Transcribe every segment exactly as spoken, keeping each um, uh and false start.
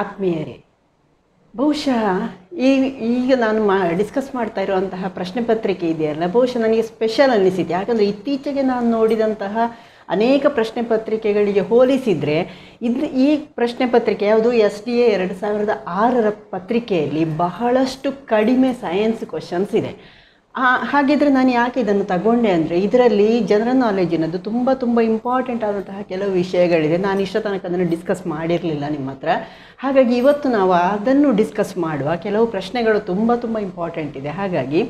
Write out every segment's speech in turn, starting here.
ಆತ್ಮೀಯರೇ, ಬಹುಶಃ ಈ ಈಗ ನಾನು ಮಾ ಡಿಸ್ಕಸ್ ಮಾಡ್ತಾ ಇರುವಂತಹ ಪ್ರಶ್ನೆ ಪತ್ರಿಕೆ ಇದೆಯಲ್ಲ, ಬಹುಶಃ ನನಗೆ ಸ್ಪೆಷಲ್ ಅನ್ನಿಸಿದೆ. ಯಾಕಂದರೆ ಇತ್ತೀಚೆಗೆ ನಾನು ನೋಡಿದಂತಹ ಅನೇಕ ಪ್ರಶ್ನೆ ಪತ್ರಿಕೆಗಳಿಗೆ ಹೋಲಿಸಿದರೆ ಇದು ಈ ಪ್ರಶ್ನೆ ಪತ್ರಿಕೆ ಯಾವುದು ಎಸ್ ಡಿ ಎ ಎರಡು ಸಾವಿರದ ಆರರ ಪತ್ರಿಕೆಯಲ್ಲಿ ಬಹಳಷ್ಟು ಕಡಿಮೆ ಸೈನ್ಸ್ ಕ್ವಶನ್ಸ್ ಇದೆ. ಹಾಗಿದ್ರೆ ನಾನು ಯಾಕೆ ಇದನ್ನು ತಗೊಂಡೆ ಅಂದರೆ ಇದರಲ್ಲಿ ಜನರಲ್ ನಾಲೆಜಿನದು ತುಂಬ ತುಂಬ ಇಂಪಾರ್ಟೆಂಟ್ ಆದಂತಹ ಕೆಲವು ವಿಷಯಗಳಿದೆ. ನಾನು ಇಷ್ಟ ತನಕ ಅದನ್ನು ಡಿಸ್ಕಸ್ ಮಾಡಿರಲಿಲ್ಲ ನಿಮ್ಮ ಹತ್ರ. ಹಾಗಾಗಿ ಇವತ್ತು ನಾವು ಅದನ್ನು ಡಿಸ್ಕಸ್ ಮಾಡುವ. ಕೆಲವು ಪ್ರಶ್ನೆಗಳು ತುಂಬ ತುಂಬ ಇಂಪಾರ್ಟೆಂಟ್ ಇದೆ. ಹಾಗಾಗಿ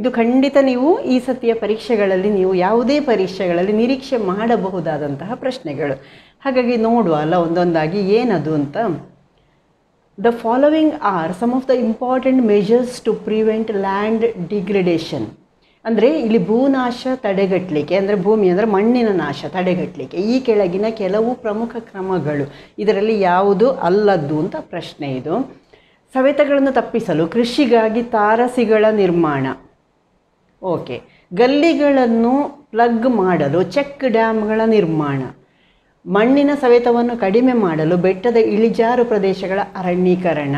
ಇದು ಖಂಡಿತ ನೀವು ಈ ಸತಿಯ ಪರೀಕ್ಷೆಗಳಲ್ಲಿ, ನೀವು ಯಾವುದೇ ಪರೀಕ್ಷೆಗಳಲ್ಲಿ ನಿರೀಕ್ಷೆ ಮಾಡಬಹುದಾದಂತಹ ಪ್ರಶ್ನೆಗಳು. ಹಾಗಾಗಿ ನೋಡುವ ಅಲ್ಲ ಒಂದೊಂದಾಗಿ ಏನದು ಅಂತ. The following are some of the important measures to prevent land degradation. ಅಂದರೆ ಇಲ್ಲಿ ಭೂನಾಶ ತಡೆಗಟ್ಟಲಿಕ್ಕೆ, ಅಂದರೆ ಭೂಮಿ ಅಂದರೆ ಮಣ್ಣಿನ ನಾಶ ತಡೆಗಟ್ಟಲಿಕ್ಕೆ ಈ ಕೆಳಗಿನ ಕೆಲವು ಪ್ರಮುಖ ಕ್ರಮಗಳು, ಇದರಲ್ಲಿ ಯಾವುದು ಅಲ್ಲದ್ದು ಅಂತ ಪ್ರಶ್ನೆ ಇದು. ಸವೆತಗಳನ್ನು ತಪ್ಪಿಸಲು ಕೃಷಿಗಾಗಿ ತಾರಸಿಗಳ ನಿರ್ಮಾಣ, ಓಕೆ. ಗಲ್ಲಿಗಳನ್ನು ಪ್ಲಗ್ ಮಾಡಲು ಚೆಕ್ ಡ್ಯಾಮ್ಗಳ ನಿರ್ಮಾಣ. ಮಣ್ಣಿನ ಸವೆತವನ್ನು ಕಡಿಮೆ ಮಾಡಲು ಬೆಟ್ಟದ ಇಳಿಜಾರು ಪ್ರದೇಶಗಳ ಅರಣ್ಯೀಕರಣ.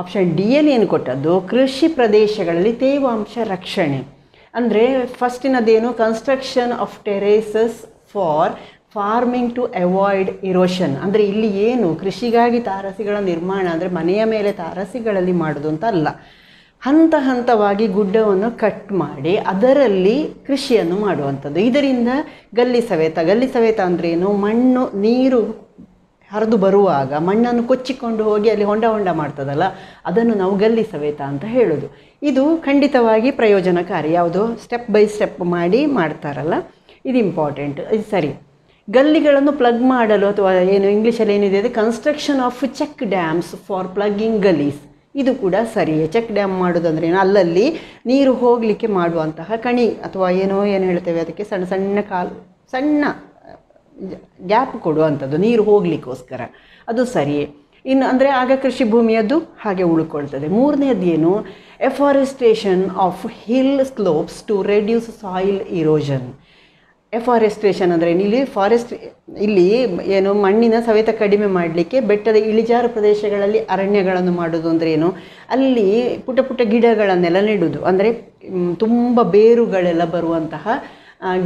ಆಪ್ಷನ್ ಡಿಯಲ್ಲಿ ಏನು ಕೊಟ್ಟದ್ದು, ಕೃಷಿ ಪ್ರದೇಶಗಳಲ್ಲಿ ತೇವಾಂಶ ರಕ್ಷಣೆ. ಅಂದರೆ ಫಸ್ಟಿನದೇನು, construction of terraces for farming to avoid erosion. ಅಂದರೆ ಇಲ್ಲಿ ಏನು, ಕೃಷಿಗಾಗಿ ತಾರಸಿಗಳ ನಿರ್ಮಾಣ ಅಂದರೆ ಮನೆಯ ಮೇಲೆ ತಾರಸಿಗಳಲ್ಲಿ ಮಾಡೋದು ಅಂತ ಅಲ್ಲ. ಹಂತ ಹಂತವಾಗಿ ಗುಡ್ಡವನ್ನು ಕಟ್ ಮಾಡಿ ಅದರಲ್ಲಿ ಕೃಷಿಯನ್ನು ಮಾಡುವಂಥದ್ದು. ಇದರಿಂದ ಗಲ್ಲಿ ಸವೆತ, ಗಲ್ಲಿ ಸವೆತ ಅಂದ್ರೇನು, ಮಣ್ಣು ನೀರು ಹರಿದು ಬರುವಾಗ ಮಣ್ಣನ್ನು ಕೊಚ್ಚಿಕೊಂಡು ಹೋಗಿ ಅಲ್ಲಿ ಹೊಂಡ ಹೊಂಡ ಮಾಡ್ತದಲ್ಲ, ಅದನ್ನು ನಾವು ಗಲ್ಲಿ ಸವೆತ ಅಂತ ಹೇಳೋದು. ಇದು ಖಂಡಿತವಾಗಿ ಪ್ರಯೋಜನಕಾರಿ, ಯಾವುದೋ ಸ್ಟೆಪ್ ಬೈ ಸ್ಟೆಪ್ ಮಾಡಿ ಮಾಡ್ತಾರಲ್ಲ, ಇದು ಇಂಪಾರ್ಟೆಂಟ್. ಇದು ಸರಿ. ಗಲ್ಲಿಗಳನ್ನು ಪ್ಲಗ್ ಮಾಡಲು ಅಥವಾ ಏನು ಇಂಗ್ಲೀಷಲ್ಲಿ ಏನಿದೆ ಅದು construction of check dams for plugging gullies, ಇದು ಕೂಡ ಸರಿಯೇ. ಚೆಕ್ ಡ್ಯಾಮ್ ಮಾಡೋದಂದ್ರೆ ಏನು, ಅಲ್ಲಲ್ಲಿ ನೀರು ಹೋಗಲಿಕ್ಕೆ ಮಾಡುವಂತಹ ಕಣಿ ಅಥವಾ ಏನೋ ಏನು ಹೇಳ್ತೇವೆ ಅದಕ್ಕೆ, ಸಣ್ಣ ಸಣ್ಣ ಕಾಲು ಸಣ್ಣ ಗ್ಯಾಪ್ ಕೊಡುವಂಥದ್ದು ನೀರು ಹೋಗಲಿಕ್ಕೋಸ್ಕರ, ಅದು ಸರಿಯೇ. ಇನ್ನು ಅಂದರೆ ಆಗ ಕೃಷಿ ಭೂಮಿಯದ್ದು ಹಾಗೆ ಉಳ್ಕೊಳ್ತದೆ. ಮೂರನೇದು ಏನು, afforestation of hill slopes to reduce soil erosion. Afforestation ಅಂದರೆ ಇಲ್ಲಿ ಫಾರೆಸ್ಟ್, ಇಲ್ಲಿ ಏನು ಮಣ್ಣಿನ ಸವೆತ ಕಡಿಮೆ ಮಾಡಲಿಕ್ಕೆ ಬೆಟ್ಟದ ಇಳಿಜಾರು ಪ್ರದೇಶಗಳಲ್ಲಿ ಅರಣ್ಯಗಳನ್ನು ಮಾಡೋದು. ಅಂದರೆ ಏನು, ಅಲ್ಲಿ ಪುಟ್ಟ ಪುಟ್ಟ ಗಿಡಗಳನ್ನೆಲ್ಲ ನೆಡೋದು. ಅಂದರೆ ತುಂಬ ಬೇರುಗಳೆಲ್ಲ ಬರುವಂತಹ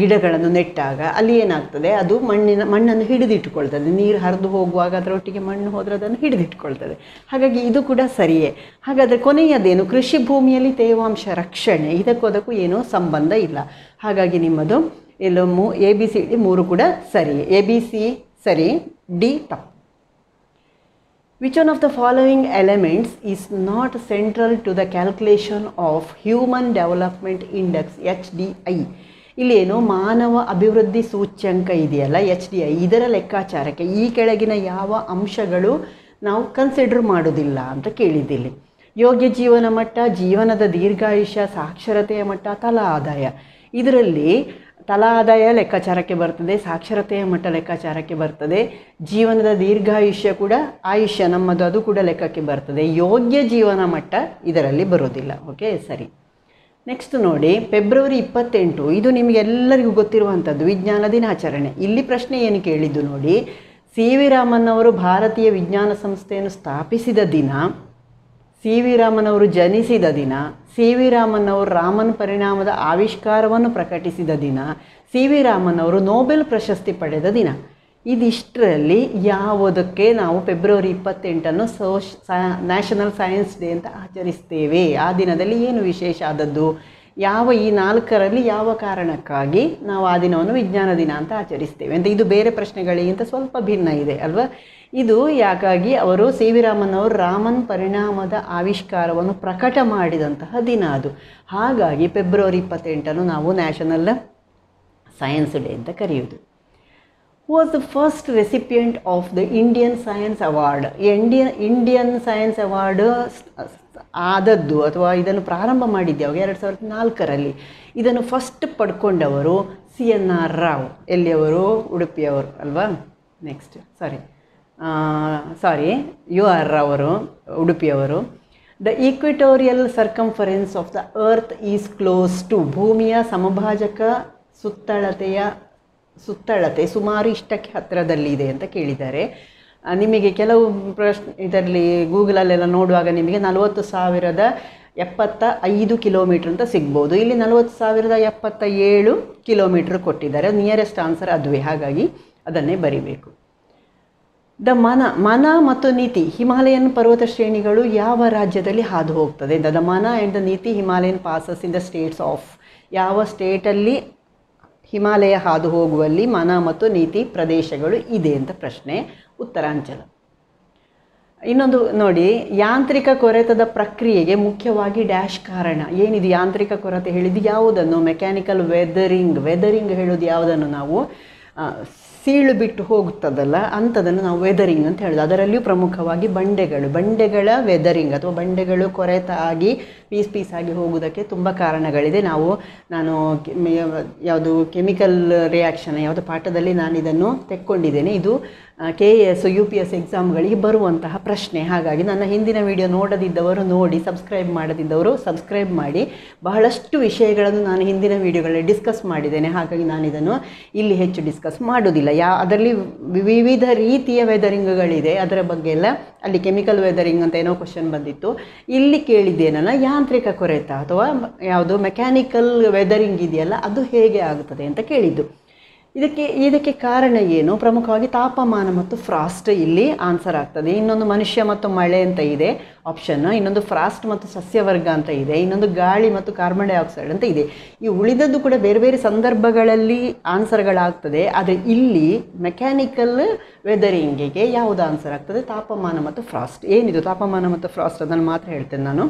ಗಿಡಗಳನ್ನು ನೆಟ್ಟಾಗ ಅಲ್ಲಿ ಏನಾಗ್ತದೆ, ಅದು ಮಣ್ಣಿನ ಮಣ್ಣನ್ನು ಹಿಡಿದಿಟ್ಕೊಳ್ತದೆ. ನೀರು ಹರಿದು ಹೋಗುವಾಗ ಅದರೊಟ್ಟಿಗೆ ಮಣ್ಣು ಹೋದರೆ ಅದನ್ನು ಹಿಡಿದಿಟ್ಕೊಳ್ತದೆ. ಹಾಗಾಗಿ ಇದು ಕೂಡ ಸರಿಯೇ. ಹಾಗಾದರೆ ಕೊನೆಯದೇನು, ಕೃಷಿ ಭೂಮಿಯಲ್ಲಿ ತೇವಾಂಶ ರಕ್ಷಣೆ, ಇದಕ್ಕೂ ಅದಕ್ಕೂ ಏನೂ ಸಂಬಂಧ ಇಲ್ಲ. ಹಾಗಾಗಿ ನಿಮ್ಮದು ಎಲ್ಲೋ ಮೂ ಎ ಬಿ ಸಿ ಡಿ ಮೂರು ಕೂಡ ಸರಿ. ಎ ಬಿ ಸಿ ಸರಿ, ಡಿ ತಪ್ಪು. Which one of the following elements is not central to the calculation of human development index H D I. ಇಲ್ಲೇನು ಮಾನವ ಅಭಿವೃದ್ಧಿ ಸೂಚ್ಯಂಕ ಇದೆಯಲ್ಲ ಎಚ್ ಡಿ ಐ, ಇದರ ಲೆಕ್ಕಾಚಾರಕ್ಕೆ ಈ ಕೆಳಗಿನ ಯಾವ ಅಂಶಗಳು ನಾವು ಕನ್ಸಿಡರ್ ಮಾಡೋದಿಲ್ಲ ಅಂತ ಕೇಳಿದ್ದಿಲ್ಲ. ಯೋಗ್ಯ ಜೀವನ ಮಟ್ಟ, ಜೀವನದ ದೀರ್ಘಾಯುಷ್ಯ, ಸಾಕ್ಷರತೆಯ ಮಟ್ಟ, ತಲಾ ಆದಾಯ. ಇದರಲ್ಲಿ ತಲಾ ಆದಾಯ ಲೆಕ್ಕಾಚಾರಕ್ಕೆ ಬರ್ತದೆ, ಸಾಕ್ಷರತೆಯ ಮಟ್ಟ ಲೆಕ್ಕಾಚಾರಕ್ಕೆ ಬರ್ತದೆ, ಜೀವನದ ದೀರ್ಘಾಯುಷ್ಯ ಕೂಡ, ಆಯುಷ್ಯ ನಮ್ಮದು ಅದು ಕೂಡ ಲೆಕ್ಕಕ್ಕೆ ಬರ್ತದೆ. ಯೋಗ್ಯ ಜೀವನ ಮಟ್ಟ ಇದರಲ್ಲಿ ಬರೋದಿಲ್ಲ. ಓಕೆ ಸರಿ. ನೆಕ್ಸ್ಟ್ ನೋಡಿ, ಫೆಬ್ರವರಿ ಇಪ್ಪತ್ತೆಂಟು ಇದು ನಿಮಗೆಲ್ಲರಿಗೂ ಗೊತ್ತಿರುವಂಥದ್ದು, ವಿಜ್ಞಾನ ದಿನಾಚರಣೆ. ಇಲ್ಲಿ ಪ್ರಶ್ನೆ ಏನು ಕೇಳಿದ್ದು ನೋಡಿ, ಸಿ ವಿ ರಾಮನ್ ಅವರು ಭಾರತೀಯ ವಿಜ್ಞಾನ ಸಂಸ್ಥೆಯನ್ನು ಸ್ಥಾಪಿಸಿದ ದಿನ, ಸಿ ವಿ ರಾಮನ್ ಅವರು ಜನಿಸಿದ ದಿನ, ಸಿ ವಿ ರಾಮನ್ ಅವರು ರಾಮನ್ ಪರಿಣಾಮದ ಆವಿಷ್ಕಾರವನ್ನು ಪ್ರಕಟಿಸಿದ ದಿನ, ಸಿ ವಿ ರಾಮನ್ ಅವರು ನೊಬೆಲ್ ಪ್ರಶಸ್ತಿ ಪಡೆದ ದಿನ. ಇದಿಷ್ಟರಲ್ಲಿ ಯಾವುದಕ್ಕೆ ನಾವು ಫೆಬ್ರವರಿ ಇಪ್ಪತ್ತೆಂಟನ್ನು ಸೋಶ್ ಸಾ ನ್ಯಾಷನಲ್ ಸೈನ್ಸ್ ಡೇ ಅಂತ ಆಚರಿಸ್ತೇವೆ? ಆ ದಿನದಲ್ಲಿ ಏನು ವಿಶೇಷ ಆದದ್ದು, ಯಾವ ಈ ನಾಲ್ಕರಲ್ಲಿ ಯಾವ ಕಾರಣಕ್ಕಾಗಿ ನಾವು ಆ ದಿನವನ್ನು ವಿಜ್ಞಾನ ದಿನ ಅಂತ ಆಚರಿಸ್ತೇವೆ ಅಂತ. ಇದು ಬೇರೆ ಪ್ರಶ್ನೆಗಳಿಗಿಂತ ಸ್ವಲ್ಪ ಭಿನ್ನ ಇದೆ ಅಲ್ವಾ. ಇದು ಯಾಕಾಗಿ ಅವರು ಸಿ ವಿ ರಾಮನ್ ಅವರು ರಾಮನ್ ಪರಿಣಾಮದ ಆವಿಷ್ಕಾರವನ್ನು ಪ್ರಕಟ ಮಾಡಿದಂತಹ ದಿನ ಅದು. ಹಾಗಾಗಿ ಫೆಬ್ರವರಿ ಇಪ್ಪತ್ತೆಂಟನ್ನು ನಾವು ನ್ಯಾಷನಲ್ ಸೈನ್ಸ್ ಡೇ ಅಂತ ಕರೆಯುವುದು. Who was the first recipient of the Indian science award? Indian Indian science award ಆದದ್ದು ಅಥವಾ ಇದನ್ನು ಪ್ರಾರಂಭ ಮಾಡಿದ್ದೆ ಅವಾಗ ಎರಡು ಸಾವಿರದ ನಾಲ್ಕರಲ್ಲಿ. ಇದನ್ನು ಫಸ್ಟ್ ಪಡ್ಕೊಂಡವರು ಸಿ ಎನ್ ಆರ್ ರಾವ್. ಎಲ್ಲಿಯವರು? ಉಡುಪಿಯವರು ಅಲ್ವಾ. Next sorry sorry U R ಅವರು ಉಡುಪಿಯವರು. The equatorial circumference of the earth is close to? ಭೂಮಿಯ ಸಮಭಾಜಕ ಸುತ್ತಳತೆಯ ಸುತ್ತಳತೆ ಸುಮಾರು ಇಷ್ಟಕ್ಕೆ ಹತ್ತಿರದಲ್ಲಿದೆ ಅಂತ ಕೇಳಿದ್ದಾರೆ. ನಿಮಗೆ ಕೆಲವು ಪ್ರಶ್ನೆ ಇದರಲ್ಲಿ ಗೂಗಲಲ್ಲೆಲ್ಲ ನೋಡುವಾಗ ನಿಮಗೆ ನಲವತ್ತು ಸಾವಿರದ ಎಪ್ಪತ್ತ ಐದು ಕಿಲೋಮೀಟ್ರ್ ಅಂತ ಸಿಗ್ಬೋದು. ಇಲ್ಲಿ ನಲವತ್ತು ಸಾವಿರದ ಎಪ್ಪತ್ತ ಏಳು ಕಿಲೋಮೀಟ್ರ್ ಕೊಟ್ಟಿದ್ದಾರೆ. ನಿಯರೆಸ್ಟ್ ಆನ್ಸರ್ ಅದುವೇ, ಹಾಗಾಗಿ ಅದನ್ನೇ ಬರಿಬೇಕು. ದ ಮನ ಮನ ಮತ್ತು ನೀತಿ ಹಿಮಾಲಯನ್ ಪರ್ವತ ಶ್ರೇಣಿಗಳು ಯಾವ ರಾಜ್ಯದಲ್ಲಿ ಹಾದು ಹೋಗ್ತದೆ? The Mana and the Niti Himalayan passes in the states of, ಯಾವ ಸ್ಟೇಟಲ್ಲಿ ಹಿಮಾಲಯ ಹಾದು ಹೋಗುವಲ್ಲಿ ಮನ ಮತ್ತು ನೀತಿ ಪ್ರದೇಶಗಳು ಇದೆ ಅಂತ ಪ್ರಶ್ನೆ. ಉತ್ತರಾಂಚಲ. ಇನ್ನೊಂದು ನೋಡಿ, ಯಾಂತ್ರಿಕ ಕೊರೆತದ ಪ್ರಕ್ರಿಯೆಗೆ ಮುಖ್ಯವಾಗಿ ಡ್ಯಾಶ್ ಕಾರಣ ಏನಿದು? ಯಾಂತ್ರಿಕ ಕೊರತೆ ಹೇಳಿದ್ದು ಯಾವುದನ್ನು? Mechanical weathering. ವೆದರಿಂಗ್ ಹೇಳೋದು ಯಾವುದನ್ನು? ನಾವು ಸೀಳು ಬಿಟ್ಟು ಹೋಗ್ತದಲ್ಲ ಅಂಥದ್ದನ್ನು ನಾವು ವೆದರಿಂಗ್ ಅಂತ ಹೇಳೋದು. ಅದರಲ್ಲಿಯೂ ಪ್ರಮುಖವಾಗಿ ಬಂಡೆಗಳು, ಬಂಡೆಗಳ ವೆದರಿಂಗ್ ಅಥವಾ ಬಂಡೆಗಳು ಕೊರೆತ ಆಗಿ ಪೀಸ್ ಪೀಸ್ ಆಗಿ ಹೋಗೋದಕ್ಕೆ ತುಂಬ ಕಾರಣಗಳಿದೆ. ನಾವು ನಾನು ಯಾವುದು ಕೆಮಿಕಲ್ ರಿಯಾಕ್ಷನ್ ಯಾವುದೋ ಪಾಠದಲ್ಲಿ ನಾನು ಇದನ್ನು ತೆಕ್ಕೊಂಡಿದ್ದೇನೆ. ಇದು K A S U P S ಎಕ್ಸಾಮ್ಗಳಿಗೆ ಬರುವಂತಹ ಪ್ರಶ್ನೆ. ಹಾಗಾಗಿ ನನ್ನ ಹಿಂದಿನ ವಿಡಿಯೋ ನೋಡದಿದ್ದವರು ನೋಡಿ, ಸಬ್ಸ್ಕ್ರೈಬ್ ಮಾಡದಿದ್ದವರು ಸಬ್ಸ್ಕ್ರೈಬ್ ಮಾಡಿ. ಬಹಳಷ್ಟು ವಿಷಯಗಳನ್ನು ನಾನು ಹಿಂದಿನ ವಿಡಿಯೋಗಳಲ್ಲಿ ಡಿಸ್ಕಸ್ ಮಾಡಿದ್ದೇನೆ, ಹಾಗಾಗಿ ನಾನು ಇದನ್ನು ಇಲ್ಲಿ ಹೆಚ್ಚು ಡಿಸ್ಕಸ್ ಮಾಡೋದಿಲ್ಲ. ಯಾ ಅದರಲ್ಲಿ ವಿವಿಧ ರೀತಿಯ ವೆದರಿಂಗ್ಗಳಿದೆ, ಅದರ ಬಗ್ಗೆ ಎಲ್ಲ ಅಲ್ಲಿ ಕೆಮಿಕಲ್ ವೆದರಿಂಗ್ ಅಂತ ಏನೋ ಕ್ವಶನ್ ಬಂದಿತ್ತು. ಇಲ್ಲಿ ಕೇಳಿದ್ದೇನಲ್ಲ, ಯಾಂತ್ರಿಕ ಕೊರೆತ ಅಥವಾ ಯಾವುದು ಮೆಕ್ಯಾನಿಕಲ್ ವೆದರಿಂಗ್ ಇದೆಯಲ್ಲ ಅದು ಹೇಗೆ ಆಗುತ್ತದೆ ಅಂತ ಕೇಳಿದ್ದು. ಇದಕ್ಕೆ ಇದಕ್ಕೆ ಕಾರಣ ಏನು? ಪ್ರಮುಖವಾಗಿ ತಾಪಮಾನ ಮತ್ತು ಫ್ರಾಸ್ಟ್ ಇಲ್ಲಿ ಆನ್ಸರ್ ಆಗ್ತದೆ. ಇನ್ನೊಂದು ಮನುಷ್ಯ ಮತ್ತು ಮಳೆ ಅಂತ ಇದೆ ಆಪ್ಷನ್, ಇನ್ನೊಂದು ಫ್ರಾಸ್ಟ್ ಮತ್ತು ಸಸ್ಯವರ್ಗ ಅಂತ ಇದೆ, ಇನ್ನೊಂದು ಗಾಳಿ ಮತ್ತು ಕಾರ್ಬನ್ ಡೈಆಕ್ಸೈಡ್ ಅಂತ ಇದೆ. ಈ ಉಳಿದದ್ದು ಕೂಡ ಬೇರೆ ಬೇರೆ ಸಂದರ್ಭಗಳಲ್ಲಿ ಆನ್ಸರ್ಗಳಾಗ್ತದೆ. ಆದರೆ ಇಲ್ಲಿ ಮೆಕ್ಯಾನಿಕಲ್ ವೆದರಿಂಗಿಗೆ ಯಾವುದು ಆನ್ಸರ್ ಆಗ್ತದೆ? ತಾಪಮಾನ ಮತ್ತು ಫ್ರಾಸ್ಟ್. ಏನಿದು ತಾಪಮಾನ ಮತ್ತು ಫ್ರಾಸ್ಟ್? ಅದನ್ನು ಮಾತ್ರ ಹೇಳ್ತೇನೆ ನಾನು.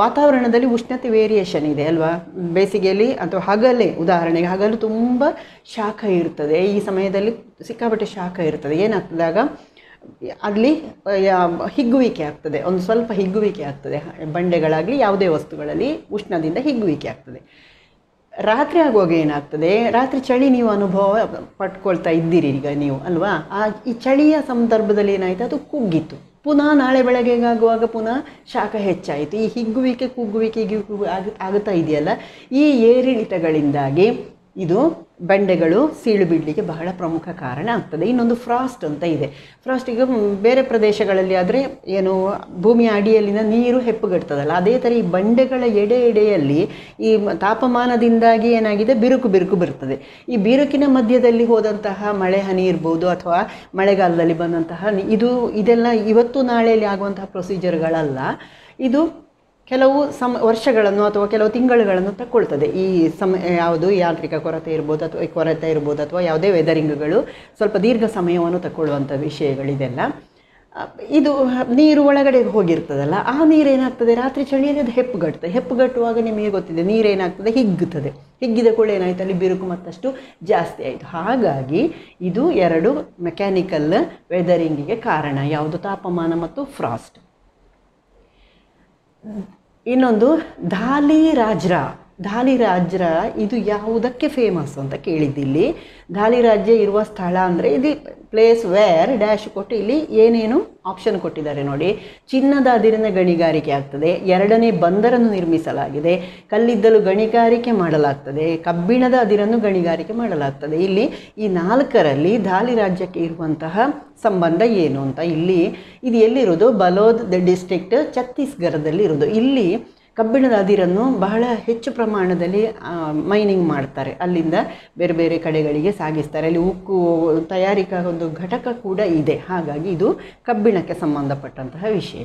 ವಾತಾವರಣದಲ್ಲಿ ಉಷ್ಣತೆ ವೇರಿಯೇಷನ್ ಇದೆ ಅಲ್ವಾ? ಬೇಸಿಗೆಯಲ್ಲಿ ಅಥವಾ ಹಗಲೇ, ಉದಾಹರಣೆಗೆ ಹಗಲು ತುಂಬ ಶಾಖ ಇರ್ತದೆ, ಈ ಸಮಯದಲ್ಲಿ ಸಿಕ್ಕಾಪಟ್ಟೆ ಶಾಖ ಇರ್ತದೆ. ಏನಾಗ್ತದಾಗ ಅಲ್ಲಿ ಹಿಗ್ಗುವಿಕೆ ಆಗ್ತದೆ, ಒಂದು ಸ್ವಲ್ಪ ಹಿಗ್ಗುವಿಕೆ ಆಗ್ತದೆ ಬಂಡೆಗಳಾಗಲಿ ಯಾವುದೇ ವಸ್ತುಗಳಲ್ಲಿ ಉಷ್ಣದಿಂದ ಹಿಗ್ಗುವಿಕೆ ಆಗ್ತದೆ. ರಾತ್ರಿ ಆಗುವಾಗ ಏನಾಗ್ತದೆ? ರಾತ್ರಿ ಚಳಿ ನೀವು ಅನುಭವ ಪಡ್ಕೊಳ್ತಾ ಇದ್ದೀರಿ ಈಗ ನೀವು ಅಲ್ವಾ? ಆ ಈ ಚಳಿಯ ಸಂದರ್ಭದಲ್ಲಿ ಏನಾಯಿತು? ಅದು ಕುಗ್ಗಿತ್ತು, ಪುನಃ ನಾಳೆ ಬೆಳಗ್ಗೆಗಾಗುವಾಗ ಪುನಃ ಶಾಖ ಹೆಚ್ಚಾಯಿತು. ಈ ಹಿಗ್ಗುವಿಕೆ ಕುಗ್ಗುವಿಕೆ ಹಿಗ್ಗುವಿಕೆ ಆಗ ಆಗುತ್ತಾ ಇದೆಯಲ್ಲ, ಈ ಏರಿಳಿತಗಳಿಂದಾಗಿ ಇದು ಬಂಡೆಗಳು ಸೀಳು ಬಿಡಲಿಕ್ಕೆ ಬಹಳ ಪ್ರಮುಖ ಕಾರಣ ಆಗ್ತದೆ. ಇನ್ನೊಂದು ಫ್ರಾಸ್ಟ್ ಅಂತ ಇದೆ. ಫ್ರಾಸ್ಟ್ ಈಗ ಬೇರೆ ಪ್ರದೇಶಗಳಲ್ಲಿ ಆದರೆ ಏನು ಭೂಮಿಯ ಅಡಿಯಲ್ಲಿನ ನೀರು ಹೆಪ್ಪುಗಡ್ತದಲ್ಲ, ಅದೇ ಥರ ಈ ಬಂಡೆಗಳ ಎಡೆ ಎಡೆಯಲ್ಲಿ ಈ ತಾಪಮಾನದಿಂದಾಗಿ ಏನಾಗಿದೆ? ಬಿರುಕು ಬಿರುಕು ಬರ್ತದೆ. ಈ ಬಿರುಕಿನ ಮಧ್ಯದಲ್ಲಿ ಹೋದಂತಹ ಮಳೆ ಹನಿ ಇರ್ಬೋದು ಅಥವಾ ಮಳೆಗಾಲದಲ್ಲಿ ಬಂದಂತಹ ಇದು ಇದೆಲ್ಲ ಇವತ್ತು ನಾಳೆಯಲ್ಲಿ ಆಗುವಂತಹ ಪ್ರೊಸೀಜರ್ಗಳಲ್ಲ. ಇದು ಕೆಲವು ಸಮ ವರ್ಷಗಳನ್ನು ಅಥವಾ ಕೆಲವು ತಿಂಗಳುಗಳನ್ನು ತಗೊಳ್ತದೆ. ಈ ಸಮ ಯಾವುದು ಯಾಂತ್ರಿಕ ಕೊರತೆ ಇರ್ಬೋದು ಅಥವಾ ಕೊರತೆ ಇರ್ಬೋದು ಅಥವಾ ಯಾವುದೇ ವೆದರಿಂಗ್ಗಳು ಸ್ವಲ್ಪ ದೀರ್ಘ ಸಮಯವನ್ನು ತಗೊಳ್ಳುವಂಥ ವಿಷಯಗಳಿದೆಲ್ಲ. ಇದು ನೀರು ಒಳಗಡೆ ಹೋಗಿರ್ತದಲ್ಲ, ಆ ನೀರೇನಾಗ್ತದೆ? ರಾತ್ರಿ ಚಳಿಯಲ್ಲಿ ಅದು ಹೆಪ್ಪುಗಟ್ಟುತ್ತೆ. ಹೆಪ್ಪುಗಟ್ಟುವಾಗ ನಿಮಗೆ ಗೊತ್ತಿದೆ ನೀರೇನಾಗ್ತದೆ? ಹಿಗ್ಗುತ್ತದೆ. ಹಿಗ್ಗಿದ ಕೂಡ ಏನಾಯಿತು? ಅಲ್ಲಿ ಬಿರುಕು ಮತ್ತಷ್ಟು ಜಾಸ್ತಿ ಆಯಿತು. ಹಾಗಾಗಿ ಇದು ಎರಡು ಮೆಕ್ಯಾನಿಕಲ್ ವೆದರಿಂಗಿಗೆ ಕಾರಣ ಯಾವುದು? ತಾಪಮಾನ ಮತ್ತು ಫ್ರಾಸ್ಟ್. ಇನ್ನೊಂದು ಧಾಲಿ ರಾಜ್ರ. ಧಾಲಿ ರಾಜ್ರ ಇದು ಯಾವುದಕ್ಕೆ ಫೇಮಸ್ ಅಂತ ಕೇಳಿದ್ದಿಲ್ಲಿ. ಧಾಲಿ ರಾಜ್ಯ ಇರುವ ಸ್ಥಳ ಅಂದರೆ ಇದು ಪ್ಲೇಸ್ ವೇರ್ ಡ್ಯಾಶ್ ಕೊಟ್ಟು ಇಲ್ಲಿ ಏನೇನು ಆಪ್ಷನ್ ಕೊಟ್ಟಿದ್ದಾರೆ ನೋಡಿ. ಚಿನ್ನದ ಅದಿರಿನ ಗಣಿಗಾರಿಕೆ ಆಗ್ತದೆ, ಎರಡನೇ ಬಂದರನ್ನು ನಿರ್ಮಿಸಲಾಗಿದೆ, ಕಲ್ಲಿದ್ದಲು ಗಣಿಗಾರಿಕೆ ಮಾಡಲಾಗ್ತದೆ, ಕಬ್ಬಿಣದ ಅದಿರನ್ನು ಗಣಿಗಾರಿಕೆ ಮಾಡಲಾಗ್ತದೆ. ಇಲ್ಲಿ ಈ ನಾಲ್ಕರಲ್ಲಿ ಧಾಲಿ ರಾಜ್ಯಕ್ಕೆ ಇರುವಂತಹ ಸಂಬಂಧ ಏನು ಅಂತ ಇಲ್ಲಿ ಇದು ಎಲ್ಲಿರೋದು? ಬಲೋದ್ ಡಿಸ್ಟ್ರಿಕ್ಟ್, ಛತ್ತೀಸ್ಗಢದಲ್ಲಿ ಇರೋದು. ಇಲ್ಲಿ ಕಬ್ಬಿಣದ ಅದಿರನ್ನು ಬಹಳ ಹೆಚ್ಚು ಪ್ರಮಾಣದಲ್ಲಿ ಮೈನಿಂಗ್ ಮಾಡ್ತಾರೆ, ಅಲ್ಲಿಂದ ಬೇರೆ ಬೇರೆ ಕಡೆಗಳಿಗೆ ಸಾಗಿಸ್ತಾರೆ. ಅಲ್ಲಿ ಉಕ್ಕು ತಯಾರಿಕಾ ಒಂದು ಘಟಕ ಕೂಡ ಇದೆ, ಹಾಗಾಗಿ ಇದು ಕಬ್ಬಿಣಕ್ಕೆ ಸಂಬಂಧಪಟ್ಟಂತಹ ವಿಷಯ.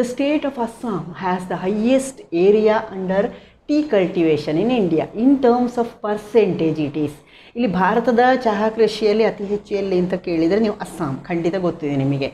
The state of Assam has the highest area under tea cultivation in India in terms of percentage it is. ಇಲ್ಲಿ ಭಾರತದ ಚಹಾ ಕೃಷಿಯಲ್ಲಿ ಅತಿ ಹೆಚ್ಚು ಎಲ್ಲಿ ಅಂತ ಕೇಳಿದರೆ ನೀವು ಅಸ್ಸಾಂ ಖಂಡಿತ ಗೊತ್ತಿದೆ ನಿಮಗೆ.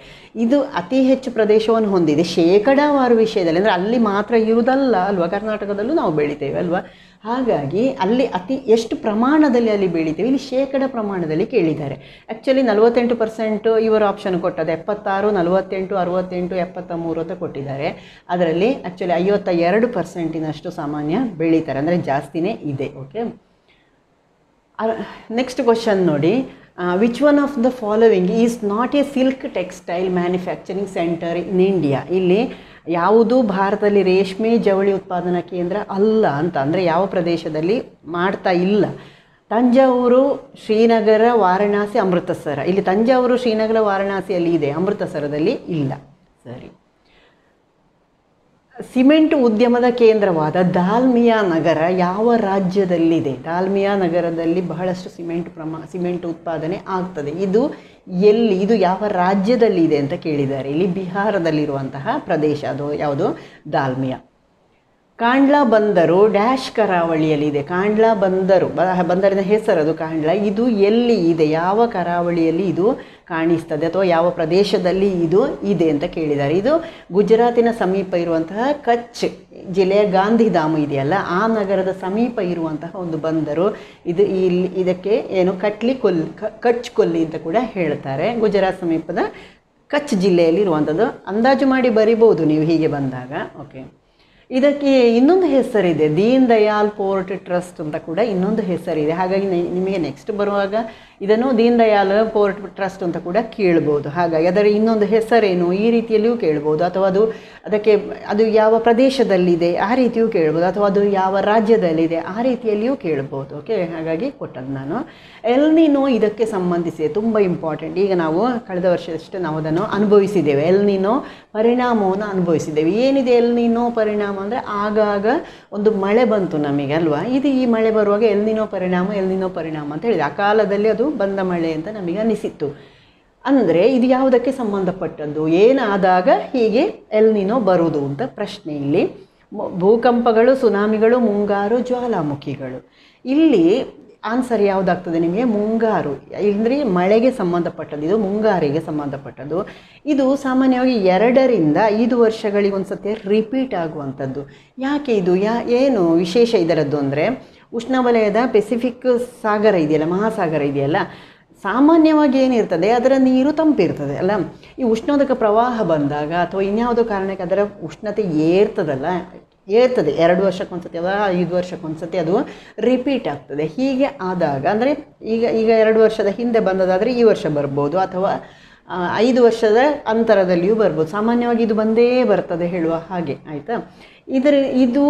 ಇದು ಅತಿ ಹೆಚ್ಚು ಪ್ರದೇಶವನ್ನು ಹೊಂದಿದೆ ಶೇಕಡಾವಾರು ವಿಷಯದಲ್ಲಿ, ಅಂದರೆ ಅಲ್ಲಿ ಮಾತ್ರ ಇರುವುದಲ್ಲ ಅಲ್ವಾ, ಕರ್ನಾಟಕದಲ್ಲೂ ನಾವು ಬೆಳಿತೇವೆ ಅಲ್ವಾ, ಹಾಗಾಗಿ ಅಲ್ಲಿ ಅತಿ ಎಷ್ಟು ಪ್ರಮಾಣದಲ್ಲಿ ಅಲ್ಲಿ ಬೆಳಿತೇವೆ ಇಲ್ಲಿ ಶೇಕಡ ಪ್ರಮಾಣದಲ್ಲಿ ಕೇಳಿದ್ದಾರೆ. ಆ್ಯಕ್ಚುಲಿ ನಲವತ್ತೆಂಟು ಪರ್ಸೆಂಟು ಇವರು ಆಪ್ಷನ್ ಕೊಟ್ಟದ್ದು, ಎಪ್ಪತ್ತಾರು, ನಲವತ್ತೆಂಟು, ಅರವತ್ತೆಂಟು, ಎಪ್ಪತ್ತ ಮೂರು ಅಂತ ಕೊಟ್ಟಿದ್ದಾರೆ. ಅದರಲ್ಲಿ ಆ್ಯಕ್ಚುಲಿ ಐವತ್ತ ಎರಡು ಪರ್ಸೆಂಟಿನಷ್ಟು ಸಾಮಾನ್ಯ ಬೆಳೀತಾರೆ, ಅಂದರೆ ಜಾಸ್ತಿನೇ ಇದೆ. ಓಕೆ, ನೆಕ್ಸ್ಟ್ ಕ್ವಶನ್ ನೋಡಿ. Which one of the following is not a silk textile manufacturing centre in India? ಇಲ್ಲಿ ಯಾವುದೂ ಭಾರತದಲ್ಲಿ ರೇಷ್ಮೆ ಜವಳಿ ಉತ್ಪಾದನಾ ಕೇಂದ್ರ ಅಲ್ಲ ಅಂತ, ಅಂದರೆ ಯಾವ ಪ್ರದೇಶದಲ್ಲಿ ಮಾಡ್ತಾ ಇಲ್ಲ Tanjavuru, Srinagara, Varanasi, Amritasara. Illi Tanjavuru, Srinagara, Varanasi alli ide, Amritasaradalli illa. Sari. Cement Udyamada Kendravada, Dalmia Nagara, Yava Rajyadalli ide. Dalmia Nagaradalli bahadashtu cement prama cement utpadane agtade. Idu Yelli, idu Yava Rajyadalli ide anta kelidare. Illi Biharadalli iruvantaha pradesha adu yavudu Dalmia. Kandla Bandaru, Dash Karavali de Kandla Bandaru, Bandar Hesaradu Kandla, Idu Yelli, the Yava Karavali Lidu, Kanista, Dato Yava Pradesha, the Lidu, Ide and the Kedidarido, Gujarat in a Sami Pairwanta, Kach, Jile Gandhi Damidella, Anagar the Sami Pairwanta on the Bandaru, Idu Ideke, Eno Katlikul, Kachkul in the Kuda, Hedatare, Gujarat Samipada, Kach Jile Rwanta, Andajumadi Baribodu, Hige Bandaga, okay. ಇದಕ್ಕೆ ಇನ್ನೊಂದು ಹೆಸರಿದೆ Deen Dayal port trust ಅಂತ ಕೂಡ ಇನ್ನೊಂದು ಹೆಸರಿದೆ ಹಾಗಾಗಿ ನಿಮಗೆ next ಬರುವಾಗ ಇದನ್ನು ದೀನ್ ದಯಾಲ್ ಪೋರ್ಟ್ ಟ್ರಸ್ಟ್ ಅಂತ ಕೂಡ ಕೇಳಬಹುದು ಹಾಗಾಗಿ ಅದರ ಇನ್ನೊಂದು ಹೆಸರೇನು ಈ ರೀತಿಯಲ್ಲಿಯೂ ಕೇಳಬಹುದು ಅಥವಾ ಅದು ಅದಕ್ಕೆ ಅದು ಯಾವ ಪ್ರದೇಶದಲ್ಲಿ ಇದೆ ಆ ರೀತಿಯೂ ಕೇಳಬಹುದು ಅಥವಾ ಅದು ಯಾವ ರಾಜ್ಯದಲ್ಲಿ ಇದೆ ಆ ರೀತಿಯಲ್ಲಿಯೂ ಕೇಳಬಹುದು ಓಕೆ ಹಾಗಾಗಿ ಕೊಟ್ಟದ್ದು ನಾನು ಎಲ್ ನಿನೋ ಇದಕ್ಕೆ ಸಂಬಂಧಿಸಿದೆ ತುಂಬಾ ಇಂಪಾರ್ಟೆಂಟ್ ಈಗ ನಾವು ಕಳೆದ ವರ್ಷದಷ್ಟೇ ನಾವು ಅದನ್ನು ಅನುಭವಿಸಿದ್ದೇವೆ ಎಲ್ ನಿನೋ ಪರಿಣಾಮವನ್ನು ಅನುಭವಿಸಿದ್ದೇವೆ ಏನಿದೆ ಎಲ್ ನಿನೋ ಪರಿಣಾಮ ಅಂದ್ರೆ ಆಗಾಗ ಒಂದು ಮಳೆ ಬಂತು ನಮಗೆ ಅಲ್ವಾ ಇದು ಈ ಮಳೆ ಬರುವಾಗ ಎಲ್ ನಿನೋ ಪರಿಣಾಮ ಎಲ್ ನಿನೋ ಪರಿಣಾಮ ಅಂತ ಹೇಳಿದ ಆ ಕಾಲದಲ್ಲಿ ಅದು ಬಂದ ಮಳೆ ಅಂತ ನಮಗೆ ಅನಿಸಿತ್ತು ಅಂದ್ರೆ ಇದು ಯಾವುದಕ್ಕೆ ಸಂಬಂಧಪಟ್ಟದ್ದು ಏನಾದಾಗ ಹೀಗೆ ಎಲ್ ನಿನೋ ಬರುವುದು ಅಂತ ಪ್ರಶ್ನೆ ಇಲ್ಲಿ ಭೂಕಂಪಗಳು ಸುನಾಮಿಗಳು ಮುಂಗಾರು ಜ್ವಾಲಾಮುಖಿಗಳು ಇಲ್ಲಿ ಆನ್ಸರ್ ಯಾವುದು ಆಗ್ತದೆ ನಿಮಗೆ ಮುಂಗಾರು ಅಂದ್ರೆ ಮಳೆಗೆ ಸಂಬಂಧಪಟ್ಟದ್ದು ಇದು ಮುಂಗಾರಿಗೆ ಸಂಬಂಧಪಟ್ಟದ್ದು ಇದು ಸಾಮಾನ್ಯವಾಗಿ ಎರಡರಿಂದ ಐದು ವರ್ಷಗಳಿಗೆ ಒಂದ್ಸತಿ ರಿಪೀಟ್ ಆಗುವಂತದ್ದು ಯಾಕೆ ಇದು ಯಾ ಏನು ವಿಶೇಷ ಇದರದ್ದು ಅಂದ್ರೆ ಉಷ್ಣವಲಯದ ಪೆಸಿಫಿಕ್ ಸಾಗರ ಇದೆಯಲ್ಲ ಮಹಾಸಾಗರ ಇದೆಯಲ್ಲ ಸಾಮಾನ್ಯವಾಗಿ ಏನಿರ್ತದೆ ಅದರ ನೀರು ತಂಪಿರ್ತದೆ ಅಲ್ಲ ಈ ಉಷ್ಣೋದಕ ಪ್ರವಾಹ ಬಂದಾಗ ಅಥವಾ ಇನ್ಯಾವುದೋ ಕಾರಣಕ್ಕೆ ಅದರ ಉಷ್ಣತೆ ಏರ್ತದಲ್ಲ ಏರ್ತದೆ ಎರಡು ವರ್ಷಕ್ಕೊಂದ್ಸತಿ ಅಥವಾ ಐದು ವರ್ಷಕ್ಕೊಂದ್ಸತಿ ಅದು ರಿಪೀಟ್ ಆಗ್ತದೆ ಹೀಗೆ ಆದಾಗ ಅಂದರೆ ಈಗ ಈಗ ಎರಡು ವರ್ಷದ ಹಿಂದೆ ಬಂದದಾದರೆ ಈ ವರ್ಷ ಬರ್ಬೋದು ಅಥವಾ ಐದು ವರ್ಷದ ಅಂತರದಲ್ಲಿಯೂ ಬರ್ಬೋದು ಸಾಮಾನ್ಯವಾಗಿ ಇದು ಬಂದೇ ಬರ್ತದೆ ಹೇಳುವ ಹಾಗೆ ಆಯಿತಾ ಇದರ ಇದು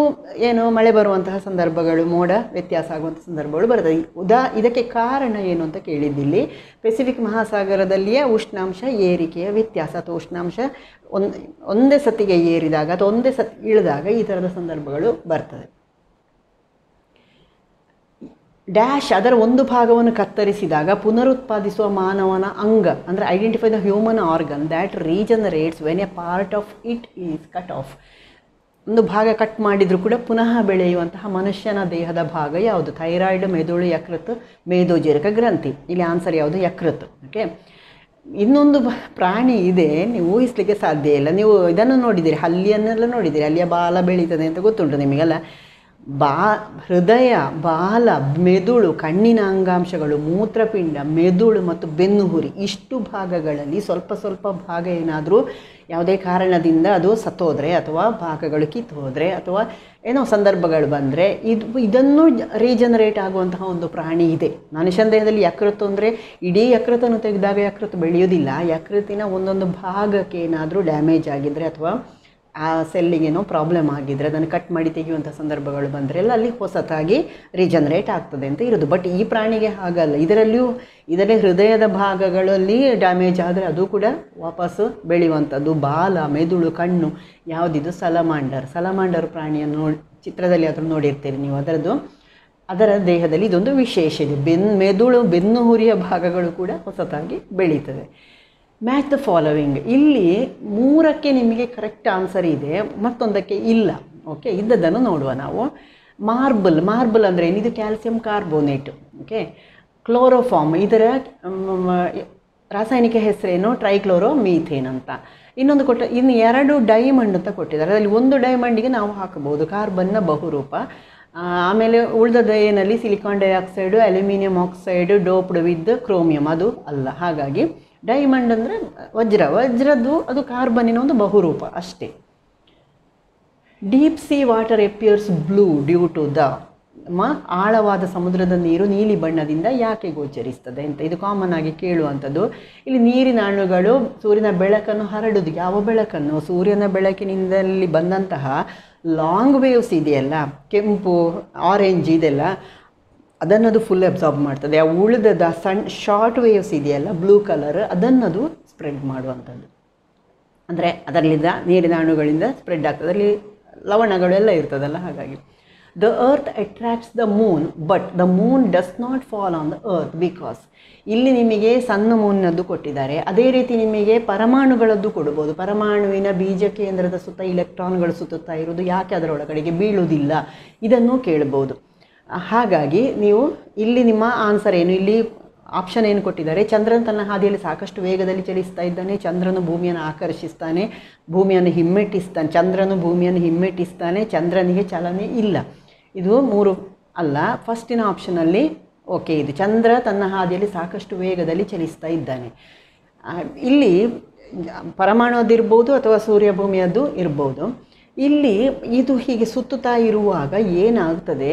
ಏನು ಮಳೆ ಬರುವಂತಹ ಸಂದರ್ಭಗಳು ಮೋಡ ವ್ಯತ್ಯಾಸ ಆಗುವಂಥ ಸಂದರ್ಭಗಳು ಬರ್ತದೆ ಉದಾ ಇದಕ್ಕೆ ಕಾರಣ ಏನು ಅಂತ ಕೇಳಿದ್ದಿಲ್ಲಿ ಪೆಸಿಫಿಕ್ ಮಹಾಸಾಗರದಲ್ಲಿಯೇ ಉಷ್ಣಾಂಶ ಏರಿಕೆಯ ವ್ಯತ್ಯಾಸ ಅಥವಾ ಉಷ್ಣಾಂಶ ಒಂದು ಒಂದೇ ಸತಿಗೆ ಏರಿದಾಗ ಅಥವಾ ಒಂದೇ ಸತಿ ಇಳಿದಾಗ ಈ ಥರದ ಸಂದರ್ಭಗಳು ಬರ್ತದೆ ಡ್ಯಾಶ್ ಅದರ ಒಂದು ಭಾಗವನ್ನು ಕತ್ತರಿಸಿದಾಗ ಪುನರುತ್ಪಾದಿಸುವ ಮಾನವನ ಅಂಗ ಅಂದರೆ identify the human organ that regenerates when a part of it is cut off ಒಂದು ಭಾಗ ಕಟ್ ಮಾಡಿದರೂ ಕೂಡ ಪುನಃ ಬೆಳೆಯುವಂತಹ ಮನುಷ್ಯನ ದೇಹದ ಭಾಗ ಯಾವುದು ಥೈರಾಯ್ಡ್ ಮೆದುಳು ಯಕೃತ್ ಮೇದೋಜೀರಕ ಗ್ರಂಥಿ ಇಲ್ಲಿ ಆನ್ಸರ್ ಯಾವುದು ಯಕೃತ್ ಓಕೆ ಇನ್ನೊಂದು ಪ್ರಾಣಿ ಇದೆ ನೀವು ಊಹಿಸಲಿಕ್ಕೆ ಸಾಧ್ಯ ಇಲ್ಲ ನೀವು ಇದನ್ನು ನೋಡಿದ್ದೀರಿ ಹಲ್ಲಿಯನ್ನೆಲ್ಲ ನೋಡಿದ್ದೀರಿ ಹಲ್ಲಿಯ ಬಾಲ ಬೆಳೀತದೆ ಅಂತ ಗೊತ್ತುಂಟು ನಿಮಗೆಲ್ಲ ಬಾ ಹೃದಯ ಬಾಲ ಮೆದುಳು ಕಣ್ಣಿನ ಅಂಗಾಂಶಗಳು ಮೂತ್ರಪಿಂಡ ಮೆದುಳು ಮತ್ತು ಬೆನ್ನುಹುರಿ ಇಷ್ಟು ಭಾಗಗಳಲ್ಲಿ ಸ್ವಲ್ಪ ಸ್ವಲ್ಪ ಭಾಗ ಏನಾದರೂ ಯಾವುದೇ ಕಾರಣದಿಂದ ಅದು ಸತ್ತೋದ್ರೆ ಅಥವಾ ಭಾಗಗಳು ಕಿತ್ತು ಹೋದರೆ ಅಥವಾ ಏನೋ ಸಂದರ್ಭಗಳು ಬಂದರೆ ಇದು ಇದನ್ನು ರೀಜನರೇಟ್ ಆಗುವಂತಹ ಒಂದು ಪ್ರಾಣಿ ಇದೆ ಮನುಷ್ಯನ ದೇಹದಲ್ಲಿ ಯಕೃತ್ತು ಅಂದರೆ ಇಡೀ ಯಕೃತನ್ನು ತೆಗೆದಾಗ ಯಕೃತ್ತು ಬೆಳೆಯೋದಿಲ್ಲ ಯಕೃತ್ತಿನ ಒಂದೊಂದು ಭಾಗಕ್ಕೆ ಏನಾದರೂ ಡ್ಯಾಮೇಜ್ ಆಗಿದ್ದರೆ ಅಥವಾ ಆ ಸೆಲ್ಲಿಗೇನೋ ಪ್ರಾಬ್ಲಮ್ ಆಗಿದ್ದರೆ ಅದನ್ನು ಕಟ್ ಮಾಡಿ ತೆಗೆಯುವಂಥ ಸಂದರ್ಭಗಳು ಬಂದರೆ ಎಲ್ಲ ಅಲ್ಲಿ ಹೊಸತಾಗಿ ರೀಜನರೇಟ್ ಆಗ್ತದೆ ಅಂತ ಇರೋದು ಬಟ್ ಈ ಪ್ರಾಣಿಗೆ ಹಾಗಲ್ಲ ಇದರಲ್ಲಿಯೂ ಇದರಲ್ಲಿ ಹೃದಯದ ಭಾಗಗಳಲ್ಲಿ ಡ್ಯಾಮೇಜ್ ಆದರೆ ಅದು ಕೂಡ ವಾಪಸ್ಸು ಬೆಳೆಯುವಂಥದ್ದು ಬಾಲ ಮೆದುಳು ಕಣ್ಣು ಯಾವುದಿದು ಸಲಮಾಂಡರ್ ಸಲಮಾಂಡರ್ ಪ್ರಾಣಿಯನ್ನು ನೋಡಿ ಚಿತ್ರದಲ್ಲಿ ಅದರ ನೋಡಿರ್ತೀರಿ ನೀವು ಅದರದ್ದು ಅದರ ದೇಹದಲ್ಲಿ ಇದೊಂದು ವಿಶೇಷ ಇದೆ ಬೆನ್ ಮೆದುಳು ಬೆನ್ನು ಹುರಿಯ ಭಾಗಗಳು ಕೂಡ ಹೊಸತಾಗಿ ಬೆಳೀತದೆ ಮ್ಯಾಚ್ ದ ಫಾಲೋವಿಂಗ್ ಇಲ್ಲಿ ಮೂರಕ್ಕೆ ನಿಮಗೆ ಕರೆಕ್ಟ್ ಆನ್ಸರ್ ಇದೆ ಮತ್ತೊಂದಕ್ಕೆ ಇಲ್ಲ ಓಕೆ ಇದ್ದದನ್ನು ನೋಡುವ ನಾವು ಮಾರ್ಬಲ್ ಮಾರ್ಬಲ್ ಅಂದರೆ ಏನಿದು ಕ್ಯಾಲ್ಸಿಯಂ ಕಾರ್ಬೋನೇಟ್ ಓಕೆ ಕ್ಲೋರೋಫಾರ್ಮ್ ಇದರ ರಾಸಾಯನಿಕ ಹೆಸರೇನು ಟ್ರೈಕ್ಲೋರೋ ಮೀಥೇನ್ ಅಂತ ಇನ್ನೊಂದು ಕೊಟ್ಟ ಇನ್ನು ಎರಡು ಡೈಮಂಡ್ ಅಂತ ಕೊಟ್ಟಿದ್ದಾರೆ ಅದರಲ್ಲಿ ಒಂದು ಡೈಮಂಡಿಗೆ ನಾವು ಹಾಕಬಹುದು ಕಾರ್ಬನ್ನ ಬಹುರೂಪ ಆಮೇಲೆ ಉಳಿದದ ಏನಲ್ಲಿ silicon dioxide aluminium oxide doped with chromium ಅದು ಅಲ್ಲ ಹಾಗಾಗಿ ಡೈಮಂಡ್ ಅಂದರೆ ವಜ್ರ ವಜ್ರದ್ದು ಅದು ಕಾರ್ಬನ್ನಿನ ಒಂದು ಬಹುರೂಪ ಅಷ್ಟೇ deep sea water appears blue due to the ಆಳವಾದ ಸಮುದ್ರದ ನೀರು ನೀಲಿ ಬಣ್ಣದಿಂದ ಯಾಕೆ ಗೋಚರಿಸ್ತದೆ ಅಂತ ಇದು ಕಾಮನ್ ಆಗಿ ಕೇಳುವಂಥದ್ದು ಇಲ್ಲಿ ನೀರಿನ ಅಣುಗಳು ಸೂರ್ಯನ ಬೆಳಕನ್ನು ಹರಡುವುದು ಯಾವ ಬೆಳಕನ್ನು ಸೂರ್ಯನ ಬೆಳಕಿನಿಂದಲ್ಲಿ ಬಂದಂತಹ ಲಾಂಗ್ ವೇವ್ಸ್ ಇದೆಯಲ್ಲ ಕೆಂಪು ಆರೆಂಜ್ ಇದೆಲ್ಲ ಅದನ್ನದು ಫುಲ್ ಅಬ್ಸಾರ್ಬ್ ಮಾಡ್ತದೆ. ಆ ಉಳಿದದ ಸಣ್ಣ ಶಾರ್ಟ್ ವೇವ್ಸ್ ಇದೆಯಲ್ಲ ಬ್ಲೂ ಕಲರ್, ಅದನ್ನದು ಸ್ಪ್ರೆಡ್ ಮಾಡುವಂಥದ್ದು. ಅಂದರೆ ಅದರಲ್ಲಿದ್ದ ನೀರಿನ ಅಣುಗಳಿಂದ ಸ್ಪ್ರೆಡ್ ಆಗ್ತದೆ, ಅಲ್ಲಿ ಲವಣಗಳೆಲ್ಲ ಇರ್ತದಲ್ಲ. ಹಾಗಾಗಿ the earth attracts the moon, but the moon does not fall on the earth, because ಇಲ್ಲಿ ನಿಮಗೆ ಸಣ್ಣ ಮೂನ್ನದ್ದು ಕೊಟ್ಟಿದ್ದಾರೆ, ಅದೇ ರೀತಿ ನಿಮಗೆ ಪರಮಾಣುಗಳದ್ದು ಕೊಡ್ಬೋದು. ಪರಮಾಣುವಿನ ಬೀಜ ಕೇಂದ್ರದ ಸುತ್ತ ಇಲೆಕ್ಟ್ರಾನ್ಗಳು ಸುತ್ತುತ್ತಾ ಇರೋದು, ಯಾಕೆ ಅದರೊಳಗಡೆಗೆ ಬೀಳುವುದಿಲ್ಲ, ಇದನ್ನು ಕೇಳ್ಬೋದು. ಹಾಗಾಗಿ ನೀವು ಇಲ್ಲಿ ನಿಮ್ಮ ಆನ್ಸರ್ ಏನು, ಇಲ್ಲಿ ಆಪ್ಷನ್ ಏನು ಕೊಟ್ಟಿದ್ದಾರೆ, ಚಂದ್ರನ ತನ್ನ ಹಾದಿಯಲ್ಲಿ ಸಾಕಷ್ಟು ವೇಗದಲ್ಲಿ ಚಲಿಸ್ತಾ ಇದ್ದಾನೆ, ಚಂದ್ರನು ಭೂಮಿಯನ್ನು ಆಕರ್ಷಿಸ್ತಾನೆ, ಭೂಮಿಯನ್ನು ಹಿಮ್ಮೆಟ್ಟಿಸ್ತಾನೆ, ಚಂದ್ರನು ಭೂಮಿಯನ್ನು ಹಿಮ್ಮೆಟ್ಟಿಸ್ತಾನೆ, ಚಂದ್ರನಿಗೆ ಚಲನೆ ಇಲ್ಲ. ಇದು ಮೂರು ಅಲ್ಲ, ಫಸ್ಟಿನ ಆಪ್ಷನಲ್ಲಿ ಓಕೆ ಇದು, ಚಂದ್ರ ತನ್ನ ಹಾದಿಯಲ್ಲಿ ಸಾಕಷ್ಟು ವೇಗದಲ್ಲಿ ಚಲಿಸ್ತಾ ಇದ್ದಾನೆ. ಇಲ್ಲಿ ಪರಮಾಣುದ್ದು ಇರ್ಬೋದು ಅಥವಾ ಸೂರ್ಯ ಭೂಮಿಯದ್ದು ಇರ್ಬೋದು. ಇಲ್ಲಿ ಇದು ಹೀಗೆ ಸುತ್ತುತ್ತಾ ಇರುವಾಗ ಏನಾಗ್ತದೆ,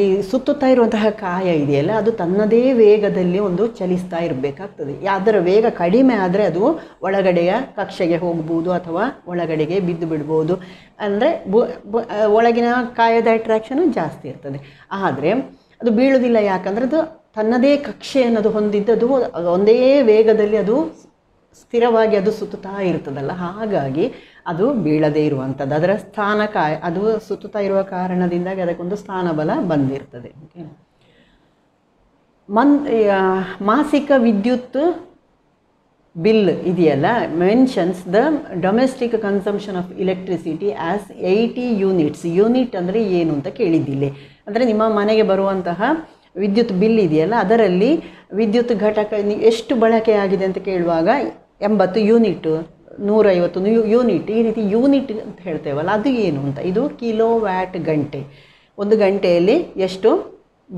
ಈ ಸುತ್ತುತ್ತಾ ಇರುವಂತಹ ಕಾಯ ಇದೆಯಲ್ಲ, ಅದು ತನ್ನದೇ ವೇಗದಲ್ಲಿ ಒಂದು ಚಲಿಸ್ತಾ ಇರಬೇಕಾಗ್ತದೆ. ಅದರ ವೇಗ ಕಡಿಮೆ ಆದರೆ ಅದು ಒಳಗಡೆಯ ಕಕ್ಷೆಗೆ ಹೋಗ್ಬೋದು ಅಥವಾ ಒಳಗಡೆಗೆ ಬಿದ್ದು ಬಿಡ್ಬೋದು. ಅಂದರೆ ಒಳಗಿನ ಕಾಯದ ಅಟ್ರ್ಯಾಕ್ಷನ್ ಜಾಸ್ತಿ ಇರ್ತದೆ, ಆದರೆ ಅದು ಬೀಳುವುದಿಲ್ಲ. ಯಾಕಂದರೆ ಅದು ತನ್ನದೇ ಕಕ್ಷೆಯನ್ನು ಅದು ಹೊಂದಿದ್ದದು, ಒಂದೇ ವೇಗದಲ್ಲಿ ಅದು ಸ್ಥಿರವಾಗಿ ಅದು ಸುತ್ತುತ್ತಾ ಇರ್ತದಲ್ಲ, ಹಾಗಾಗಿ ಅದು ಬೀಳದೇ ಇರುವಂಥದ್ದು. ಅದರ ಸ್ಥಾನ ಕಾಯ ಅದು ಸುತ್ತುತ್ತಾ ಇರುವ ಕಾರಣದಿಂದಾಗಿ ಅದಕ್ಕೊಂದು ಸ್ಥಾನಬಲ ಬಂದಿರ್ತದೆ. ಮನ್ ಮಾಸಿಕ ವಿದ್ಯುತ್ ಬಿಲ್ ಇದೆಯಲ್ಲ, mentions the domestic consumption of electricity as eighty units. Unit ಅಂದರೆ ಏನು ಅಂತ ಕೇಳಿದ್ದಿಲ್ಲ. ಅಂದರೆ ನಿಮ್ಮ ಮನೆಗೆ ಬರುವಂತಹ ವಿದ್ಯುತ್ ಬಿಲ್ ಇದೆಯಲ್ಲ, ಅದರಲ್ಲಿ ವಿದ್ಯುತ್ ಘಟಕ ಎಷ್ಟು ಬಳಕೆಯಾಗಿದೆ ಅಂತ ಕೇಳುವಾಗ ಎಂಬತ್ತು ಯೂನಿಟ್, ನೂರೈವತ್ತು ಯೂನಿಟ್, ಈ ರೀತಿ ಯೂನಿಟ್ ಅಂತ ಹೇಳ್ತೇವಲ್ಲ, ಅದು ಏನು ಅಂತ. ಇದು ಕಿಲೋ ವ್ಯಾಟ್ ಗಂಟೆ, ಒಂದು ಗಂಟೆಯಲ್ಲಿ ಎಷ್ಟು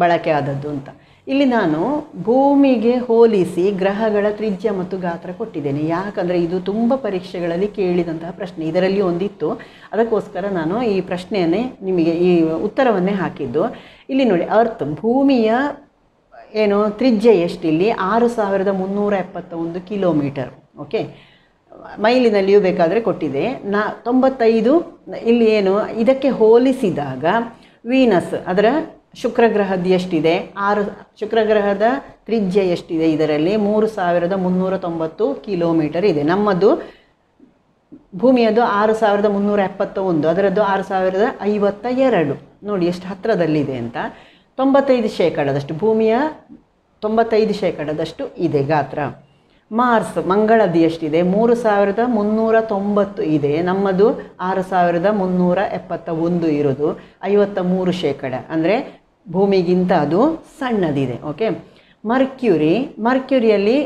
ಬಳಕೆ ಆದದ್ದು ಅಂತ. ಇಲ್ಲಿ ನಾನು ಭೂಮಿಗೆ ಹೋಲಿಸಿ ಗ್ರಹಗಳ ತ್ರಿಜ್ಯ ಮತ್ತು ಗಾತ್ರ ಕೊಟ್ಟಿದ್ದೇನೆ, ಯಾಕಂದರೆ ಇದು ತುಂಬ ಪರೀಕ್ಷೆಗಳಲ್ಲಿ ಕೇಳಿದಂತಹ ಪ್ರಶ್ನೆ, ಇದರಲ್ಲಿ ಒಂದಿತ್ತು. ಅದಕ್ಕೋಸ್ಕರ ನಾನು ಈ ಪ್ರಶ್ನೆಯನ್ನೇ ನಿಮಗೆ ಈ ಉತ್ತರವನ್ನೇ ಹಾಕಿದ್ದು. ಇಲ್ಲಿ ನೋಡಿ, ಅರ್ತ್ ಭೂಮಿಯ ಏನು ತ್ರಿಜ್ಯ ಎಷ್ಟಿಲ್ಲಿ, ಆರು ಸಾವಿರದ ಮುನ್ನೂರ ಎಪ್ಪತ್ತ ಒಂದು ಕಿಲೋಮೀಟರ್. ಓಕೆ, ಮೈಲಿನಲ್ಲಿಯೂ ಬೇಕಾದರೆ ಕೊಟ್ಟಿದೆ. ನಾ ತೊಂಬತ್ತೈದು ಇಲ್ಲಿ ಏನು, ಇದಕ್ಕೆ ಹೋಲಿಸಿದಾಗ ವೀನಸ್ ಅದರ ಶುಕ್ರಗ್ರಹದ ಎಷ್ಟಿದೆ, ಆರು ಶುಕ್ರಗ್ರಹದ ತ್ರಿಜ್ಯ ಎಷ್ಟಿದೆ, ಇದರಲ್ಲಿ ಮೂರು ಸಾವಿರದ ಮುನ್ನೂರ ತೊಂಬತ್ತು ಕಿಲೋಮೀಟರ್ ಇದೆ. ನಮ್ಮದು ಭೂಮಿಯದು ಆರು ಸಾವಿರದ ಮುನ್ನೂರ ಎಪ್ಪತ್ತ ಒಂದು, ಅದರದ್ದು ಆರು ಸಾವಿರದ ಐವತ್ತ ಎರಡು. ನೋಡಿ ಎಷ್ಟು ಹತ್ತಿರದಲ್ಲಿದೆ ಅಂತ. ತೊಂಬತ್ತೈದು ಶೇಕಡದಷ್ಟು ಭೂಮಿಯ ತೊಂಬತ್ತೈದು ಶೇಕಡದಷ್ಟು ಇದೆ ಗಾತ್ರ. ಮಾರ್ಸ್ ಮಂಗಳದ್ದು ಎಷ್ಟಿದೆ, ಮೂರು ಸಾವಿರದ ಮುನ್ನೂರ ತೊಂಬತ್ತು ಇದೆ, ನಮ್ಮದು ಆರು ಸಾವಿರದ ಮುನ್ನೂರ ಎಪ್ಪತ್ತ ಒಂದು ಇರೋದು, ಐವತ್ತ ಮೂರು ಶೇಕಡ, ಅಂದರೆ ಭೂಮಿಗಿಂತ ಅದು ಸಣ್ಣದಿದೆ. ಓಕೆ, ಮರ್ಕ್ಯುರಿ ಮರ್ಕ್ಯುರಿಯಲ್ಲಿ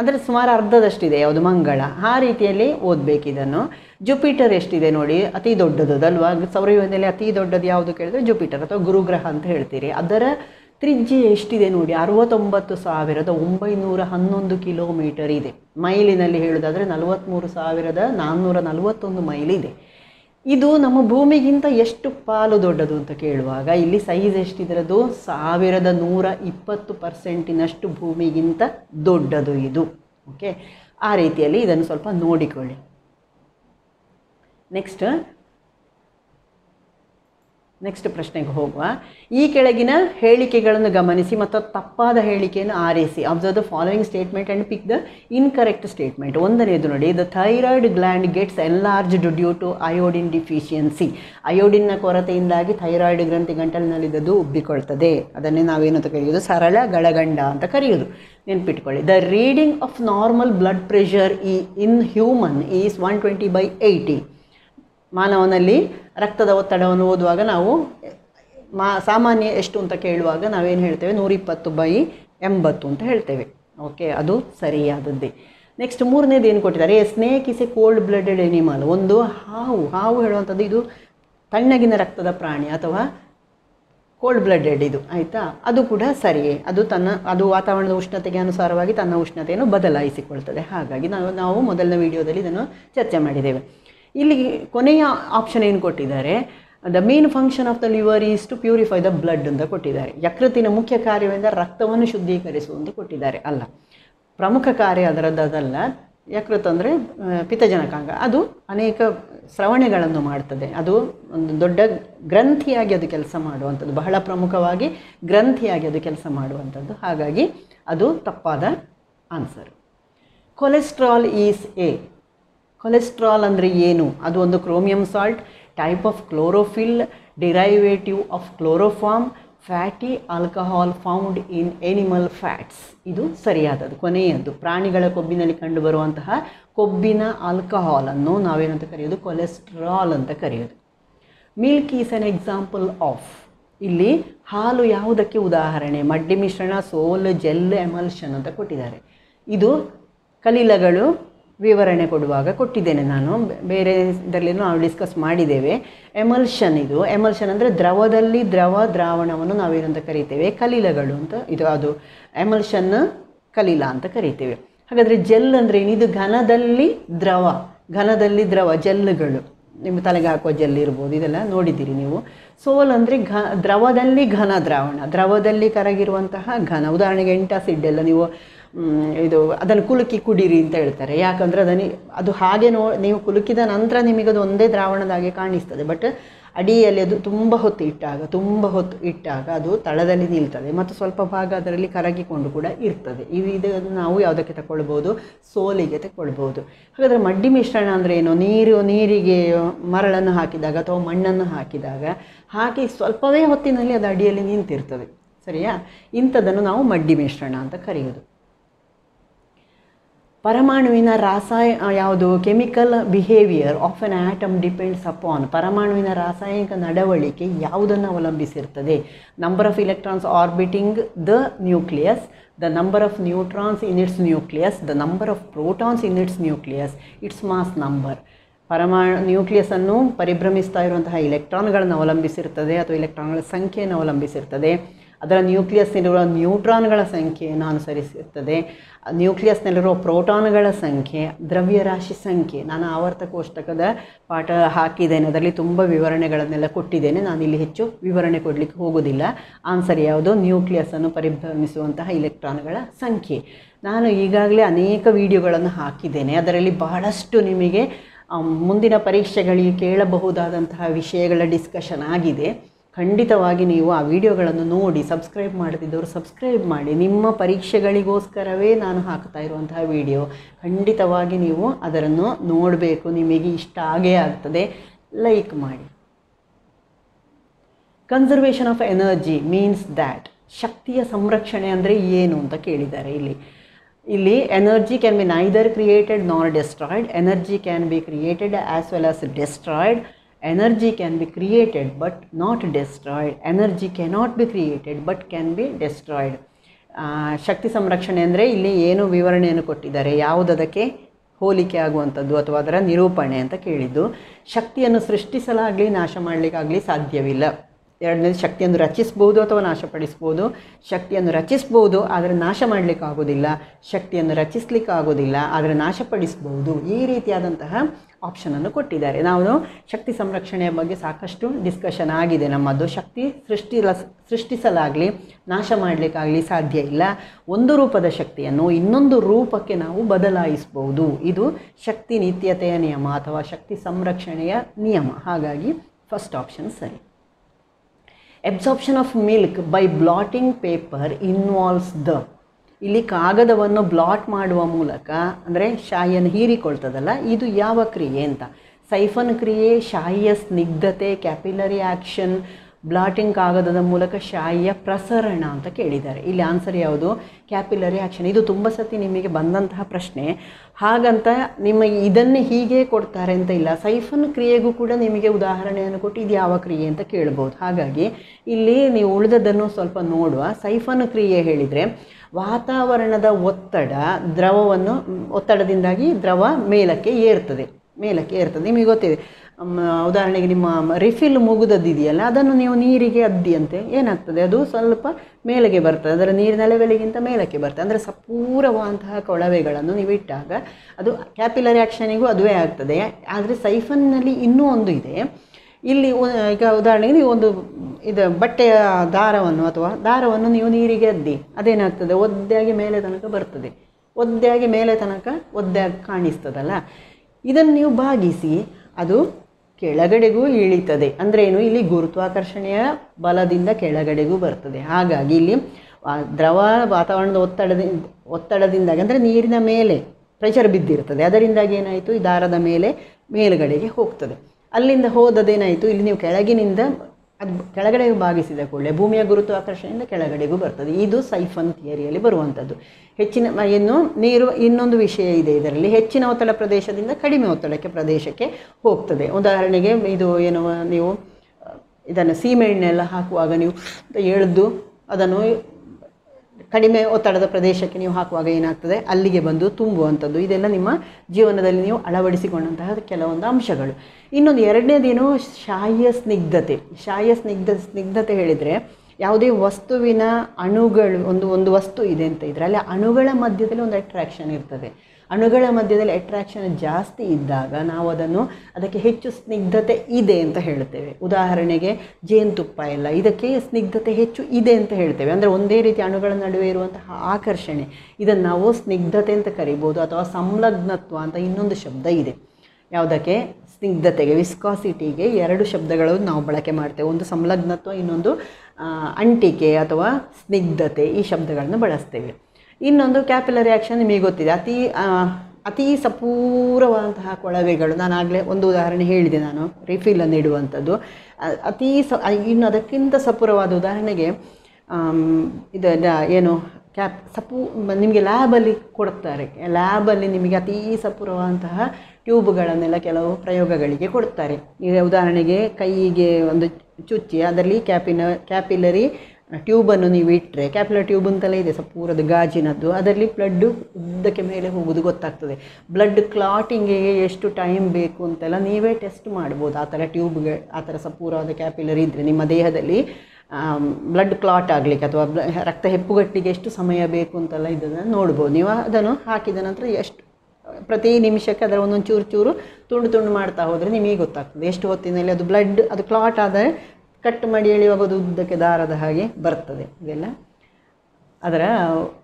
ಅಂದರೆ ಸುಮಾರು ಅರ್ಧದಷ್ಟಿದೆ ಯಾವುದು, ಮಂಗಳ. ಆ ರೀತಿಯಲ್ಲಿ ಓದಬೇಕಿದನ್ನು. ಜುಪಿಟರ್ ಎಷ್ಟಿದೆ ನೋಡಿ, ಅತಿ ದೊಡ್ಡದದು ಅಲ್ವಾ, ಸೌರವ್ಯೂಹದಲ್ಲಿ ಅತಿ ದೊಡ್ಡದು ಯಾವುದು ಕೇಳಿದ್ರೆ ಜುಪಿಟರ್ ಅಥವಾ ಗುರುಗ್ರಹ ಅಂತ ಹೇಳ್ತೀರಿ. ಅದರ ತ್ರಿಜ್ಯ ಎಷ್ಟಿದೆ ನೋಡಿ, ಅರವತ್ತೊಂಬತ್ತು ಸಾವಿರದ ಒಂಬೈನೂರ ಹನ್ನೊಂದು ಕಿಲೋಮೀಟರ್ ಇದೆ. ಮೈಲಿನಲ್ಲಿ ಹೇಳೋದಾದರೆ ನಲವತ್ತ್ಮೂರು ಸಾವಿರದ ನಾನ್ನೂರ ನಲವತ್ತೊಂದು ಮೈಲ್ ಇದೆ. ಇದು ನಮ್ಮ ಭೂಮಿಗಿಂತ ಎಷ್ಟು ಪಾಲು ದೊಡ್ಡದು ಅಂತ ಕೇಳುವಾಗ ಇಲ್ಲಿ ಸೈಜ್ ಎಷ್ಟಿದ್ರದ್ದು, ಸಾವಿರದ ನೂರ ಇಪ್ಪತ್ತು ಪರ್ಸೆಂಟಿನಷ್ಟು ಭೂಮಿಗಿಂತ ದೊಡ್ಡದು ಇದು. ಓಕೆ, ಆ ರೀತಿಯಲ್ಲಿ ಇದನ್ನು ಸ್ವಲ್ಪ ನೋಡಿಕೊಳ್ಳಿ. ನೆಕ್ಸ್ಟ್ ನೆಕ್ಸ್ಟ್ ಪ್ರಶ್ನೆಗೆ ಹೋಗುವ. ಈ ಕೆಳಗಿನ ಹೇಳಿಕೆಗಳನ್ನು ಗಮನಿಸಿ ಮತ್ತು ತಪ್ಪಾದ ಹೇಳಿಕೆಯನ್ನು ಆರಿಸಿ. Observe the following statement and pick the incorrect statement. ಒಂದನೇದು ನೋಡಿ, the thyroid gland gets enlarged due to iodine deficiency. ಅಯೋಡಿನ್ನ ಕೊರತೆಯಿಂದಾಗಿ ಥೈರಾಯ್ಡ್ ಗ್ರಂಥಿ ಗಂಟಲಿನಲ್ಲಿದ್ದದ್ದು ಉಬ್ಬಿಕೊಳ್ತದೆ. ಅದನ್ನೇ ನಾವೇನು ಅಂತ ಕರೆಯೋದು, ಸರಳ ಗಳಗಂಡ ಅಂತ ಕರೆಯೋದು. ನೆನ್ಪಿಟ್ಕೊಳ್ಳಿ. The reading of normal blood pressure ಈ in human is one twenty by eighty. ಮಾನವನಲ್ಲಿ ರಕ್ತದ ಒತ್ತಡವನ್ನು ಓದುವಾಗ ನಾವು ಮಾ ಸಾಮಾನ್ಯ ಎಷ್ಟು ಅಂತ ಕೇಳುವಾಗ ನಾವೇನು ಹೇಳ್ತೇವೆ, ನೂರಿಪ್ಪತ್ತು ಬೈ ಎಂಬತ್ತು ಅಂತ ಹೇಳ್ತೇವೆ. ಓಕೆ, ಅದು ಸರಿಯಾದದ್ದೇ. ನೆಕ್ಸ್ಟ್ ಮೂರನೇದು ಏನು ಕೊಟ್ಟಿದ್ದಾರೆ, a snake is a cold blooded animal. ಒಂದು ಹಾವು, ಹಾವು ಹೇಳುವಂಥದ್ದು ಇದು ತಣ್ಣಗಿನ ರಕ್ತದ ಪ್ರಾಣಿ ಅಥವಾ ಕೋಲ್ಡ್ ಬ್ಲಡೆಡ್ ಇದು, ಆಯಿತಾ. ಅದು ಕೂಡ ಸರಿಯೇ, ಅದು ತನ್ನ ಅದು ವಾತಾವರಣದ ಉಷ್ಣತೆಗೆ ಅನುಸಾರವಾಗಿ ತನ್ನ ಉಷ್ಣತೆಯನ್ನು ಬದಲಾಯಿಸಿಕೊಳ್ತದೆ. ಹಾಗಾಗಿ ನಾವು ನಾವು ಮೊದಲನೇ ವಿಡಿಯೋದಲ್ಲಿ ಇದನ್ನು ಚರ್ಚೆ ಮಾಡಿದ್ದೇವೆ. ಇಲ್ಲಿ ಕೊನೆಯ ಆಪ್ಷನ್ ಏನು ಕೊಟ್ಟಿದ್ದಾರೆ, the main function of the liver is to purify the blood ಅಂತ ಕೊಟ್ಟಿದ್ದಾರೆ. ಯಕೃತಿನ ಮುಖ್ಯ ಕಾರ್ಯವೆಂದರೆ ರಕ್ತವನ್ನು ಶುದ್ಧೀಕರಿಸುವಂತ ಕೊಟ್ಟಿದ್ದಾರೆ ಅಲ್ಲ, ಪ್ರಮುಖ ಕಾರ್ಯ ಅದರದ್ದು ಅದಲ್ಲ. ಯಕೃತ್ ಅಂದರೆ ಪಿತ್ತಜನಕಾಂಗ, ಅದು ಅನೇಕ ಸ್ರವಣೆಗಳನ್ನು ಮಾಡ್ತದೆ. ಅದು ಒಂದು ದೊಡ್ಡ ಗ್ರಂಥಿಯಾಗಿ ಅದು ಕೆಲಸ ಮಾಡುವಂಥದ್ದು, ಬಹಳ ಪ್ರಮುಖವಾಗಿ ಗ್ರಂಥಿಯಾಗಿ ಅದು ಕೆಲಸ ಮಾಡುವಂಥದ್ದು. ಹಾಗಾಗಿ ಅದು ತಪ್ಪಾದ answer. Cholesterol is a. Cholesterol ಅಂದರೆ ಏನು? ಅದು ಒಂದು chromium salt, type of chlorophyll, derivative of chloroform, fatty alcohol found in animal fats. ಇದು ಸರಿಯಾದದ್ದು, ಕೊನೆಯದ್ದು. ಪ್ರಾಣಿಗಳ ಕೊಬ್ಬಿನಲ್ಲಿ ಕಂಡುಬರುವಂತಹ ಕೊಬ್ಬಿನ ಆಲ್ಕಹಾಲನ್ನು ನಾವೇನಂತ ಕರೆಯೋದು? ಕೊಲೆಸ್ಟ್ರಾಲ್ ಅಂತ ಕರೆಯೋದು. Milk is an example of. ಇಲ್ಲಿ ಹಾಲು ಯಾವುದಕ್ಕೆ ಉದಾಹರಣೆ? ಮಡ್ಡಿ ಮಿಶ್ರಣ, ಸೋಲ್, ಜೆಲ್, ಎಮಲ್ಷನ್ ಅಂತ ಕೊಟ್ಟಿದ್ದಾರೆ. ಇದು ಕಲೀಲಗಳು ವಿವರಣೆ ಕೊಡುವಾಗ ಕೊಟ್ಟಿದ್ದೇನೆ ನಾನು, ಬೇರೆ ಇದರಲ್ಲಿ ನಾವು ಡಿಸ್ಕಸ್ ಮಾಡಿದ್ದೇವೆ. ಎಮಲ್ಷನ್, ಇದು ಎಮಲ್ಷನ್ ಅಂದರೆ ದ್ರವದಲ್ಲಿ ದ್ರವ ದ್ರಾವಣವನ್ನು ನಾವೇನಂತ ಕರೀತೇವೆ? ಕಲೀಲಗಳು ಅಂತ. ಇದು ಅದು ಎಮಲ್ಷನ್ ಕಲೀಲ ಅಂತ ಕರೀತೇವೆ. ಹಾಗಾದರೆ ಜೆಲ್ ಅಂದರೆ ಏನಿದು? ಘನದಲ್ಲಿ ದ್ರವ, ಘನದಲ್ಲಿ ದ್ರವ ಜೆಲ್ಗಳು, ನಿಮ್ಮ ತಲೆಗೆ ಹಾಕುವ ಜೆಲ್ ಇರ್ಬೋದು, ಇದೆಲ್ಲ ನೋಡಿದ್ದೀರಿ ನೀವು. ಸೋಲ್ ಅಂದರೆ ಘ ದ್ರವದಲ್ಲಿ ಘನ ದ್ರಾವಣ, ದ್ರವದಲ್ಲಿ ಕರಗಿರುವಂತಹ ಘನ. ಉದಾಹರಣೆಗೆ ಎಂಟಾಸಿಡ್ ಎಲ್ಲ ನೀವು ಇದು ಅದನ್ನು ಕುಲುಕಿ ಕುಡೀರಿ ಅಂತ ಹೇಳ್ತಾರೆ. ಯಾಕಂದರೆ ಅದನ್ನು ಅದು ಹಾಗೆ ನೋ ನೀವು ಕುಲುಕಿದ ನಂತರ ನಿಮಗದು ಒಂದೇ ದ್ರಾವಣದಾಗೆ ಕಾಣಿಸ್ತದೆ. ಬಟ್ ಅಡಿಯಲ್ಲಿ ಅದು ತುಂಬ ಹೊತ್ತು ಇಟ್ಟಾಗ ತುಂಬ ಹೊತ್ತು ಇಟ್ಟಾಗ ಅದು ತಳದಲ್ಲಿ ನಿಲ್ತದೆ, ಮತ್ತು ಸ್ವಲ್ಪ ಭಾಗ ಅದರಲ್ಲಿ ಕರಗಿಕೊಂಡು ಕೂಡ ಇರ್ತದೆ. ಇವು ಇದನ್ನು ನಾವು ಯಾವುದಕ್ಕೆ ತಗೊಳ್ಬೋದು? ಸೋಲಿಗೆ ತಗೊಳ್ಬೋದು. ಹಾಗಾದರೆ ಮಡ್ಡಿ ಮಿಶ್ರಣ ಅಂದರೆ ಏನು? ನೀರು ನೀರಿಗೆ ಮರಳನ್ನು ಹಾಕಿದಾಗ ಅಥವಾ ಮಣ್ಣನ್ನು ಹಾಕಿದಾಗ ಹಾಕಿ ಸ್ವಲ್ಪವೇ ಹೊತ್ತಿನಲ್ಲಿ ಅದು ಅಡಿಯಲ್ಲಿ ನಿಂತಿರ್ತದೆ, ಸರಿಯಾ? ಇಂಥದ್ದನ್ನು ನಾವು ಮಡ್ಡಿ ಮಿಶ್ರಣ ಅಂತ ಕರೆಯೋದು. ಪರಮಾಣುವಿನ ರಾಸಾಯ ಯಾವುದು? Chemical behaviour of an atom depends upon. ಪರಮಾಣುವಿನ ರಾಸಾಯನಿಕ ನಡವಳಿಕೆ ಯಾವುದನ್ನು ಅವಲಂಬಿಸಿರ್ತದೆ? Number of electrons orbiting the nucleus, the number of neutrons in its nucleus, the number of protons in its nucleus, its mass number. ಪರಮಾಣು ನ್ಯೂಕ್ಲಿಯಸ್ಸನ್ನು ಪರಿಭ್ರಮಿಸ್ತಾ ಇರುವಂತಹ ಇಲೆಕ್ಟ್ರಾನ್ಗಳನ್ನು ಅವಲಂಬಿಸಿರ್ತದೆ, ಅಥವಾ ಇಲೆಕ್ಟ್ರಾನ್ಗಳ ಸಂಖ್ಯೆಯನ್ನು ಅವಲಂಬಿಸಿರ್ತದೆ. ಅದರ ನ್ಯೂಕ್ಲಿಯಸ್ನಲ್ಲಿರುವ ನ್ಯೂಟ್ರಾನ್ಗಳ ಸಂಖ್ಯೆಯನ್ನು ಅನುಸರಿಸಿರ್ತದೆ, ನ್ಯೂಕ್ಲಿಯಸ್ನಲ್ಲಿರುವ ಪ್ರೋಟಾನ್ಗಳ ಸಂಖ್ಯೆ, ದ್ರವ್ಯರಾಶಿ ಸಂಖ್ಯೆ. ನಾನು ಆವರ್ತ ಕೋಷ್ಟಕದ ಪಾಠ ಹಾಕಿದ್ದೇನೆ, ಅದರಲ್ಲಿ ತುಂಬ ವಿವರಣೆಗಳನ್ನೆಲ್ಲ ಕೊಟ್ಟಿದ್ದೇನೆ. ನಾನಿಲ್ಲಿ ಹೆಚ್ಚು ವಿವರಣೆ ಕೊಡಲಿಕ್ಕೆ ಹೋಗೋದಿಲ್ಲ. ಆನ್ಸರ್ ಯಾವುದು? ನ್ಯೂಕ್ಲಿಯಸ್ಸನ್ನು ಪರಿಭ್ರಮಿಸುವಂತಹ ಇಲೆಕ್ಟ್ರಾನ್ಗಳ ಸಂಖ್ಯೆ. ನಾನು ಈಗಾಗಲೇ ಅನೇಕ ವಿಡಿಯೋಗಳನ್ನು ಹಾಕಿದ್ದೇನೆ, ಅದರಲ್ಲಿ ಬಹಳಷ್ಟು ನಿಮಗೆ ಮುಂದಿನ ಪರೀಕ್ಷೆಗಳಿಗೆ ಕೇಳಬಹುದಾದಂತಹ ವಿಷಯಗಳ ಡಿಸ್ಕಷನ್ ಆಗಿದೆ. ಖಂಡಿತವಾಗಿ ನೀವು ಆ ವಿಡಿಯೋಗಳನ್ನು ನೋಡಿ, ಸಬ್ಸ್ಕ್ರೈಬ್ ಮಾಡದಿದ್ದವರು ಸಬ್ಸ್ಕ್ರೈಬ್ ಮಾಡಿ. ನಿಮ್ಮ ಪರೀಕ್ಷೆಗಳಿಗೋಸ್ಕರವೇ ನಾನು ಹಾಕ್ತಾ ಇರುವಂತಹ ವಿಡಿಯೋ, ಖಂಡಿತವಾಗಿ ನೀವು ಅದನ್ನು ನೋಡಬೇಕು. ನಿಮಗೆ ಇಷ್ಟ ಆಗೇ ಆಗ್ತದೆ, ಲೈಕ್ ಮಾಡಿ. Conservation of energy means that. ಶಕ್ತಿಯ ಸಂರಕ್ಷಣೆ ಅಂದರೆ ಏನು ಅಂತ ಕೇಳಿದ್ದಾರೆ ಇಲ್ಲಿ. ಇಲ್ಲಿ energy can be neither created nor destroyed. Energy can be created as well as destroyed. Energy can be created but not destroyed. Energy cannot be created but can be destroyed. ಶಕ್ತಿ ಸಂರಕ್ಷಣೆ ಅಂದರೆ ಇಲ್ಲಿ ಏನು ವಿವರಣೆಯನ್ನು ಕೊಟ್ಟಿದ್ದಾರೆ? ಯಾವುದಕ್ಕೆ ಹೋಲಿಕೆ ಆಗುವಂಥದ್ದು ಅಥವಾ ಅದರ ನಿರೂಪಣೆ ಅಂತ ಕೇಳಿದ್ದು. ಶಕ್ತಿಯನ್ನು ಸೃಷ್ಟಿಸಲಾಗಲಿ ನಾಶ ಮಾಡಲಿಕ್ಕಾಗಲಿ ಸಾಧ್ಯವಿಲ್ಲ. ಎರಡನೇದು, ಶಕ್ತಿಯನ್ನು ರಚಿಸ್ಬೋದು ಅಥವಾ ನಾಶಪಡಿಸ್ಬೋದು. ಶಕ್ತಿಯನ್ನು ರಚಿಸ್ಬೋದು ಆದರೆ ನಾಶ ಮಾಡಲಿಕ್ಕಾಗೋದಿಲ್ಲ, ಶಕ್ತಿಯನ್ನು ರಚಿಸ್ಲಿಕ್ಕಾಗೋದಿಲ್ಲ ಆದರೆ ನಾಶಪಡಿಸ್ಬೋದು. ಈ ರೀತಿಯಾದಂತಹ ಆಪ್ಷನನ್ನು ಕೊಟ್ಟಿದ್ದಾರೆ. ನಾವು ಶಕ್ತಿ ಸಂರಕ್ಷಣೆಯ ಬಗ್ಗೆ ಸಾಕಷ್ಟು ಡಿಸ್ಕಷನ್ ಆಗಿದೆ ನಮ್ಮದು. ಶಕ್ತಿ ಸೃಷ್ಟಿ ಸೃಷ್ಟಿಸಲಾಗಲಿ ನಾಶ ಮಾಡಲಿಕ್ಕಾಗಲಿ ಸಾಧ್ಯ ಇಲ್ಲ. ಒಂದು ರೂಪದ ಶಕ್ತಿಯನ್ನು ಇನ್ನೊಂದು ರೂಪಕ್ಕೆ ನಾವು ಬದಲಾಯಿಸ್ಬೋದು. ಇದು ಶಕ್ತಿ ನಿತ್ಯತೆಯ ನಿಯಮ ಅಥವಾ ಶಕ್ತಿ ಸಂರಕ್ಷಣೆಯ ನಿಯಮ. ಹಾಗಾಗಿ ಫಸ್ಟ್ ಆಪ್ಷನ್ ಸರಿ. Absorption of milk by blotting paper involves the. ಇಲ್ಲಿ ಕಾಗದವನ್ನು ಬ್ಲಾಟ್ ಮಾಡುವ ಮೂಲಕ ಅಂದರೆ ಶಾಯಿಯನ್ನು ಹೀರಿಕೊಳ್ತದಲ್ಲ, ಇದು ಯಾವ ಕ್ರಿಯೆ ಅಂತ. ಸೈಫನ್ ಕ್ರಿಯೆ, ಶಾಯಿಯ ಸ್ನಿಗ್ಧತೆ, ಕ್ಯಾಪಿಲರಿ ಆ್ಯಕ್ಷನ್, ಬ್ಲಾಟಿಂಗ್ ಕಾಗದದ ಮೂಲಕ ಶಾಯಿಯ ಪ್ರಸರಣ ಅಂತ ಕೇಳಿದ್ದಾರೆ. ಇಲ್ಲಿ ಆನ್ಸರ್ ಯಾವುದು? Capillary action. ಇದು ತುಂಬ ಸತಿ ನಿಮಗೆ ಬಂದಂತಹ ಪ್ರಶ್ನೆ. ಹಾಗಂತ ನಿಮ್ಮ ಇದನ್ನೇ ಹೀಗೆ ಕೊಡ್ತಾರೆ ಅಂತ ಇಲ್ಲ. ಸೈಫನ್ ಕ್ರಿಯೆಗೂ ಕೂಡ ನಿಮಗೆ ಉದಾಹರಣೆಯನ್ನು ಕೊಟ್ಟು ಇದು ಯಾವ ಕ್ರಿಯೆ ಅಂತ ಕೇಳ್ಬೋದು. ಹಾಗಾಗಿ ಇಲ್ಲಿ ನೀವು ಉಳಿದದನ್ನು ಸ್ವಲ್ಪ ನೋಡುವ. ಸೈಫನ್ ಕ್ರಿಯೆ ಹೇಳಿದರೆ ವಾತಾವರಣದ ಒತ್ತಡ ದ್ರವವನ್ನು ಒತ್ತಡದಿಂದಾಗಿ ದ್ರವ ಮೇಲಕ್ಕೆ ಏರ್ತದೆ ಮೇಲಕ್ಕೆ ಏರ್ತದೆ ನಿಮಗೆ ಗೊತ್ತಿದೆ. ಉದಾಹರಣೆಗೆ ನಿಮ್ಮ ರಿಫಿಲ್ ಮುಗಿದದ್ದಿದೆಯಲ್ಲ, ಅದನ್ನು ನೀವು ನೀರಿಗೆ ಅದ್ದಿಯಂತೆ ಏನಾಗ್ತದೆ, ಅದು ಸ್ವಲ್ಪ ಮೇಲೆಗೆ ಬರ್ತದೆ. ಅದರ ನೀರಿನ ಲೆವೆಲಿಗಿಂತ ಮೇಲಕ್ಕೆ ಬರ್ತದೆ. ಅಂದರೆ ಸಪೂರವಾದಂತಹ ಕೊಳವೆಗಳನ್ನು ನೀವು ಇಟ್ಟಾಗ ಅದು ಕ್ಯಾಪಿಲರಿ ಆ್ಯಕ್ಷನಿಗೂ ಅದುವೇ ಆಗ್ತದೆ. ಆದರೆ ಸೈಫನ್ನಲ್ಲಿ ಇನ್ನೂ ಒಂದು ಇದೆ. ಇಲ್ಲಿ ಈಗ ಉದಾಹರಣೆಗೆ ನೀವು ಒಂದು ಇದು ಬಟ್ಟೆಯ ದಾರವನ್ನು ಅಥವಾ ದಾರವನ್ನು ನೀವು ನೀರಿಗೆ ಅದ್ದಿ, ಅದೇನಾಗ್ತದೆ, ಒದ್ದಾಗಿ ಮೇಲೆ ತನಕ ಬರ್ತದೆ. ಒದ್ದೆಯಾಗಿ ಮೇಲೆ ತನಕ ಒದ್ದೆಯಾಗಿ ಕಾಣಿಸ್ತದಲ್ಲ, ಇದನ್ನು ನೀವು ಭಾಗಿಸಿ ಅದು ಕೆಳಗಡೆಗೂ ಇಳಿತದೆ. ಅಂದರೆ ಏನು, ಇಲ್ಲಿ ಗುರುತ್ವಾಕರ್ಷಣೆಯ ಬಲದಿಂದ ಕೆಳಗಡೆಗೂ ಬರ್ತದೆ. ಹಾಗಾಗಿ ಇಲ್ಲಿ ದ್ರವ ವಾತಾವರಣದ ಒತ್ತಡದಿಂದ ಒತ್ತಡದಿಂದಾಗಿ ಅಂದರೆ ನೀರಿನ ಮೇಲೆ ಪ್ರೆಷರ್ ಬಿದ್ದಿರ್ತದೆ, ಅದರಿಂದಾಗಿ ಏನಾಯಿತು ಈ ದಾರದ ಮೇಲೆ ಮೇಲುಗಡೆಗೆ ಹೋಗ್ತದೆ. ಅಲ್ಲಿಂದ ಹೋದದೇನಾಯಿತು, ಇಲ್ಲಿ ನೀವು ಕೆಳಗಿನಿಂದ ಅದು ಕೆಳಗಡೆಗೆ ಭಾಗಿಸಿದ ಕೂಡಲೇ ಭೂಮಿಯ ಗುರುತ್ವಾಕರ್ಷಣೆಯಿಂದ ಕೆಳಗಡೆಗೂ ಬರ್ತದೆ. ಇದು ಸೈಫನ್ ಥಿಯರಿಯಲ್ಲಿ ಬರುವಂಥದ್ದು. ಹೆಚ್ಚಿನ ಏನು ನೀರು ಇನ್ನೊಂದು ವಿಷಯ ಇದೆ ಇದರಲ್ಲಿ, ಹೆಚ್ಚಿನ ಒತ್ತಡ ಪ್ರದೇಶದಿಂದ ಕಡಿಮೆ ಒತ್ತಡಕ್ಕೆ ಪ್ರದೇಶಕ್ಕೆ ಹೋಗ್ತದೆ. ಉದಾಹರಣೆಗೆ ಇದು ಏನು, ನೀವು ಇದನ್ನು ಸೀಮೆಎಣ್ಣೆಲ್ಲ ಹಾಕುವಾಗ ನೀವು ಎಳೆದು ಅದನ್ನು ಕಡಿಮೆ ಒತ್ತಡದ ಪ್ರದೇಶಕ್ಕೆ ನೀವು ಹಾಕುವಾಗ ಏನಾಗ್ತದೆ, ಅಲ್ಲಿಗೆ ಬಂದು ತುಂಬುವಂಥದ್ದು. ಇದೆಲ್ಲ ನಿಮ್ಮ ಜೀವನದಲ್ಲಿ ನೀವು ಅಳವಡಿಸಿಕೊಂಡಂತಹ ಕೆಲವೊಂದು ಅಂಶಗಳು. ಇನ್ನೊಂದು ಎರಡನೇದೇನು, ಶಾಯ ಸ್ನಿಗ್ಧತೆ. ಶಾಯ ಸ್ನಿಗ್ಧ ಸ್ನಿಗ್ಧತೆ ಹೇಳಿದರೆ ಯಾವುದೇ ವಸ್ತುವಿನ ಅಣುಗಳು, ಒಂದು ಒಂದು ವಸ್ತು ಇದೆ ಅಂತ ಇದ್ದರೆ ಅಲ್ಲಿ ಅಣುಗಳ ಮಧ್ಯದಲ್ಲಿ ಒಂದು ಅಟ್ರ್ಯಾಕ್ಷನ್ ಇರ್ತದೆ. ಅಣುಗಳ ಮಧ್ಯದಲ್ಲಿ ಅಟ್ರ್ಯಾಕ್ಷನ್ ಜಾಸ್ತಿ ಇದ್ದಾಗ ನಾವು ಅದನ್ನು ಅದಕ್ಕೆ ಹೆಚ್ಚು ಸ್ನಿಗ್ಧತೆ ಇದೆ ಅಂತ ಹೇಳ್ತೇವೆ. ಉದಾಹರಣೆಗೆ ಜೇನುತುಪ್ಪ ಎಲ್ಲ ಇದಕ್ಕೆ ಸ್ನಿಗ್ಧತೆ ಹೆಚ್ಚು ಇದೆ ಅಂತ ಹೇಳ್ತೇವೆ. ಅಂದರೆ ಒಂದೇ ರೀತಿ ಅಣುಗಳ ನಡುವೆ ಇರುವಂತಹ ಆಕರ್ಷಣೆ, ಇದನ್ನು ನಾವು ಸ್ನಿಗ್ಧತೆ ಅಂತ ಕರಿಬೋದು. ಅಥವಾ ಸಂಲಗ್ನತ್ವ ಅಂತ ಇನ್ನೊಂದು ಶಬ್ದ ಇದೆ. ಯಾವುದಕ್ಕೆ? ಸ್ನಿಗ್ಧತೆಗೆ, ವಿಸ್ಕಾಸಿಟಿಗೆ. ಎರಡು ಶಬ್ದಗಳನ್ನು ನಾವು ಬಳಕೆ ಮಾಡ್ತೇವೆ. ಒಂದು ಸಂಲಗ್ನತ್ವ, ಇನ್ನೊಂದು ಅಂಟಿಕೆ ಅಥವಾ ಸ್ನಿಗ್ಧತೆ. ಈ ಶಬ್ದಗಳನ್ನು ಬಳಸ್ತೇವೆ. ಇನ್ನೊಂದು ಕ್ಯಾಪಿಲರಿ ಆ್ಯಕ್ಷನ್ ನಿಮಗೆ ಗೊತ್ತಿದೆ. ಅತಿ ಅತೀ ಸಪೂರವಾದಂತಹ ಕೊಳವೆಗಳು, ನಾನಾಗಲೇ ಒಂದು ಉದಾಹರಣೆ ಹೇಳಿದೆ, ನಾನು ರಿಫಿಲನ್ನು ಇಡುವಂಥದ್ದು. ಅತೀ ಸ ಇನ್ನು ಅದಕ್ಕಿಂತ ಸಪೂರವಾದ ಉದಾಹರಣೆಗೆ ಇದು ಏನು ಕ್ಯಾಪ್ ಸಪೂ ನಿಮಗೆ ಲ್ಯಾಬಲ್ಲಿ ಕೊಡ್ತಾರೆ. ಲ್ಯಾಬಲ್ಲಿ ನಿಮಗೆ ಅತೀ ಸಪೂರವಾದಂತಹ ಟ್ಯೂಬ್ಗಳನ್ನೆಲ್ಲ ಕೆಲವು ಪ್ರಯೋಗಗಳಿಗೆ ಕೊಡ್ತಾರೆ. ಈಗ ಉದಾಹರಣೆಗೆ ಕೈಗೆ ಒಂದು ಚುಚ್ಚಿ ಅದರಲ್ಲಿ ಕ್ಯಾಪಿನ ಕ್ಯಾಪಿಲರಿ ಟ್ಯೂಬನ್ನು ನೀವು ಇಟ್ಟರೆ, ಕ್ಯಾಪಿಲರ್ ಟ್ಯೂಬ್ ಅಂತಲೇ ಇದೆ ಸಪೂರದ ಗಾಜಿನದ್ದು, ಅದರಲ್ಲಿ ಬ್ಲಡ್ಡು ಉದ್ದಕ್ಕೆ ಮೇಲೆ ಹೋಗೋದು ಗೊತ್ತಾಗ್ತದೆ. ಬ್ಲಡ್ ಕ್ಲಾಟಿಂಗಿಗೆ ಎಷ್ಟು ಟೈಮ್ ಬೇಕು ಅಂತೆಲ್ಲ ನೀವೇ ಟೆಸ್ಟ್ ಮಾಡ್ಬೋದು. ಆ ಥರ ಟ್ಯೂಬ್ಗಳು, ಆ ಥರ ಸಪೂರವಾದ ಕ್ಯಾಪಿಲರಿ ಇದ್ದರೆ ನಿಮ್ಮ ದೇಹದಲ್ಲಿ ಬ್ಲಡ್ ಕ್ಲಾಟ್ ಆಗಲಿಕ್ಕೆ ಅಥವಾ ರಕ್ತ ಹೆಪ್ಪುಗಟ್ಟಿಗೆ ಎಷ್ಟು ಸಮಯ ಬೇಕು ಅಂತೆಲ್ಲ ಇದನ್ನು ನೋಡ್ಬೋದು. ನೀವು ಅದನ್ನು ಹಾಕಿದ ನಂತರ ಎಷ್ಟು ಪ್ರತಿ ನಿಮಿಷಕ್ಕೆ ಅದರ ಒಂದೊಂದು ಚೂರು ಚೂರು ತುಂಡು ತುಂಡು ಮಾಡ್ತಾ ಹೋದರೆ ನಿಮಗೆ ಗೊತ್ತಾಗ್ತದೆ ಎಷ್ಟು ಹೊತ್ತಿನಲ್ಲಿ ಅದು ಬ್ಲಡ್ ಅದು ಕ್ಲಾಟ್ ಆದರೆ ಕಟ್ ಮಾಡಿ ಎಳೆಯುವಾಗ ಅದು ಉದ್ದಕ್ಕೆ ದಾರದ ಹಾಗೆ ಬರ್ತದೆ. ಇದೆಲ್ಲ ಅದರ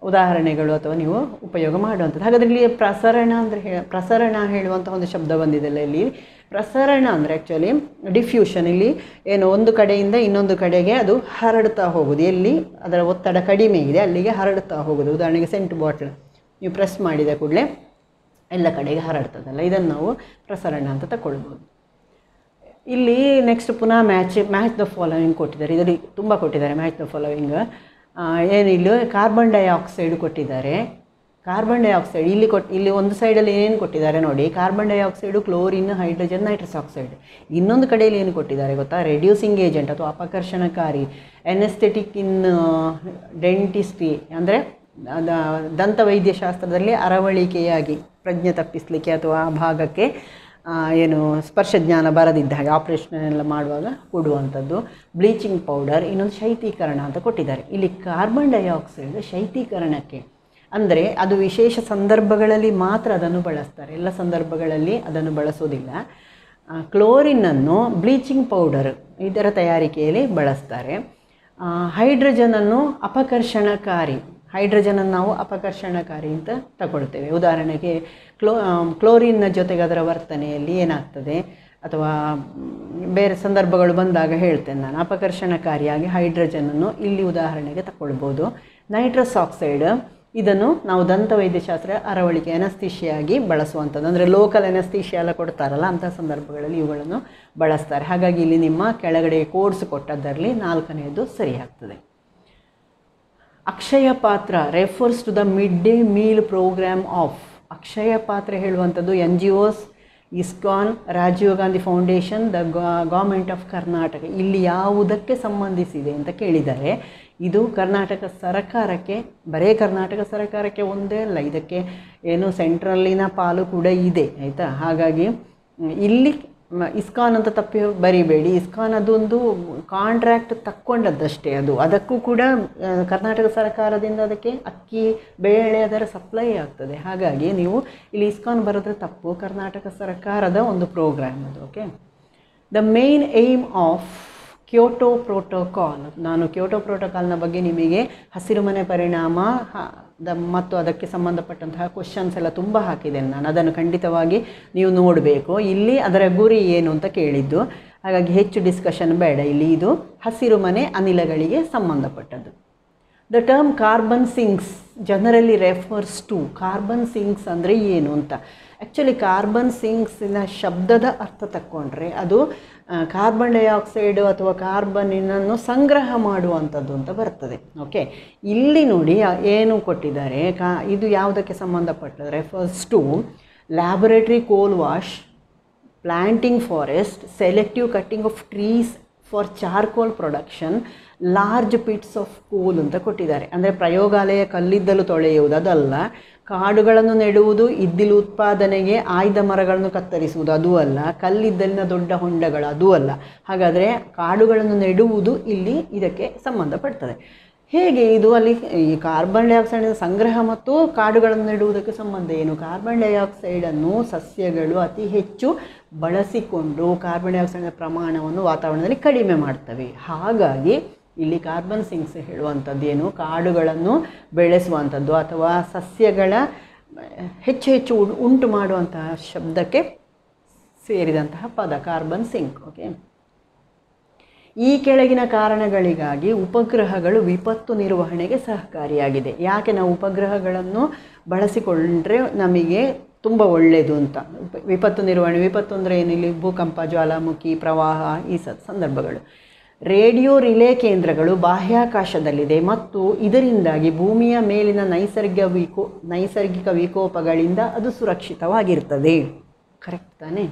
ಉದಾಹರಣೆಗಳು ಅಥವಾ ನೀವು ಉಪಯೋಗ ಮಾಡುವಂಥದ್ದು. ಹಾಗಾದರೆ ಇಲ್ಲಿ ಪ್ರಸರಣ ಅಂದರೆ ಹೇ ಪ್ರಸರಣ ಹೇಳುವಂಥ ಒಂದು ಶಬ್ದ ಬಂದಿದೆಲ್ಲ. ಇಲ್ಲಿ ಪ್ರಸರಣ ಅಂದರೆ ಆ್ಯಕ್ಚುಲಿ ಡಿಫ್ಯೂಷನ್. ಇಲ್ಲಿ ಏನು, ಒಂದು ಕಡೆಯಿಂದ ಇನ್ನೊಂದು ಕಡೆಗೆ ಅದು ಹರಡ್ತಾ ಹೋಗೋದು. ಎಲ್ಲಿ ಅದರ ಒತ್ತಡ ಕಡಿಮೆ ಇದೆ ಅಲ್ಲಿಗೆ ಹರಡ್ತಾ ಹೋಗೋದು. ಉದಾಹರಣೆಗೆ ಸೆಂಟ್ ಬಾಟ್ಲ್ ನೀವು ಪ್ರೆಸ್ ಮಾಡಿದ ಕೂಡಲೇ ಎಲ್ಲ ಕಡೆಗೆ ಹರಡ್ತದಲ್ಲ, ಇದನ್ನು ನಾವು ಪ್ರಸರಣ ಅಂತ ತಗೊಳ್ಬೋದು. ಇಲ್ಲಿ ನೆಕ್ಸ್ಟ್ ಪುನಃ ಮ್ಯಾಚ್ ಮ್ಯಾಚ್ ದ ಫಾಲೋವಿಂಗ್ ಕೊಟ್ಟಿದ್ದಾರೆ. ಇದರಲ್ಲಿ ತುಂಬ ಕೊಟ್ಟಿದ್ದಾರೆ ಮ್ಯಾಚ್ ದ ಫಾಲೋವಿಂಗ್. ಏನಿಲ್ಲೂ ಕಾರ್ಬನ್ ಡೈಆಕ್ಸೈಡ್ ಕೊಟ್ಟಿದ್ದಾರೆ. ಕಾರ್ಬನ್ ಡೈಆಕ್ಸೈಡ್ ಇಲ್ಲಿ ಕೊಟ್ಟು ಇಲ್ಲಿ ಒಂದು ಸೈಡಲ್ಲಿ ಏನು ಕೊಟ್ಟಿದ್ದಾರೆ ನೋಡಿ, carbon dioxide, chlorine, hydrogen, nitrous oxide. ಇನ್ನೊಂದು ಕಡೆಯಲ್ಲಿ ಏನು ಕೊಟ್ಟಿದ್ದಾರೆ ಗೊತ್ತಾ, ರೆಡ್ಯೂಸಿಂಗ್ ಏಜೆಂಟ್ ಅಥವಾ ಅಪಕರ್ಷಣಕಾರಿ, ಎನೆಸ್ಥೆಟಿಕ್ ಇನ್ ಡೆಂಟಿಸ್ಟ್ರಿ ಅಂದರೆ ದಂತ ವೈದ್ಯಶಾಸ್ತ್ರದಲ್ಲಿ ಅರವಳಿಕೆಯಾಗಿ ಪ್ರಜ್ಞೆ ತಪ್ಪಿಸಲಿಕ್ಕೆ ಅಥವಾ ಆ ಭಾಗಕ್ಕೆ ಏನು ಸ್ಪರ್ಶ ಜ್ಞಾನ ಬರದಿದ್ದ ಹಾಗೆ ಆಪ್ರೇಷನ್ ಎಲ್ಲ ಮಾಡುವಾಗ ಕೊಡುವಂಥದ್ದು, ಬ್ಲೀಚಿಂಗ್ ಪೌಡರ್, ಇನ್ನೊಂದು ಶೈತ್ಯೀಕರಣ ಅಂತ ಕೊಟ್ಟಿದ್ದಾರೆ. ಇಲ್ಲಿ ಕಾರ್ಬನ್ ಡೈಆಕ್ಸೈಡ್ ಶೈತ್ಯೀಕರಣಕ್ಕೆ ಅಂದರೆ ಅದು ವಿಶೇಷ ಸಂದರ್ಭಗಳಲ್ಲಿ ಮಾತ್ರ ಅದನ್ನು ಬಳಸ್ತಾರೆ, ಎಲ್ಲ ಸಂದರ್ಭಗಳಲ್ಲಿ ಅದನ್ನು ಬಳಸೋದಿಲ್ಲ. ಕ್ಲೋರಿನನ್ನು ಬ್ಲೀಚಿಂಗ್ ಪೌಡರ್ ಇದರ ತಯಾರಿಕೆಯಲ್ಲಿ ಬಳಸ್ತಾರೆ. ಹೈಡ್ರೋಜನನ್ನು ಅಪಕರ್ಷಣಕಾರಿ, ಹೈಡ್ರೋಜನನ್ನು ನಾವು ಅಪಕರ್ಷಣಕಾರಿ ಅಂತ ತಗೊಳ್ತೇವೆ. ಉದಾಹರಣೆಗೆ ಕ್ಲೋ ಕ್ಲೋರಿನ್ನ ಜೊತೆಗೆ ಅದರ ವರ್ತನೆಯಲ್ಲಿ ಏನಾಗ್ತದೆ ಅಥವಾ ಬೇರೆ ಸಂದರ್ಭಗಳು ಬಂದಾಗ ಹೇಳ್ತೇನೆ ನಾನು. ಅಪಕರ್ಷಣಕಾರಿಯಾಗಿ ಹೈಡ್ರೋಜನನ್ನು ಇಲ್ಲಿ ಉದಾಹರಣೆಗೆ ತಗೊಳ್ಬೋದು. ನೈಟ್ರಸ್ ಆಕ್ಸೈಡ್ ಇದನ್ನು ನಾವು ದಂತ ವೈದ್ಯಶಾಸ್ತ್ರ ಅರವಳಿಕೆ ಎನಸ್ತೀಷಿಯಾಗಿ ಬಳಸುವಂಥದ್ದು. ಅಂದರೆ ಲೋಕಲ್ ಎನಸ್ತೀಷಿಯಾ ಎಲ್ಲ ಕೊಡ್ತಾರಲ್ಲ ಅಂಥ ಸಂದರ್ಭಗಳಲ್ಲಿ ಇವುಗಳನ್ನು ಬಳಸ್ತಾರೆ. ಹಾಗಾಗಿ ಇಲ್ಲಿ ನಿಮ್ಮ ಕೆಳಗಡೆ ಕೋಡ್ಸ್ ಕೊಟ್ಟದ್ದರಲ್ಲಿ ನಾಲ್ಕನೆಯದು ಸರಿಯಾಗ್ತದೆ. Akshaya Patra refers to the mid day meal programme of. Akshaya Patra ಹೇಳುವಂಥದ್ದು N G Os, ISKCON, Rajiv Gandhi foundation, the government of Karnataka. ಇಲ್ಲಿ ಯಾವುದಕ್ಕೆ ಸಂಬಂಧಿಸಿದೆ ಅಂತ ಕೇಳಿದರೆ ಇದು ಕರ್ನಾಟಕ ಸರ್ಕಾರಕ್ಕೆ, ಬರೇ ಕರ್ನಾಟಕ ಸರ್ಕಾರಕ್ಕೆ ಒಂದೇ ಅಲ್ಲ, ಇದಕ್ಕೆ ಏನು ಸೆಂಟ್ರಲ್ಲಿನ ಪಾಲು ಕೂಡ ಇದೆ ಆಯಿತಾ. ಹಾಗಾಗಿ ಇಲ್ಲಿ ಇಸ್ಕಾನ್ ಅಂತ ತಪ್ಪಿ ಬರಿಬೇಡಿ. ಇಸ್ಕಾನ್ ಅದೊಂದು ಕಾಂಟ್ರಾಕ್ಟ್ ತಕ್ಕೊಂಡದ್ದಷ್ಟೇ. ಅದು ಅದಕ್ಕೂ ಕೂಡ ಕರ್ನಾಟಕ ಸರ್ಕಾರದಿಂದ ಅದಕ್ಕೆ ಅಕ್ಕಿ, ಬೇಳೆ ಅದರ ಸಪ್ಲೈ ಆಗ್ತದೆ. ಹಾಗಾಗಿ ನೀವು ಇಲ್ಲಿ ಇಸ್ಕಾನ್ ಬರೆದ್ರೆ ತಪ್ಪು, ಕರ್ನಾಟಕ ಸರ್ಕಾರದ ಒಂದು ಪ್ರೋಗ್ರಾಮ್ ಅದು. Okay, the main aim of Kyoto protocol. ನಾನು ಕ್ಯೋಟೋ ಪ್ರೋಟೋಕಾಲ್ನ ಬಗ್ಗೆ ನಿಮಗೆ ಹಸಿರುಮನೆ ಪರಿಣಾಮ ದ ಮತ್ತು ಅದಕ್ಕೆ ಸಂಬಂಧಪಟ್ಟಂತಹ ಕ್ವಶನ್ಸ್ ಎಲ್ಲ ತುಂಬ ಹಾಕಿದ್ದೇನೆ ನಾನು. ಅದನ್ನು ಖಂಡಿತವಾಗಿ ನೀವು ನೋಡಬೇಕು. ಇಲ್ಲಿ ಅದರ ಗುರಿ ಏನು ಅಂತ ಕೇಳಿದ್ದು, ಹಾಗಾಗಿ ಹೆಚ್ಚು ಡಿಸ್ಕಷನ್ ಬೇಡ ಇಲ್ಲಿ. ಇದು ಹಸಿರು ಮನೆ ಅನಿಲಗಳಿಗೆ ಸಂಬಂಧಪಟ್ಟದ್ದು. The term carbon sinks generally refers to, carbon sinks ಅಂದರೆ ಏನು ಅಂತ. ಆ್ಯಕ್ಚುಲಿ ಕಾರ್ಬನ್ ಸಿಂಕ್ಸಿನ ಶಬ್ದದ ಅರ್ಥ ತಕ್ಕೊಂಡ್ರೆ ಅದು ಕಾರ್ಬನ್ ಡೈಆಕ್ಸೈಡು ಅಥವಾ ಕಾರ್ಬನ್ನಿನನ್ನು ಸಂಗ್ರಹ ಮಾಡುವಂಥದ್ದು ಅಂತ ಬರ್ತದೆ. ಓಕೆ, ಇಲ್ಲಿ ನೋಡಿ ಏನು ಕೊಟ್ಟಿದ್ದಾರೆ, ಕಾ ಇದು ಯಾವುದಕ್ಕೆ ಸಂಬಂಧಪಟ್ಟದ್ದು, refers to laboratory coal wash, planting forest, selective cutting of trees for charcoal production, large pits of coal ಅಂತ ಕೊಟ್ಟಿದ್ದಾರೆ. ಅಂದರೆ ಪ್ರಯೋಗಾಲಯ ಕಲ್ಲಿದ್ದಲು ತೊಳೆಯುವುದು ಅದಲ್ಲ, ಕಾಡುಗಳನ್ನು ನೆಡುವುದು, ಇದ್ದಿಲು ಉತ್ಪಾದನೆಗೆ ಆಯ್ದ ಮರಗಳನ್ನು ಕತ್ತರಿಸುವುದು ಅದೂ ಅಲ್ಲ, ಕಲ್ಲಿದ್ದಲಿನ ದೊಡ್ಡ ಹೊಂಡಗಳು ಅದೂ ಅಲ್ಲ. ಹಾಗಾದರೆ ಕಾಡುಗಳನ್ನು ನೆಡುವುದು ಇಲ್ಲಿ ಇದಕ್ಕೆ ಸಂಬಂಧಪಡ್ತದೆ. ಹೇಗೆ ಇದು ಅಲ್ಲಿ ಈ ಕಾರ್ಬನ್ ಡೈಆಕ್ಸೈಡಿನ ಸಂಗ್ರಹ ಮತ್ತು ಕಾಡುಗಳನ್ನು ನೆಡುವುದಕ್ಕೆ ಸಂಬಂಧ ಏನು? ಕಾರ್ಬನ್ ಡೈಆಕ್ಸೈಡನ್ನು ಸಸ್ಯಗಳು ಅತಿ ಹೆಚ್ಚು ಬಳಸಿಕೊಂಡು ಕಾರ್ಬನ್ ಡೈಆಕ್ಸೈಡಿನ ಪ್ರಮಾಣವನ್ನು ವಾತಾವರಣದಲ್ಲಿ ಕಡಿಮೆ ಮಾಡ್ತವೆ. ಹಾಗಾಗಿ ಇಲ್ಲಿ ಕಾರ್ಬನ್ ಸಿಂಕ್ಸ್ ಹೇಳುವಂಥದ್ದು ಏನು, ಕಾಡುಗಳನ್ನು ಬೆಳೆಸುವಂಥದ್ದು ಅಥವಾ ಸಸ್ಯಗಳ ಹೆಚ್ಚು ಹೆಚ್ಚು ಉಂಟು ಮಾಡುವಂತಹ ಶಬ್ದಕ್ಕೆ ಸೇರಿದಂತಹ ಪದ ಕಾರ್ಬನ್ ಸಿಂಕ್. ಓಕೆ, ಈ ಕೆಳಗಿನ ಕಾರಣಗಳಿಗಾಗಿ ಉಪಗ್ರಹಗಳು ವಿಪತ್ತು ನಿರ್ವಹಣೆಗೆ ಸಹಕಾರಿಯಾಗಿದೆ. ಯಾಕೆ ನಾವು ಉಪಗ್ರಹಗಳನ್ನು ಬಳಸಿಕೊಂಡ್ರೆ ನಮಗೆ ತುಂಬ ಒಳ್ಳೆಯದು ಅಂತ. ವಿಪತ್ತು ನಿರ್ವಹಣೆ, ವಿಪತ್ತು ಅಂದರೆ ಏನಿಲ್ಲ, ಭೂಕಂಪ, ಜ್ವಾಲಾಮುಖಿ, ಪ್ರವಾಹ, ಈ ಸಂದರ್ಭಗಳು. ರೇಡಿಯೋ ರಿಲೇ ಕೇಂದ್ರಗಳು ಬಾಹ್ಯಾಕಾಶದಲ್ಲಿದೆ ಮತ್ತು ಇದರಿಂದಾಗಿ ಭೂಮಿಯ ಮೇಲಿನ ನೈಸರ್ಗಿಕ ವಿಕೋ ನೈಸರ್ಗಿಕ ವಿಕೋಪಗಳಿಂದ ಅದು ಸುರಕ್ಷಿತವಾಗಿರ್ತದೆ. ಕರೆಕ್ಟ್ ತಾನೇ?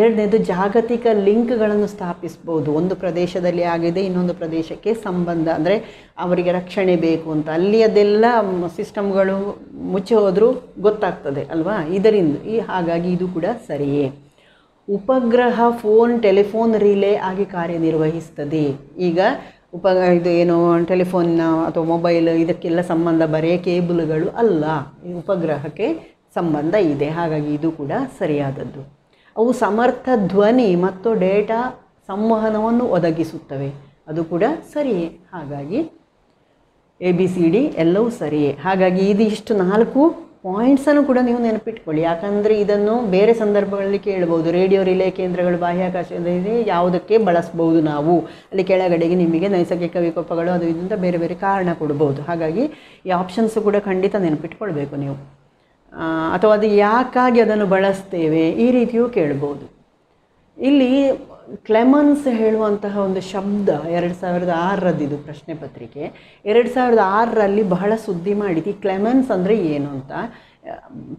ಎರಡನೇದು, ಜಾಗತಿಕ ಲಿಂಕ್ಗಳನ್ನು ಸ್ಥಾಪಿಸ್ಬೋದು. ಒಂದು ಪ್ರದೇಶದಲ್ಲಿ ಆಗಿದೆ, ಇನ್ನೊಂದು ಪ್ರದೇಶಕ್ಕೆ ಸಂಬಂಧ, ಅಂದರೆ ಅವರಿಗೆ ರಕ್ಷಣೆ ಬೇಕು ಅಂತ ಅಲ್ಲಿಯದೆಲ್ಲ ಸಿಸ್ಟಮ್ಗಳು ಮುಚ್ಚಿ ಹೋದರೂ ಗೊತ್ತಾಗ್ತದೆ ಅಲ್ವಾ ಇದರಿಂದ. ಈ ಹಾಗಾಗಿ ಇದು ಕೂಡ ಸರಿಯೇ. ಉಪಗ್ರಹ ಫೋನ್ ಟೆಲಿಫೋನ್ ರಿಲೇ ಆಗಿ ಕಾರ್ಯನಿರ್ವಹಿಸ್ತದೆ. ಈಗ ಉಪ ಇದು ಏನು ಟೆಲಿಫೋನ್ನ ಅಥವಾ ಮೊಬೈಲ್ ಇದಕ್ಕೆಲ್ಲ ಸಂಬಂಧ ಬರೇ ಕೇಬಲ್ಗಳು ಅಲ್ಲ, ಉಪಗ್ರಹಕ್ಕೆ ಸಂಬಂಧ ಇದೆ. ಹಾಗಾಗಿ ಇದು ಕೂಡ ಸರಿಯಾದದ್ದು. ಅವು ಸಮರ್ಥ ಧ್ವನಿ ಮತ್ತು ಡೇಟಾ ಸಂವಹನವನ್ನು ಒದಗಿಸುತ್ತವೆ, ಅದು ಕೂಡ ಸರಿಯೇ. ಹಾಗಾಗಿ ಎ ಬಿ ಸಿ ಡಿ ಎಲ್ಲವೂ ಸರಿಯೇ. ಹಾಗಾಗಿ ಇದು ಇಷ್ಟು ನಾಲ್ಕು ಪಾಯಿಂಟ್ಸನ್ನು ಕೂಡ ನೀವು ನೆನಪಿಟ್ಕೊಳ್ಳಿ, ಯಾಕಂದರೆ ಇದನ್ನು ಬೇರೆ ಸಂದರ್ಭಗಳಲ್ಲಿ ಕೇಳ್ಬೋದು. ರೇಡಿಯೋ ರಿಲೇ ಕೇಂದ್ರಗಳು ಬಾಹ್ಯಾಕಾಶದಲ್ಲಿ ಯಾವುದಕ್ಕೆ ಬಳಸ್ಬೋದು ನಾವು, ಅಲ್ಲಿ ಕೆಳಗಡೆಗೆ ನಿಮಗೆ ನೈಸರ್ಗಿಕ ವಿಕೋಪಗಳು ಅದು ಇದರಿಂದ ಬೇರೆ ಬೇರೆ ಕಾರಣ ಕೊಡ್ಬೋದು. ಹಾಗಾಗಿ ಈ ಆಪ್ಷನ್ಸು ಕೂಡ ಖಂಡಿತ ನೆನಪಿಟ್ಕೊಳ್ಬೇಕು ನೀವು. ಅಥವಾ ಅದು ಯಾಕಾಗಿ ಅದನ್ನು ಬಳಸ್ತೇವೆ ಈ ರೀತಿಯೂ ಕೇಳ್ಬೋದು. ಇಲ್ಲಿ ಕ್ಲೆಮನ್ಸ್ ಹೇಳುವಂತಹ ಒಂದು ಶಬ್ದ ಎರಡು ಸಾವಿರದ ಆರರದ್ದು ಪ್ರಶ್ನೆ ಪತ್ರಿಕೆ, ಎರಡು ಸಾವಿರದ ಆರರಲ್ಲಿ ಬಹಳ ಸುದ್ದಿ ಮಾಡಿದ್ದು ಈ ಕ್ಲೆಮನ್ಸ್ ಅಂದರೆ ಏನು ಅಂತ.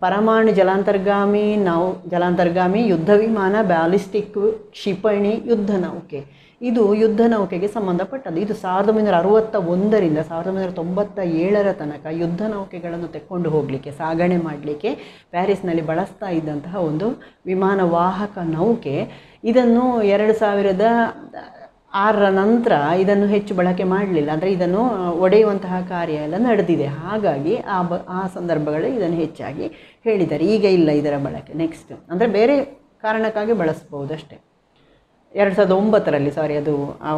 ಪರಮಾಣು ಜಲಾಂತರ್ಗಾಮಿ ನಾವು ಜಲಾಂತರ್ಗಾಮಿ ಯುದ್ಧ ವಿಮಾನ, ಬ್ಯಾಲಿಸ್ಟಿಕ್ ಕ್ಷಿಪಣಿ, ಯುದ್ಧ ನೌಕೆ, ಇದು ಯುದ್ಧ ನೌಕೆಗೆ ಸಂಬಂಧಪಟ್ಟದ್ದು. ಇದು ಸಾವಿರದ ಒಂಬೈನೂರ ಅರವತ್ತ ಒಂದರಿಂದ ಸಾವಿರದ ಒಂಬೈನೂರ ತೊಂಬತ್ತ ಏಳರ ತನಕ ಯುದ್ಧ ನೌಕೆಗಳನ್ನು ತೆಕ್ಕೊಂಡು ಹೋಗಲಿಕ್ಕೆ, ಸಾಗಣೆ ಮಾಡಲಿಕ್ಕೆ ಪ್ಯಾರಿಸ್ನಲ್ಲಿ ಬಳಸ್ತಾ ಇದ್ದಂತಹ ಒಂದು ವಿಮಾನ ವಾಹಕ ನೌಕೆ. ಇದನ್ನು ಎರಡು ಸಾವಿರದ ಆರರ ನಂತರ ಇದನ್ನು ಹೆಚ್ಚು ಬಳಕೆ ಮಾಡಲಿಲ್ಲ, ಅಂದರೆ ಇದನ್ನು ಒಡೆಯುವಂತಹ ಕಾರ್ಯ ಎಲ್ಲ ನಡೆದಿದೆ. ಹಾಗಾಗಿ ಆ ಬ ಆ ಸಂದರ್ಭಗಳಲ್ಲಿ ಇದನ್ನು ಹೆಚ್ಚಾಗಿ ಹೇಳಿದ್ದಾರೆ. ಈಗ ಇಲ್ಲ ಇದರ ಬಳಕೆ. ನೆಕ್ಸ್ಟ್ ಅಂದರೆ ಬೇರೆ ಕಾರಣಕ್ಕಾಗಿ ಬಳಸ್ಬೋದು ಅಷ್ಟೇ. ಎರಡು ಸಾವಿರದ ಒಂಬತ್ತರಲ್ಲಿ ಸಾರಿ ಅದು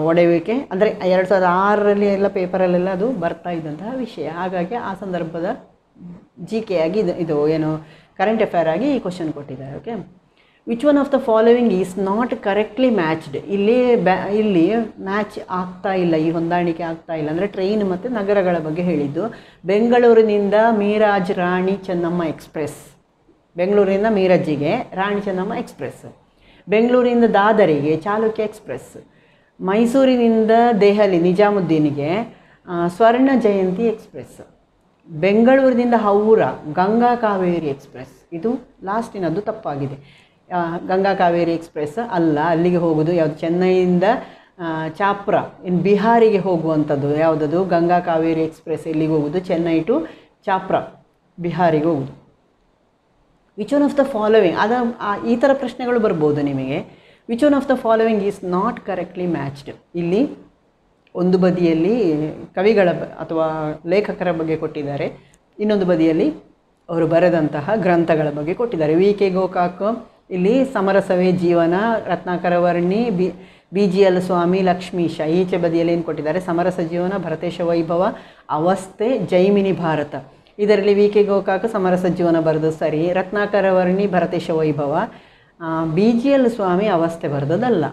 ಒಡೆಯುವಿಕೆ, ಅಂದರೆ ಎರಡು ಸಾವಿರದ ಆರರಲ್ಲಿ ಎಲ್ಲ ಪೇಪರಲ್ಲೆಲ್ಲ ಅದು ಬರ್ತಾ ಇದ್ದಂತಹ ವಿಷಯ. ಹಾಗಾಗಿ ಆ ಸಂದರ್ಭದ ಜಿ ಕೆ ಆಗಿ ಇದು ಇದು ಏನು ಕರೆಂಟ್ ಅಫೇರ್ ಆಗಿ ಈ ಕ್ವಶನ್ ಕೊಟ್ಟಿದ್ದಾರೆ. Okay, which one of the following is not correctly matched, ಇಲ್ಲಿ ಬ್ಯಾ ಇಲ್ಲಿ ಮ್ಯಾಚ್ ಆಗ್ತಾ ಇಲ್ಲ, ಈ ಹೊಂದಾಣಿಕೆ ಆಗ್ತಾ ಇಲ್ಲ. ಅಂದರೆ ಟ್ರೈನ್ ಮತ್ತು ನಗರಗಳ ಬಗ್ಗೆ ಹೇಳಿದ್ದು. ಬೆಂಗಳೂರಿನಿಂದ ಮೀರಾಜ್ ರಾಣಿ ಚೆನ್ನಮ್ಮ ಎಕ್ಸ್ಪ್ರೆಸ್, ಬೆಂಗಳೂರಿನಿಂದ ಮೀರಜ್ಜಿಗೆ ರಾಣಿ ಚೆನ್ನಮ್ಮ ಎಕ್ಸ್ಪ್ರೆಸ್, ಬೆಂಗಳೂರಿನಿಂದ ದಾದರಿಗೆ ಚಾಲುಕ್ಯ ಎಕ್ಸ್ಪ್ರೆಸ್, ಮೈಸೂರಿನಿಂದ ದೆಹಲಿ ನಿಜಾಮುದ್ದೀನಿಗೆ ಸ್ವರ್ಣ ಜಯಂತಿ ಎಕ್ಸ್ಪ್ರೆಸ್, ಬೆಂಗಳೂರಿನಿಂದ ಹೌರಾ ಗಂಗಾ ಕಾವೇರಿ ಎಕ್ಸ್ಪ್ರೆಸ್. ಇದು ಲಾಸ್ಟಿನದ್ದು ತಪ್ಪಾಗಿದೆ, ಗಂಗಾ ಕಾವೇರಿ ಎಕ್ಸ್ಪ್ರೆಸ್ ಅಲ್ಲ, ಅಲ್ಲಿಗೆ ಹೋಗೋದು ಯಾವುದು ಚೆನ್ನೈಯಿಂದ ಚಾಪ್ರಾ ಇನ್ನು ಬಿಹಾರಿಗೆ ಹೋಗುವಂಥದ್ದು. ಯಾವುದದು ಗಂಗಾ ಕಾವೇರಿ ಎಕ್ಸ್ಪ್ರೆಸ್ ಎಲ್ಲಿಗೆ ಹೋಗೋದು, ಚೆನ್ನೈ ಟು ಚಾಪ್ರಾ ಬಿಹಾರಿಗೆ ಹೋಗೋದು. Which one of the following, ಅದ ಈ ಥರ ಪ್ರಶ್ನೆಗಳು ಬರ್ಬೋದು ನಿಮಗೆ. Which one of the following is not correctly matched, ಇಲ್ಲಿ ಒಂದು ಬದಿಯಲ್ಲಿ ಕವಿಗಳ ಅಥವಾ ಲೇಖಕರ ಬಗ್ಗೆ ಕೊಟ್ಟಿದ್ದಾರೆ, ಇನ್ನೊಂದು ಬದಿಯಲ್ಲಿ ಅವರು ಬರೆದಂತಹ ಗ್ರಂಥಗಳ ಬಗ್ಗೆ ಕೊಟ್ಟಿದ್ದಾರೆ. ವಿ ಕೆ ಗೋಕಾಕ್ ಇಲ್ಲಿ Samarasave Jeevana, Ratnakara Varni, B B G L Swamy, Lakshmisha. ಈಚೆ ಬದಿಯಲ್ಲಿ ಏನು ಕೊಟ್ಟಿದ್ದಾರೆ, ಸಮರಸ ಜೀವನ, ಭರತೇಶ ವೈಭವ, ಅವಸ್ಥೆ, ಜೈಮಿನಿ ಭಾರತ. ಇದರಲ್ಲಿ ವಿ ಕೆ ಗೋಕಾಕ ಸಮರಸ ಜೀವನ ಬರೆದು ಸರಿ, ರತ್ನಾಕರ ವರ್ಣಿ ಭರತೇಶ ವೈಭವ, ಬಿ ಜಿ ಎಲ್ ಸ್ವಾಮಿ ಅವಸ್ಥೆ ಬರೆದದಲ್ಲ,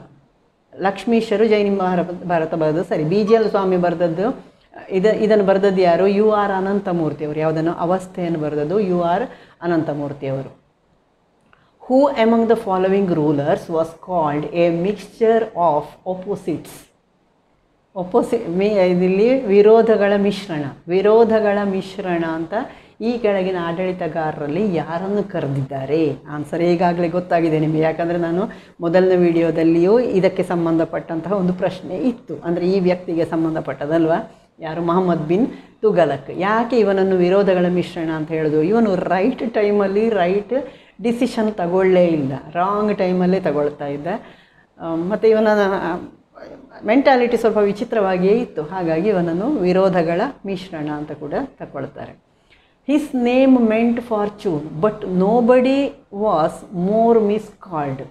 ಲಕ್ಷ್ಮೀಶರು ಜೈನಿ ಭಾರತ ಬರೆದು ಸರಿ, ಬಿ ಜಿ ಎಲ್ ಸ್ವಾಮಿ ಬರೆದದ್ದು ಇದ ಇದನ್ನು ಬರೆದದ್ದು ಯಾರು? ಯು ಆರ್ ಅನಂತಮೂರ್ತಿಯವರು. ಯಾವುದನ್ನು? ಅವಸ್ಥೆಯನ್ನು ಬರೆದದ್ದು ಯು ಆರ್ ಅನಂತಮೂರ್ತಿಯವರು. Who among the following rulers was called a mixture of opposites? Opposite ಮೀ ಇಲ್ಲಿ ವಿರೋಧಗಳ ಮಿಶ್ರಣ, ವಿರೋಧಗಳ ಮಿಶ್ರಣ ಅಂತ ಈ ಕೆಳಗಿನ ಆಡಳಿತಗಾರರಲ್ಲಿ ಯಾರನ್ನು ಕರೆದಿದ್ದಾರೆ? ಆನ್ಸರ್ ಈಗಾಗಲೇ ಗೊತ್ತಾಗಿದೆ ನಿಮಗೆ, ಯಾಕಂದರೆ ನಾನು ಮೊದಲನೇ ವಿಡಿಯೋದಲ್ಲಿಯೂ ಇದಕ್ಕೆ ಸಂಬಂಧಪಟ್ಟಂತಹ ಒಂದು ಪ್ರಶ್ನೆ ಇತ್ತು. ಅಂದರೆ ಈ ವ್ಯಕ್ತಿಗೆ ಸಂಬಂಧಪಟ್ಟದಲ್ವ, ಯಾರು? ಮೊಹಮ್ಮದ್ ಬಿನ್ ತುಘಲಕ್. ಯಾಕೆ ಇವನನ್ನು ವಿರೋಧಗಳ ಮಿಶ್ರಣ ಅಂತ ಹೇಳಿದ್ರು? ಇವನು ರೈಟ್ ಟೈಮಲ್ಲಿ ರೈಟ್ ಡಿಸಿಷನ್ ತಗೊಳ್ಳೇ ಇಲ್ಲ, ರಾಂಗ್ ಟೈಮಲ್ಲೇ ತಗೊಳ್ತಾ ಇದ್ದ. ಮತ್ತು ಇವನ ಮೆಂಟಾಲಿಟಿ ಸ್ವಲ್ಪ ವಿಚಿತ್ರವಾಗಿಯೇ ಇತ್ತು, ಹಾಗಾಗಿ ಇವನನ್ನು ವಿರೋಧಗಳ ಮಿಶ್ರಣ ಅಂತ ಕೂಡ ತಗೊಳ್ತಾರೆ. His name meant fortune but nobody was more miscalled.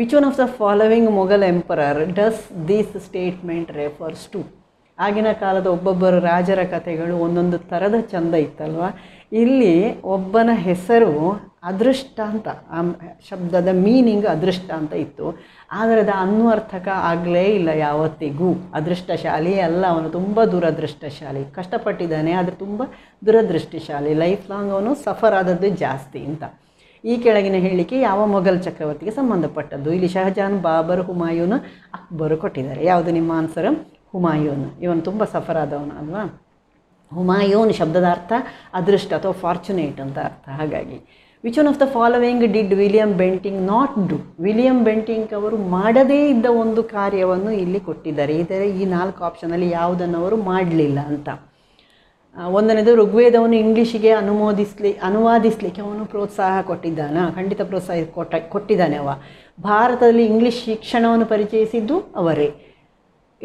Which one of the following Mughal emperor does this statement refers to? ಆಗಿನ ಕಾಲದ ಒಬ್ಬೊಬ್ಬರು ರಾಜರ ಕಥೆಗಳು ಒಂದೊಂದು ಥರದ ಚಂದ ಇತ್ತಲ್ವ. ಇಲ್ಲಿ ಒಬ್ಬನ ಹೆಸರು ಅದೃಷ್ಟಾಂತ, ಆ ಶಬ್ದದ ಮೀನಿಂಗ್ ಅದೃಷ್ಟಾಂತ ಇತ್ತು, ಆದರೆ ಅದು ಅನ್ವರ್ಥಕ ಆಗಲೇ ಇಲ್ಲ ಯಾವತ್ತಿಗೂ. ಅದೃಷ್ಟಶಾಲಿ ಅಲ್ಲ ಅವನು, ತುಂಬ ದುರದೃಷ್ಟಶಾಲಿ. ಕಷ್ಟಪಟ್ಟಿದ್ದಾನೆ ಆದರೆ ತುಂಬ ದುರದೃಷ್ಟಶಾಲಿ, ಲೈಫ್ ಲಾಂಗ್ ಅವನು ಸಫರ್ ಆದದ್ದು ಜಾಸ್ತಿ ಅಂತ ಈ ಕೆಳಗಿನ ಹೇಳಿಕೆ ಯಾವ ಮೊಘಲ್ ಚಕ್ರವರ್ತಿಗೆ ಸಂಬಂಧಪಟ್ಟದ್ದು? ಇಲ್ಲಿ ಶಹಜಾನ್, ಬಾಬರ್, ಹುಮಾಯೂನ್, ಅಕ್ಬರು ಕೊಟ್ಟಿದ್ದಾರೆ. ಯಾವುದು ನಿಮ್ಮ ಆನ್ಸರ್? ಹುಮಾಯೂನ್. ಇವನು ತುಂಬ ಸಫರ್ ಆದವನು ಅಲ್ವಾ. ಹುಮಾಯೂನ್ ಶಬ್ದದ ಅರ್ಥ ಅದೃಷ್ಟ ಅಥವಾ ಫಾರ್ಚುನೇಟ್ ಅಂತ ಅರ್ಥ. ಹಾಗಾಗಿ which one of the following did William Bentinck not do? William Bentinck ಅವರು ಮಾಡದೇ ಇದ್ದ ಒಂದು ಕಾರ್ಯವನ್ನು ಇಲ್ಲಿ ಕೊಟ್ಟಿದ್ದಾರೆ. ಇದರ ಈ ನಾಲ್ಕು ಆಪ್ಷನಲ್ಲಿ ಯಾವುದನ್ನು ಅವರು ಮಾಡಲಿಲ್ಲ ಅಂತ. ಒಂದನೇದು, ಋಗ್ವೇದವನ್ನು ಇಂಗ್ಲೀಷಿಗೆ ಅನುಮೋದಿಸ್ಲಿ ಅನುವಾದಿಸಲಿಕ್ಕೆ ಅವನು ಪ್ರೋತ್ಸಾಹ ಕೊಟ್ಟಿದ್ದಾನೆ, ಖಂಡಿತ ಪ್ರೋತ್ಸಾಹ ಕೊಟ್ಟ ಕೊಟ್ಟಿದ್ದಾನೆ ಅವ. ಭಾರತದಲ್ಲಿ ಇಂಗ್ಲೀಷ್ ಶಿಕ್ಷಣವನ್ನು ಪರಿಚಯಿಸಿದ್ದು ಅವರೇ.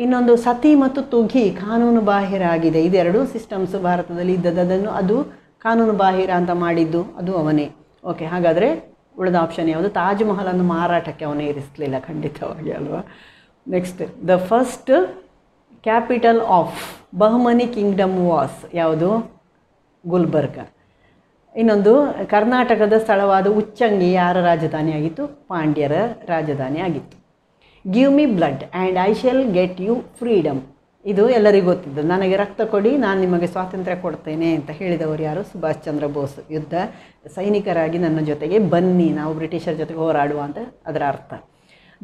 ಇನ್ನೊಂದು, ಸತಿ ಮತ್ತು ತುಘಿ ಕಾನೂನು ಬಾಹಿರ ಆಗಿದೆ, ಇದೆರಡು ಸಿಸ್ಟಮ್ಸ್ ಭಾರತದಲ್ಲಿ ಇದ್ದದನ್ನು ಅದು ಕಾನೂನು ಬಾಹಿರ ಅಂತ ಮಾಡಿದ್ದು ಅದು ಅವನೇ. ಓಕೆ, ಹಾಗಾದರೆ ಉಳಿದ ಆಪ್ಷನ್ ಯಾವುದು? ತಾಜ್ ಮಹಲನ್ನು ಮಾರಾಟಕ್ಕೆ ಅವನೇ ಇರಿಸಲಿಲ್ಲ ಖಂಡಿತವಾಗಿ ಅಲ್ವಾ. Next, the first capital of Bahmani kingdom was ಯಾವುದು? ಗುಲ್ಬರ್ಗ. ಇನ್ನೊಂದು, ಕರ್ನಾಟಕದ ಸ್ಥಳವಾದ ಉಚ್ಚಂಗಿ ಯಾರ ರಾಜಧಾನಿಯಾಗಿತ್ತು? ಪಾಂಡ್ಯರ ರಾಜಧಾನಿಯಾಗಿತ್ತು. Give me blood and I shall get you freedom, ಇದು ಎಲ್ಲರಿಗೂ ಗೊತ್ತಿದ್ದು. ನನಗೆ ರಕ್ತ ಕೊಡಿ ನಾನು ನಿಮಗೆ ಸ್ವಾತಂತ್ರ್ಯ ಕೊಡ್ತೇನೆ ಅಂತ ಹೇಳಿದವರು ಯಾರು? ಸುಭಾಷ್ ಚಂದ್ರ ಬೋಸ್. ಯುದ್ಧ ಸೈನಿಕರಾಗಿ ನನ್ನ ಜೊತೆಗೆ ಬನ್ನಿ, ನಾವು ಬ್ರಿಟಿಷರ ಜೊತೆಗೆ ಹೋರಾಡುವ ಅಂತ ಅದರ ಅರ್ಥ.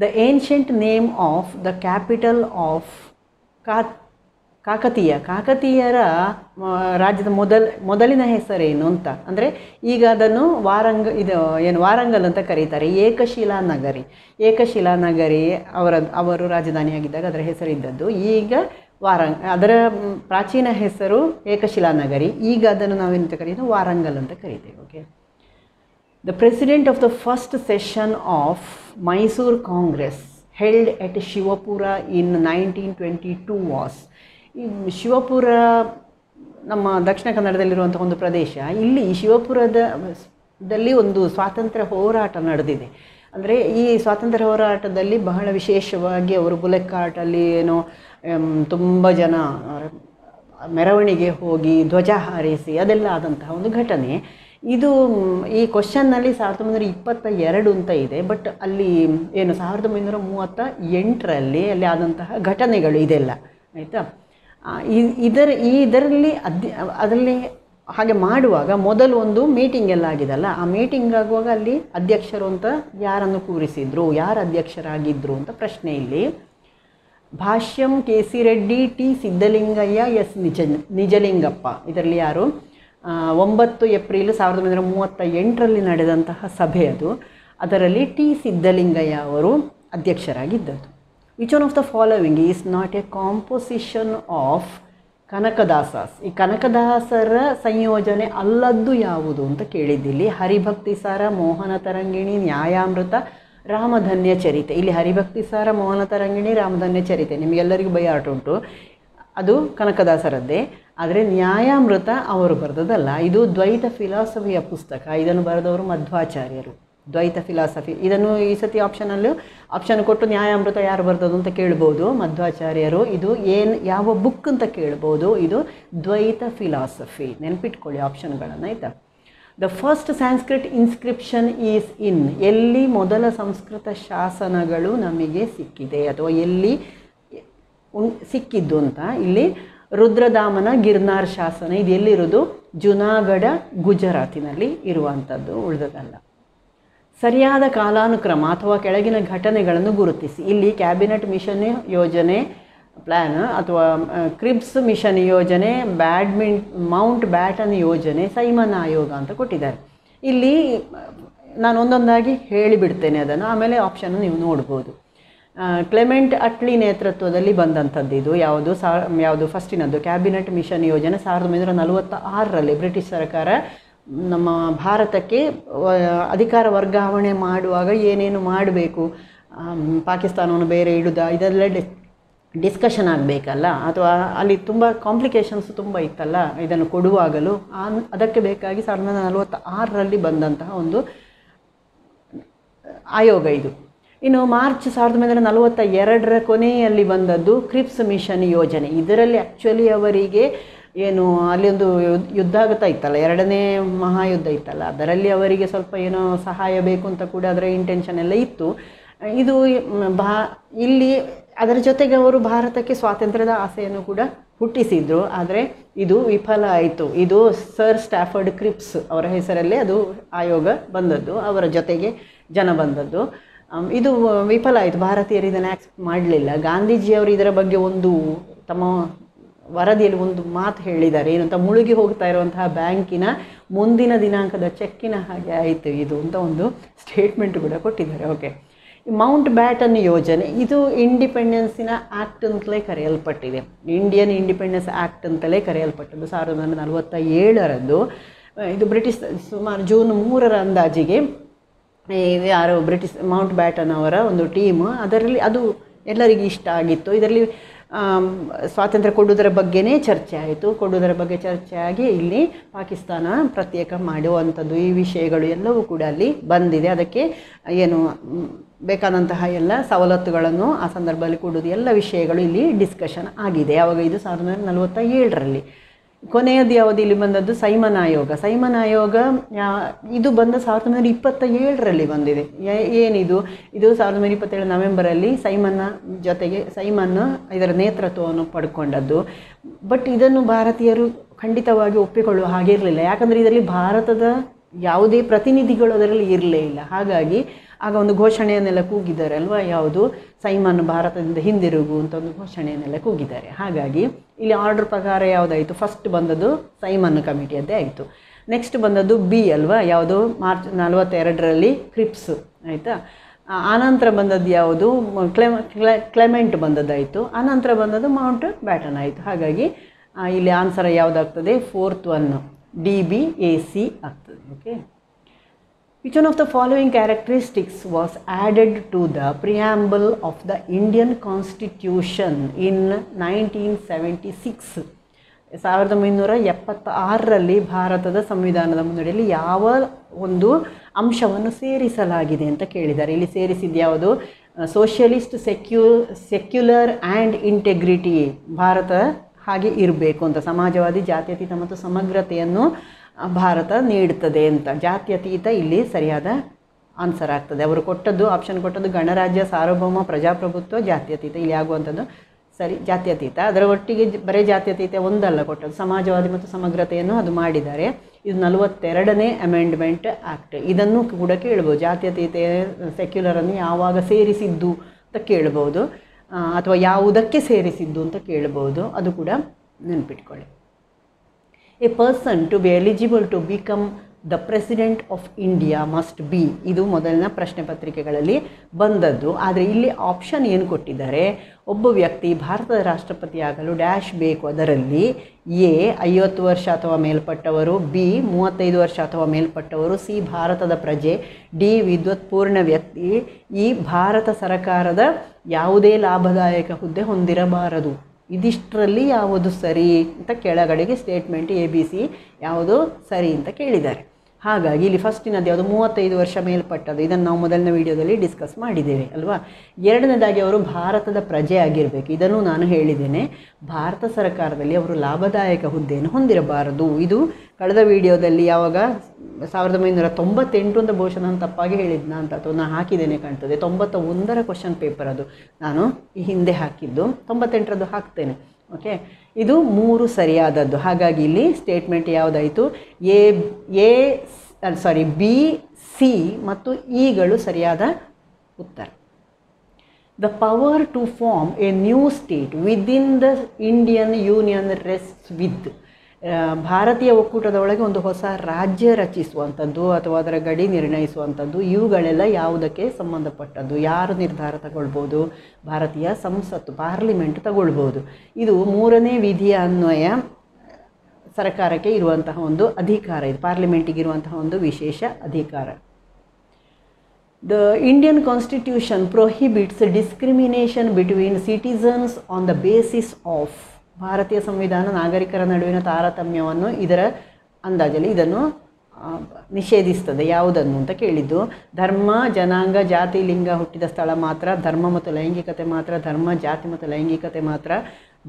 The ancient name of the capital of ಕಾ ಕಾಕತೀಯ ಕಾಕತೀಯರ ರಾಜ್ಯದ ಮೊದಲ ಮೊದಲಿನ ಹೆಸರೇನು ಅಂತ. ಅಂದರೆ ಈಗ ಅದನ್ನು ವಾರಂಗ ಇದು ಏನು ವಾರಂಗಲ್ ಅಂತ ಕರೀತಾರೆ. ಏಕಶಿಲಾ ನಗರಿ, ಏಕಶಿಲಾ ನಗರಿ ಅವರ ಅವರು ರಾಜಧಾನಿಯಾಗಿದ್ದಾಗ ಅದರ ಹೆಸರು ಇದ್ದದ್ದು. ಈಗ ವಾರಂಗ್, ಅದರ ಪ್ರಾಚೀನ ಹೆಸರು ಏಕಶಿಲಾ ನಗರಿ, ಈಗ ಅದನ್ನು ನಾವೇನಂತ ಕರೀತೀವಿ? ವಾರಂಗಲ್ ಅಂತ ಕರೀತೀವಿ. Okay, the president of the first session of Mysore Congress held at Shivapura in nineteen twenty two was. Shivapura ನಮ್ಮ ದಕ್ಷಿಣ ಕನ್ನಡದಲ್ಲಿರುವಂಥ ಒಂದು ಪ್ರದೇಶ. ಇಲ್ಲಿ ಶಿವಪುರದ ದಲ್ಲಿ ಒಂದು ಸ್ವಾತಂತ್ರ್ಯ ಹೋರಾಟ ನಡೆದಿದೆ. ಅಂದರೆ ಈ ಸ್ವಾತಂತ್ರ್ಯ ಹೋರಾಟದಲ್ಲಿ ಬಹಳ ವಿಶೇಷವಾಗಿ ಅವರು ಬುಲೆಟ್ ಕಾರ್ಟಲ್ಲಿ ಏನೋ ತುಂಬ ಜನ ಮೆರವಣಿಗೆ ಹೋಗಿ ಧ್ವಜ ಹಾರಿಸಿ ಅದೆಲ್ಲ ಆದಂತಹ ಒಂದು ಘಟನೆ ಇದು. ಈ ಕ್ವಶನ್ನಲ್ಲಿ ಸಾವಿರದ ಒಂಬೈನೂರ ಇಪ್ಪತ್ತ ಎರಡು ಅಂತ ಇದೆ, ಬಟ್ ಅಲ್ಲಿ ಏನು ಸಾವಿರದ ಒಂಬೈನೂರ ಮೂವತ್ತ ಎಂಟರಲ್ಲಿ ಅಲ್ಲಿ ಆದಂತಹ ಘಟನೆಗಳು ಇದೆಲ್ಲ ಆಯಿತಾ. ಇದರ ಈ ಇದರಲ್ಲಿ ಅಧ್ಯ ಅದರಲ್ಲಿ ಹಾಗೆ ಮಾಡುವಾಗ ಮೊದಲು ಒಂದು ಮೀಟಿಂಗ್ ಎಲ್ಲ ಆಗಿದೆಲ್ಲ, ಆ ಮೀಟಿಂಗ್ ಆಗುವಾಗ ಅಲ್ಲಿ ಅಧ್ಯಕ್ಷರು ಅಂತ ಯಾರನ್ನು ಕೂರಿಸಿದ್ರು, ಯಾರು ಅಧ್ಯಕ್ಷರಾಗಿದ್ದರು ಅಂತ ಪ್ರಶ್ನೆ ಇಲ್ಲಿ. Bhashyam K C Reddy, T Siddalingaiah, S ನಿಜ ನಿಜಲಿಂಗಪ್ಪ. ಇದರಲ್ಲಿ ಯಾರು? ಒಂಬತ್ತು ಏಪ್ರಿಲ್ ಸಾವಿರದ ಒಂಬೈನೂರ ಮೂವತ್ತ ಎಂಟರಲ್ಲಿ ನಡೆದಂತಹ ಸಭೆ ಅದು, ಅದರಲ್ಲಿ ಟಿ ಸಿದ್ದಲಿಂಗಯ್ಯ ಅವರು ಅಧ್ಯಕ್ಷರಾಗಿದ್ದದ್ದು. Which one of the following is not a composition of ಕನಕದಾಸಸ್? ಈ ಕನಕದಾಸರ ಸಂಯೋಜನೆ ಅಲ್ಲದ್ದು ಯಾವುದು ಅಂತ ಕೇಳಿದ್ದಿಲ್ಲಿ. ಹರಿಭಕ್ತಿಸಾರ, ಮೋಹನ ತರಂಗಿಣಿ, ನ್ಯಾಯಾಮೃತ, ರಾಮಧನ್ಯ ಚರಿತೆ. ಇಲ್ಲಿ ಹರಿಭಕ್ತಿಸಾರ, ಮೋಹನ ತರಂಗಿಣಿ, ರಾಮಧನ್ಯ ಚರಿತೆ ನಿಮಗೆಲ್ಲರಿಗೂ ಬೈ ಆರ್ಟ್ ಉಂಟು, ಅದು ಕನಕದಾಸರದ್ದೇ. ಆದರೆ ನ್ಯಾಯಾಮೃತ ಅವರು ಬರೆದದಲ್ಲ, ಇದು ದ್ವೈತ ಫಿಲಾಸಫಿಯ ಪುಸ್ತಕ. ಇದನ್ನು ಬರೆದವರು ಮಧ್ವಾಚಾರ್ಯರು, ದ್ವೈತ ಫಿಲಾಸಫಿ. ಇದನ್ನು ಈ ಸತಿ ಆಪ್ಷನಲ್ಲೂ ಆಪ್ಷನ್ ಕೊಟ್ಟು ನ್ಯಾಯಾಮೃತ ಯಾರು ಬರ್ತದೆ ಅಂತ ಕೇಳ್ಬೋದು, ಮಧ್ವಾಚಾರ್ಯರು. ಇದು ಏನು ಯಾವ ಬುಕ್ ಅಂತ ಕೇಳ್ಬೋದು. ಇದು ದ್ವೈತ ಫಿಲಾಸಫಿ. ನೆನಪಿಟ್ಕೊಳ್ಳಿ ಆಪ್ಷನ್ಗಳನ್ನು, ಆಯಿತಾ. The first Sanskrit inscription is in, ಎಲ್ಲಿ ಮೊದಲ ಸಂಸ್ಕೃತ ಶಾಸನಗಳು ನಮಗೆ ಸಿಕ್ಕಿದೆ ಅಥವಾ ಎಲ್ಲಿ ಸಿಕ್ಕಿದ್ದು ಅಂತ. ಇಲ್ಲಿ ರುದ್ರಧಾಮನ ಗಿರ್ನಾರ್ ಶಾಸನ, ಇದು ಎಲ್ಲಿರೋದು? ಜುನಾಗಢ, ಗುಜರಾತಿನಲ್ಲಿ ಇರುವಂಥದ್ದು, ಉಳಿದದಲ್ಲ. ಸರಿಯಾದ ಕಾಲಾನುಕ್ರಮ ಅಥವಾ ಕೆಳಗಿನ ಘಟನೆಗಳನ್ನು ಗುರುತಿಸಿ. ಇಲ್ಲಿ ಕ್ಯಾಬಿನೆಟ್ ಮಿಷನ್ ಯೋಜನೆ ಪ್ಲ್ಯಾನ್ ಅಥವಾ ಕ್ರಿಬ್ಸ್ ಮಿಷನ್ ಯೋಜನೆ, ಬ್ಯಾಡ್ಮಿಂಟ್ ಮೌಂಟ್ ಬ್ಯಾಟನ್ ಯೋಜನೆ, ಸೈಮನ್ ಆಯೋಗ ಅಂತ ಕೊಟ್ಟಿದ್ದಾರೆ. ಇಲ್ಲಿ ನಾನು ಒಂದೊಂದಾಗಿ ಹೇಳಿಬಿಡ್ತೇನೆ ಅದನ್ನು, ಆಮೇಲೆ ಆಪ್ಷನ್ ನೀವು ನೋಡ್ಬೋದು. ಕ್ಲೆಮೆಂಟ್ ಅಟ್ಲಿ ನೇತೃತ್ವದಲ್ಲಿ ಬಂದಂಥದ್ದು ಇದು. ಯಾವುದು ಸಾ ಯಾವುದು ಫಸ್ಟಿನದ್ದು? ಕ್ಯಾಬಿನೆಟ್ ಮಿಷನ್ ಯೋಜನೆ. ಸಾವಿರದ ಒಂಬೈನೂರ ನಲವತ್ತ ಆರರಲ್ಲಿ ಬ್ರಿಟಿಷ್ ಸರ್ಕಾರ ನಮ್ಮ ಭಾರತಕ್ಕೆ ಅಧಿಕಾರ ವರ್ಗಾವಣೆ ಮಾಡುವಾಗ ಏನೇನು ಮಾಡಬೇಕು, ಪಾಕಿಸ್ತಾನವನ್ನು ಬೇರೆ ಇಡುವುದಾ, ಇದೆಲ್ಲ ಡಿಸ್ ಡಿಸ್ಕಷನ್ ಆಗಬೇಕಲ್ಲ, ಅಥವಾ ಅಲ್ಲಿ ತುಂಬ ಕಾಂಪ್ಲಿಕೇಶನ್ಸ್ ತುಂಬ ಇತ್ತಲ್ಲ ಇದನ್ನು ಕೊಡುವಾಗಲೂ. ಅದಕ್ಕೆ ಬೇಕಾಗಿ ಸಾವಿರದ ಒಂಬೈನೂರ ನಲವತ್ತ ಆರರಲ್ಲಿ ಬಂದಂತಹ ಒಂದು ಆಯೋಗ ಇದು. ಇನ್ನು ಮಾರ್ಚ್ ಸಾವಿರದ ಒಂಬೈನೂರ ನಲವತ್ತ ಎರಡರ ಕೊನೆಯಲ್ಲಿ ಬಂದದ್ದು ಕ್ರಿಬ್ಸ್ ಮಿಷನ್ ಯೋಜನೆ. ಇದರಲ್ಲಿ ಆ್ಯಕ್ಚುಲಿ ಅವರಿಗೆ ಏನು ಅಲ್ಲಿ ಒಂದು ಯುದ್ಧ ಆಗ್ತಾ ಇತ್ತಲ್ಲ, ಎರಡನೇ ಮಹಾಯುದ್ಧ ಇತ್ತಲ್ಲ, ಅದರಲ್ಲಿ ಅವರಿಗೆ ಸ್ವಲ್ಪ ಏನೋ ಸಹಾಯ ಬೇಕು ಅಂತ ಕೂಡ ಅದರ ಇಂಟೆನ್ಷನ್ ಎಲ್ಲ ಇತ್ತು. ಇದು ಭಾ ಇಲ್ಲಿ ಅದರ ಜೊತೆಗೆ ಅವರು ಭಾರತಕ್ಕೆ ಸ್ವಾತಂತ್ರ್ಯದ ಆಸೆಯನ್ನು ಕೂಡ ಹುಟ್ಟಿಸಿದರು. ಆದರೆ ಇದು ವಿಫಲ ಆಯಿತು. ಇದು ಸರ್ ಸ್ಟ್ಯಾಫರ್ಡ್ ಕ್ರಿಪ್ಸ್ ಅವರ ಹೆಸರಲ್ಲೇ ಅದು ಆಯೋಗ ಬಂದದ್ದು, ಅವರ ಜೊತೆಗೆ ಜನ ಬಂದದ್ದು. ಇದು ವಿಫಲ ಆಯಿತು, ಭಾರತೀಯರು ಇದನ್ನು ಆಕ್ಸೆಪ್ಟ್ ಮಾಡಲಿಲ್ಲ. ಗಾಂಧೀಜಿಯವರು ಇದರ ಬಗ್ಗೆ ಒಂದು ತಮ್ಮ ವರದಿಯಲ್ಲಿ ಒಂದು ಮಾತು ಹೇಳಿದ್ದಾರೆ, ಏನಂತ? ಮುಳುಗಿ ಹೋಗ್ತಾ ಇರುವಂತಹ ಬ್ಯಾಂಕಿನ ಮುಂದಿನ ದಿನಾಂಕದ ಚೆಕ್ಕಿನ ಹಾಗೆ ಆಯಿತು ಇದು ಅಂತ ಒಂದು ಸ್ಟೇಟ್ಮೆಂಟ್ ಕೂಡ ಕೊಟ್ಟಿದ್ದಾರೆ. ಓಕೆ, ಮೌಂಟ್ ಬ್ಯಾಟನ್ ಯೋಜನೆ, ಇದು ಇಂಡಿಪೆಂಡೆನ್ಸಿನ ಆ್ಯಕ್ಟ್ ಅಂತಲೇ ಕರೆಯಲ್ಪಟ್ಟಿದೆ, ಇಂಡಿಯನ್ ಇಂಡಿಪೆಂಡೆನ್ಸ್ ಆ್ಯಕ್ಟ್ ಅಂತಲೇ ಕರೆಯಲ್ಪಟ್ಟದ್ದು, ಸಾವಿರದ ಒಂಬೈನೂರ ನಲವತ್ತ ಏಳರದ್ದು. ಇದು ಬ್ರಿಟಿಷ್ ಸುಮಾರು ಜೂನ್ ಮೂರರ ಅಂದಾಜಿಗೆ ಯಾರು ಬ್ರಿಟಿಷ್ ಮೌಂಟ್ ಬ್ಯಾಟನ್ ಅವರ ಒಂದು ಟೀಮ್, ಅದರಲ್ಲಿ ಅದು ಎಲ್ಲರಿಗೂ ಇಷ್ಟ ಆಗಿತ್ತು. ಇದರಲ್ಲಿ ಸ್ವಾತಂತ್ರ್ಯ ಕೊಡೋದರ ಬಗ್ಗೆನೇ ಚರ್ಚೆ ಆಯಿತು. ಕೊಡೋದರ ಬಗ್ಗೆ ಚರ್ಚೆ ಆಗಿ ಇಲ್ಲಿ ಪಾಕಿಸ್ತಾನ ಪ್ರತ್ಯೇಕ ಮಾಡುವಂಥದ್ದು, ಈ ವಿಷಯಗಳು ಎಲ್ಲವೂ ಕೂಡ ಅಲ್ಲಿ ಬಂದಿದೆ. ಅದಕ್ಕೆ ಏನು ಬೇಕಾದಂತಹ ಎಲ್ಲ ಸವಲತ್ತುಗಳನ್ನು ಆ ಸಂದರ್ಭದಲ್ಲಿ ಕೊಡೋದು, ಎಲ್ಲ ವಿಷಯಗಳು ಇಲ್ಲಿ ಡಿಸ್ಕಷನ್ ಆಗಿದೆ. ಯಾವಾಗ? ಇದು ಸಾವಿರದ ಒಂಬೈನೂರ ನಲವತ್ತ ಏಳರಲ್ಲಿ. ಕೊನೆಯದು ಯಾವುದು ಇಲ್ಲಿ ಬಂದದ್ದು? ಸೈಮನ್ ಆಯೋಗ. ಸೈಮನ್ ಆಯೋಗ ಇದು ಬಂದ ಸಾವಿರದ ಒಂಬೈನೂರ ಇಪ್ಪತ್ತ ಏಳರಲ್ಲಿ ಬಂದಿದೆ. ಏನಿದು? ಇದು ಸಾವಿರದ ಒಂಬೈನೂರ ಇಪ್ಪತ್ತೇಳು ನವೆಂಬರಲ್ಲಿ ಸೈಮನ್ನ ಜೊತೆಗೆ ಸೈಮನ್ ಇದರ ನೇತೃತ್ವವನ್ನು ಪಡ್ಕೊಂಡದ್ದು. ಬಟ್ ಇದನ್ನು ಭಾರತೀಯರು ಖಂಡಿತವಾಗಿ ಒಪ್ಪಿಕೊಳ್ಳುವ ಹಾಗೆ ಇರಲಿಲ್ಲ, ಯಾಕಂದರೆ ಇದರಲ್ಲಿ ಭಾರತದ ಯಾವುದೇ ಪ್ರತಿನಿಧಿಗಳು ಅದರಲ್ಲಿ ಇರಲೇ ಇಲ್ಲ. ಹಾಗಾಗಿ ಆಗ ಒಂದು ಘೋಷಣೆಯನ್ನೆಲ್ಲ ಕೂಗಿದ್ದಾರೆ ಅಲ್ವಾ, ಯಾವುದು? ಸೈಮನ್ ಭಾರತದಿಂದ ಹಿಂದಿರುಗು ಅಂತ ಒಂದು ಘೋಷಣೆಯನ್ನೆಲ್ಲ ಕೂಗಿದ್ದಾರೆ. ಹಾಗಾಗಿ ಇಲ್ಲಿ ಆರ್ಡರ್ ಪ್ರಕಾರ ಯಾವುದಾಯಿತು? ಫಸ್ಟ್ ಬಂದದ್ದು ಸೈಮನ್ ಕಮಿಟಿಯದ್ದೇ ಆಯಿತು. ನೆಕ್ಸ್ಟ್ ಬಂದದ್ದು ಬಿ ಅಲ್ವಾ, ಯಾವುದು? ಮಾರ್ಚ್ ನಲವತ್ತೆರಡರಲ್ಲಿ ಕ್ರಿಪ್ಸ್, ಆಯಿತಾ. ಆನಂತರ ಬಂದದ್ದು ಯಾವುದು? ಕ್ಲೆಮ ಕ್ಲೆ ಕ್ಲೆಮೆಂಟ್ ಬಂದದ್ದಾಯಿತು. ಆನಂತರ ಬಂದದ್ದು ಮೌಂಟ್ ಬ್ಯಾಟನ್ ಆಯಿತು. ಹಾಗಾಗಿ ಇಲ್ಲಿ ಆನ್ಸರ್ ಯಾವುದಾಗ್ತದೆ? Fourth one D B A C ಆಗ್ತದೆ. Okay, which one of the following characteristics was added to the preamble of the Indian Constitution in nineteen seventy six? ಸಾವಿರದ ಒಂಬೈನೂರ ಎಪ್ಪತ್ತಾರರಲ್ಲಿ ಭಾರತದ ಸಂವಿಧಾನದ ಮುನ್ನಡೆಯಲ್ಲಿ ಯಾವ ಒಂದು ಅಂಶವನ್ನು ಸೇರಿಸಲಾಗಿದೆ ಅಂತ ಕೇಳಿದ್ದಾರೆ. ಇಲ್ಲಿ ಸೇರಿಸಿದ್ದು ಯಾವುದು? ಸೋಷಿಯಲಿಸ್ಟ್ ಸೆಕ್ಯೂ ಸೆಕ್ಯುಲರ್ ಆ್ಯಂಡ್ ಇಂಟೆಗ್ರಿಟಿ, ಭಾರತ ಹಾಗೆ ಇರಬೇಕು ಅಂತ, ಸಮಾಜವಾದಿ ಜಾತ್ಯತೀತ ಮತ್ತು ಸಮಗ್ರತೆಯನ್ನು ಭಾರತ ನೀಡ್ತದೆ ಅಂತ. ಜಾತ್ಯತೀತ ಇಲ್ಲಿ ಸರಿಯಾದ ಆನ್ಸರ್ ಆಗ್ತದೆ. ಅವರು ಕೊಟ್ಟದ್ದು ಆಪ್ಷನ್ ಕೊಟ್ಟದ್ದು ಗಣರಾಜ್ಯ, ಸಾರ್ವಭೌಮ, ಪ್ರಜಾಪ್ರಭುತ್ವ, ಜಾತ್ಯತೀತ. ಇಲ್ಲಿ ಆಗುವಂಥದ್ದು ಸರಿ ಜಾತ್ಯತೀತ. ಅದರ ಒಟ್ಟಿಗೆ ಬರೀ ಜಾತ್ಯತೀತ ಒಂದಲ್ಲ ಕೊಟ್ಟದ್ದು, ಸಮಾಜವಾದಿ ಮತ್ತು ಸಮಗ್ರತೆಯನ್ನು ಅದು ಮಾಡಿದ್ದಾರೆ. ಇದು ನಲವತ್ತೆರಡನೇ ಅಮೆಂಡ್ಮೆಂಟ್ ಆ್ಯಕ್ಟ್. ಇದನ್ನು ಕೂಡ ಕೇಳ್ಬೋದು, ಜಾತ್ಯತೀತೆ ಸೆಕ್ಯುಲರನ್ನು ಯಾವಾಗ ಸೇರಿಸಿದ್ದು ಅಂತ ಕೇಳ್ಬೋದು, ಅಥವಾ ಯಾವುದಕ್ಕೆ ಸೇರಿಸಿದ್ದು ಅಂತ ಕೇಳ್ಬೋದು. ಅದು ಕೂಡ ನೆನಪಿಟ್ಕೊಳ್ಳಿ. A person to be eligible to become the President of India must be, ಇದು ಮೊದಲಿನ ಪ್ರಶ್ನೆ ಪತ್ರಿಕೆಗಳಲ್ಲಿ ಬಂದದ್ದು. ಆದರೆ ಇಲ್ಲಿ ಆಪ್ಷನ್ ಏನು ಕೊಟ್ಟಿದ್ದಾರೆ? ಒಬ್ಬ ವ್ಯಕ್ತಿ ಭಾರತದ ರಾಷ್ಟ್ರಪತಿಯಾಗಲು ಡ್ಯಾಶ್ ಬೇಕು, ಅದರಲ್ಲಿ ಎ ಐವತ್ತು ವರ್ಷ ಅಥವಾ ಮೇಲ್ಪಟ್ಟವರು, ಬಿ ಮೂವತ್ತೈದು ವರ್ಷ ಅಥವಾ ಮೇಲ್ಪಟ್ಟವರು, ಸಿ ಭಾರತದ ಪ್ರಜೆ, ಡಿ ವಿದ್ವತ್ಪೂರ್ಣ ವ್ಯಕ್ತಿ, ಈ ಭಾರತ ಸರ್ಕಾರದ ಯಾವುದೇ ಲಾಭದಾಯಕ ಹುದ್ದೆ ಹೊಂದಿರಬಾರದು. ಇದಿಷ್ಟರಲ್ಲಿ ಯಾವುದು ಸರಿ ಅಂತ ಕೆಳಗಡೆಗೆ ಸ್ಟೇಟ್ಮೆಂಟ್ ಎ ಬಿ ಸಿ ಯಾವುದು ಸರಿ ಅಂತ ಕೇಳಿದ್ದಾರೆ. ಹಾಗಾಗಿ ಇಲ್ಲಿ ಫಸ್ಟಿನದು ಯಾವುದು ಮೂವತ್ತೈದು ವರ್ಷ ಮೇಲ್ಪಟ್ಟದ್ದು, ಇದನ್ನು ನಾವು ಮೊದಲನೇ ವಿಡಿಯೋದಲ್ಲಿ ಡಿಸ್ಕಸ್ ಮಾಡಿದ್ದೇವೆ ಅಲ್ವಾ. ಎರಡನೇದಾಗಿ ಅವರು ಭಾರತದ ಪ್ರಜೆ ಆಗಿರಬೇಕು, ಇದನ್ನು ನಾನು ಹೇಳಿದ್ದೇನೆ. ಭಾರತ ಸರ್ಕಾರದಲ್ಲಿ ಅವರು ಲಾಭದಾಯಕ ಹುದ್ದೆಯನ್ನು ಹೊಂದಿರಬಾರದು. ಇದು ಕಳೆದ ವಿಡಿಯೋದಲ್ಲಿ ಯಾವಾಗ ಸಾವಿರದ ಒಂಬೈನೂರ ತೊಂಬತ್ತೆಂಟು ಅಂತ ಬಹುಶಃ ನಾನು ತಪ್ಪಾಗಿ ಹೇಳಿದ್ನ ಅಂತ ಅಥವಾ ನಾನು ಹಾಕಿದ್ದೇನೆ ಕಾಣ್ತದೆ. ತೊಂಬತ್ತ ಒಂದರ ಕ್ವಶನ್ ಪೇಪರ್ ಅದು, ನಾನು ಈ ಹಿಂದೆ ಹಾಕಿದ್ದು ತೊಂಬತ್ತೆಂಟರದ್ದು ಹಾಕ್ತೇನೆ. ಓಕೆ, ಇದು ಮೂರು ಸರಿಯಾದದ್ದು. ಹಾಗಾಗಿ ಇಲ್ಲಿ ಸ್ಟೇಟ್ಮೆಂಟ್ ಯಾವುದಾಯಿತು? A A sorry B, C ಮತ್ತು ಇಗಳು ಸರಿಯಾದ ಉತ್ತರ. The power to form a new state within the Indian Union rests with, ಭಾರತೀಯ ಒಕ್ಕೂಟದ ಒಳಗೆ ಒಂದು ಹೊಸ ರಾಜ್ಯ ರಚಿಸುವಂಥದ್ದು ಅಥವಾ ಅದರ ಗಡಿ ನಿರ್ಣಯಿಸುವಂಥದ್ದು, ಇವುಗಳೆಲ್ಲ ಯಾವುದಕ್ಕೆ ಸಂಬಂಧಪಟ್ಟದ್ದು? ಯಾರು ನಿರ್ಧಾರ ತಗೊಳ್ಬೋದು? ಭಾರತೀಯ ಸಂಸತ್ತು, ಪಾರ್ಲಿಮೆಂಟ್ ತಗೊಳ್ಬೋದು. ಇದು ಮೂರನೇ ವಿಧಿಯ ಅನ್ವಯ ಸರ್ಕಾರಕ್ಕೆ ಇರುವಂತಹ ಒಂದು ಅಧಿಕಾರ, ಇದು ಪಾರ್ಲಿಮೆಂಟಿಗಿರುವಂತಹ ಒಂದು ವಿಶೇಷ ಅಧಿಕಾರ. The Indian Constitution prohibits discrimination between citizens on the basis of, ಭಾರತೀಯ ಸಂವಿಧಾನ ನಾಗರಿಕರ ನಡುವಿನ ತಾರತಮ್ಯವನ್ನು ಇದರ ಅಂದಾಜಲ್ಲಿ ಇದನ್ನು ನಿಷೇಧಿಸ್ತದೆ. ಯಾವುದನ್ನು ಅಂತ ಕೇಳಿದ್ದು, ಧರ್ಮ, ಜನಾಂಗ, ಜಾತಿ, ಲಿಂಗ, ಹುಟ್ಟಿದ ಸ್ಥಳ ಮಾತ್ರ, ಧರ್ಮ ಮತ್ತು ಲೈಂಗಿಕತೆ ಮಾತ್ರ, ಧರ್ಮ, ಜಾತಿ ಮತ್ತು ಲೈಂಗಿಕತೆ ಮಾತ್ರ,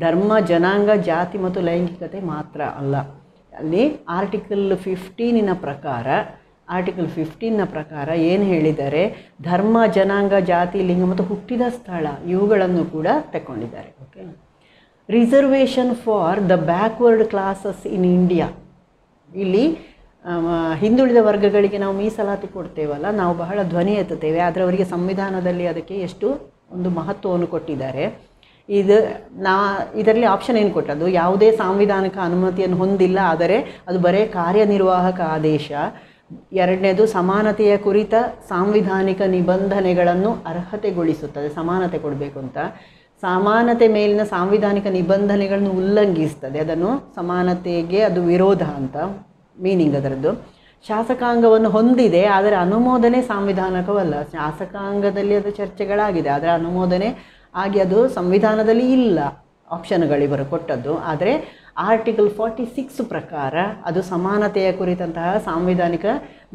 ಧರ್ಮ, ಜನಾಂಗ, ಜಾತಿ ಮತ್ತು ಲೈಂಗಿಕತೆ ಮಾತ್ರ ಅಲ್ಲ. ಅಲ್ಲಿ ಆರ್ಟಿಕಲ್ ಫಿಫ್ಟೀನಿನ ಪ್ರಕಾರ ಆರ್ಟಿಕಲ್ ಫಿಫ್ಟೀನ್ನ ಪ್ರಕಾರ ಏನು ಹೇಳಿದ್ದಾರೆ? ಧರ್ಮ, ಜನಾಂಗ, ಜಾತಿ, ಲಿಂಗ ಮತ್ತು ಹುಟ್ಟಿದ ಸ್ಥಳ ಇವುಗಳನ್ನು ಕೂಡ ತಗೊಂಡಿದ್ದಾರೆ. Okay, reservation for the backward classes in India, ಇಲ್ಲಿ ಹಿಂದುಳಿದ ವರ್ಗಗಳಿಗೆ ನಾವು ಮೀಸಲಾತಿ ಕೊಡ್ತೇವಲ್ಲ, ನಾವು ಬಹಳ ಧ್ವನಿ ಎತ್ತುತ್ತೇವೆ, ಆದರೆ ಅವರಿಗೆ ಸಂವಿಧಾನದಲ್ಲಿ ಅದಕ್ಕೆ ಎಷ್ಟು ಒಂದು ಮಹತ್ವವನ್ನು ಕೊಟ್ಟಿದ್ದಾರೆ. ಇದು ನಾ ಇದರಲ್ಲಿ ಆಪ್ಷನ್ ಏನು ಕೊಟ್ಟದ್ದು? ಯಾವುದೇ ಸಾಂವಿಧಾನಿಕ ಅನುಮತಿಯನ್ನು ಹೊಂದಿಲ್ಲ, ಆದರೆ ಅದು ಬರೇ ಕಾರ್ಯನಿರ್ವಾಹಕ ಆದೇಶ. ಎರಡನೇದು, ಸಮಾನತೆಯ ಕುರಿತ ಸಾಂವಿಧಾನಿಕ ನಿಬಂಧನೆಗಳನ್ನು ಅರ್ಹತೆಗೊಳಿಸುತ್ತದೆ, ಸಮಾನತೆ ಕೊಡಬೇಕು ಅಂತ. ಸಮಾನತೆ ಮೇಲಿನ ಸಾಂವಿಧಾನಿಕ ನಿಬಂಧನೆಗಳನ್ನು ಉಲ್ಲಂಘಿಸ್ತದೆ, ಅದನ್ನು ಸಮಾನತೆಗೆ ಅದು ವಿರೋಧ ಅಂತ ಮೀನಿಂಗ್ ಅದರದ್ದು. ಶಾಸಕಾಂಗವನ್ನು ಹೊಂದಿದೆ, ಆದರೆ ಅನುಮೋದನೆ ಸಾಂವಿಧಾನಿಕವಲ್ಲ. ಶಾಸಕಾಂಗದಲ್ಲಿ ಅದು ಚರ್ಚೆಗಳಾಗಿದೆ, ಆದರೆ ಅನುಮೋದನೆ ಆಗಿ ಅದು ಸಂವಿಧಾನದಲ್ಲಿ ಇಲ್ಲ. ಆಪ್ಷನ್ಗಳಿವರು ಕೊಟ್ಟದ್ದು. ಆದರೆ ಆರ್ಟಿಕಲ್ ಫಾರ್ಟಿ ಸಿಕ್ಸ್ ಪ್ರಕಾರ ಅದು ಸಮಾನತೆಯ ಕುರಿತಂತಹ ಸಾಂವಿಧಾನಿಕ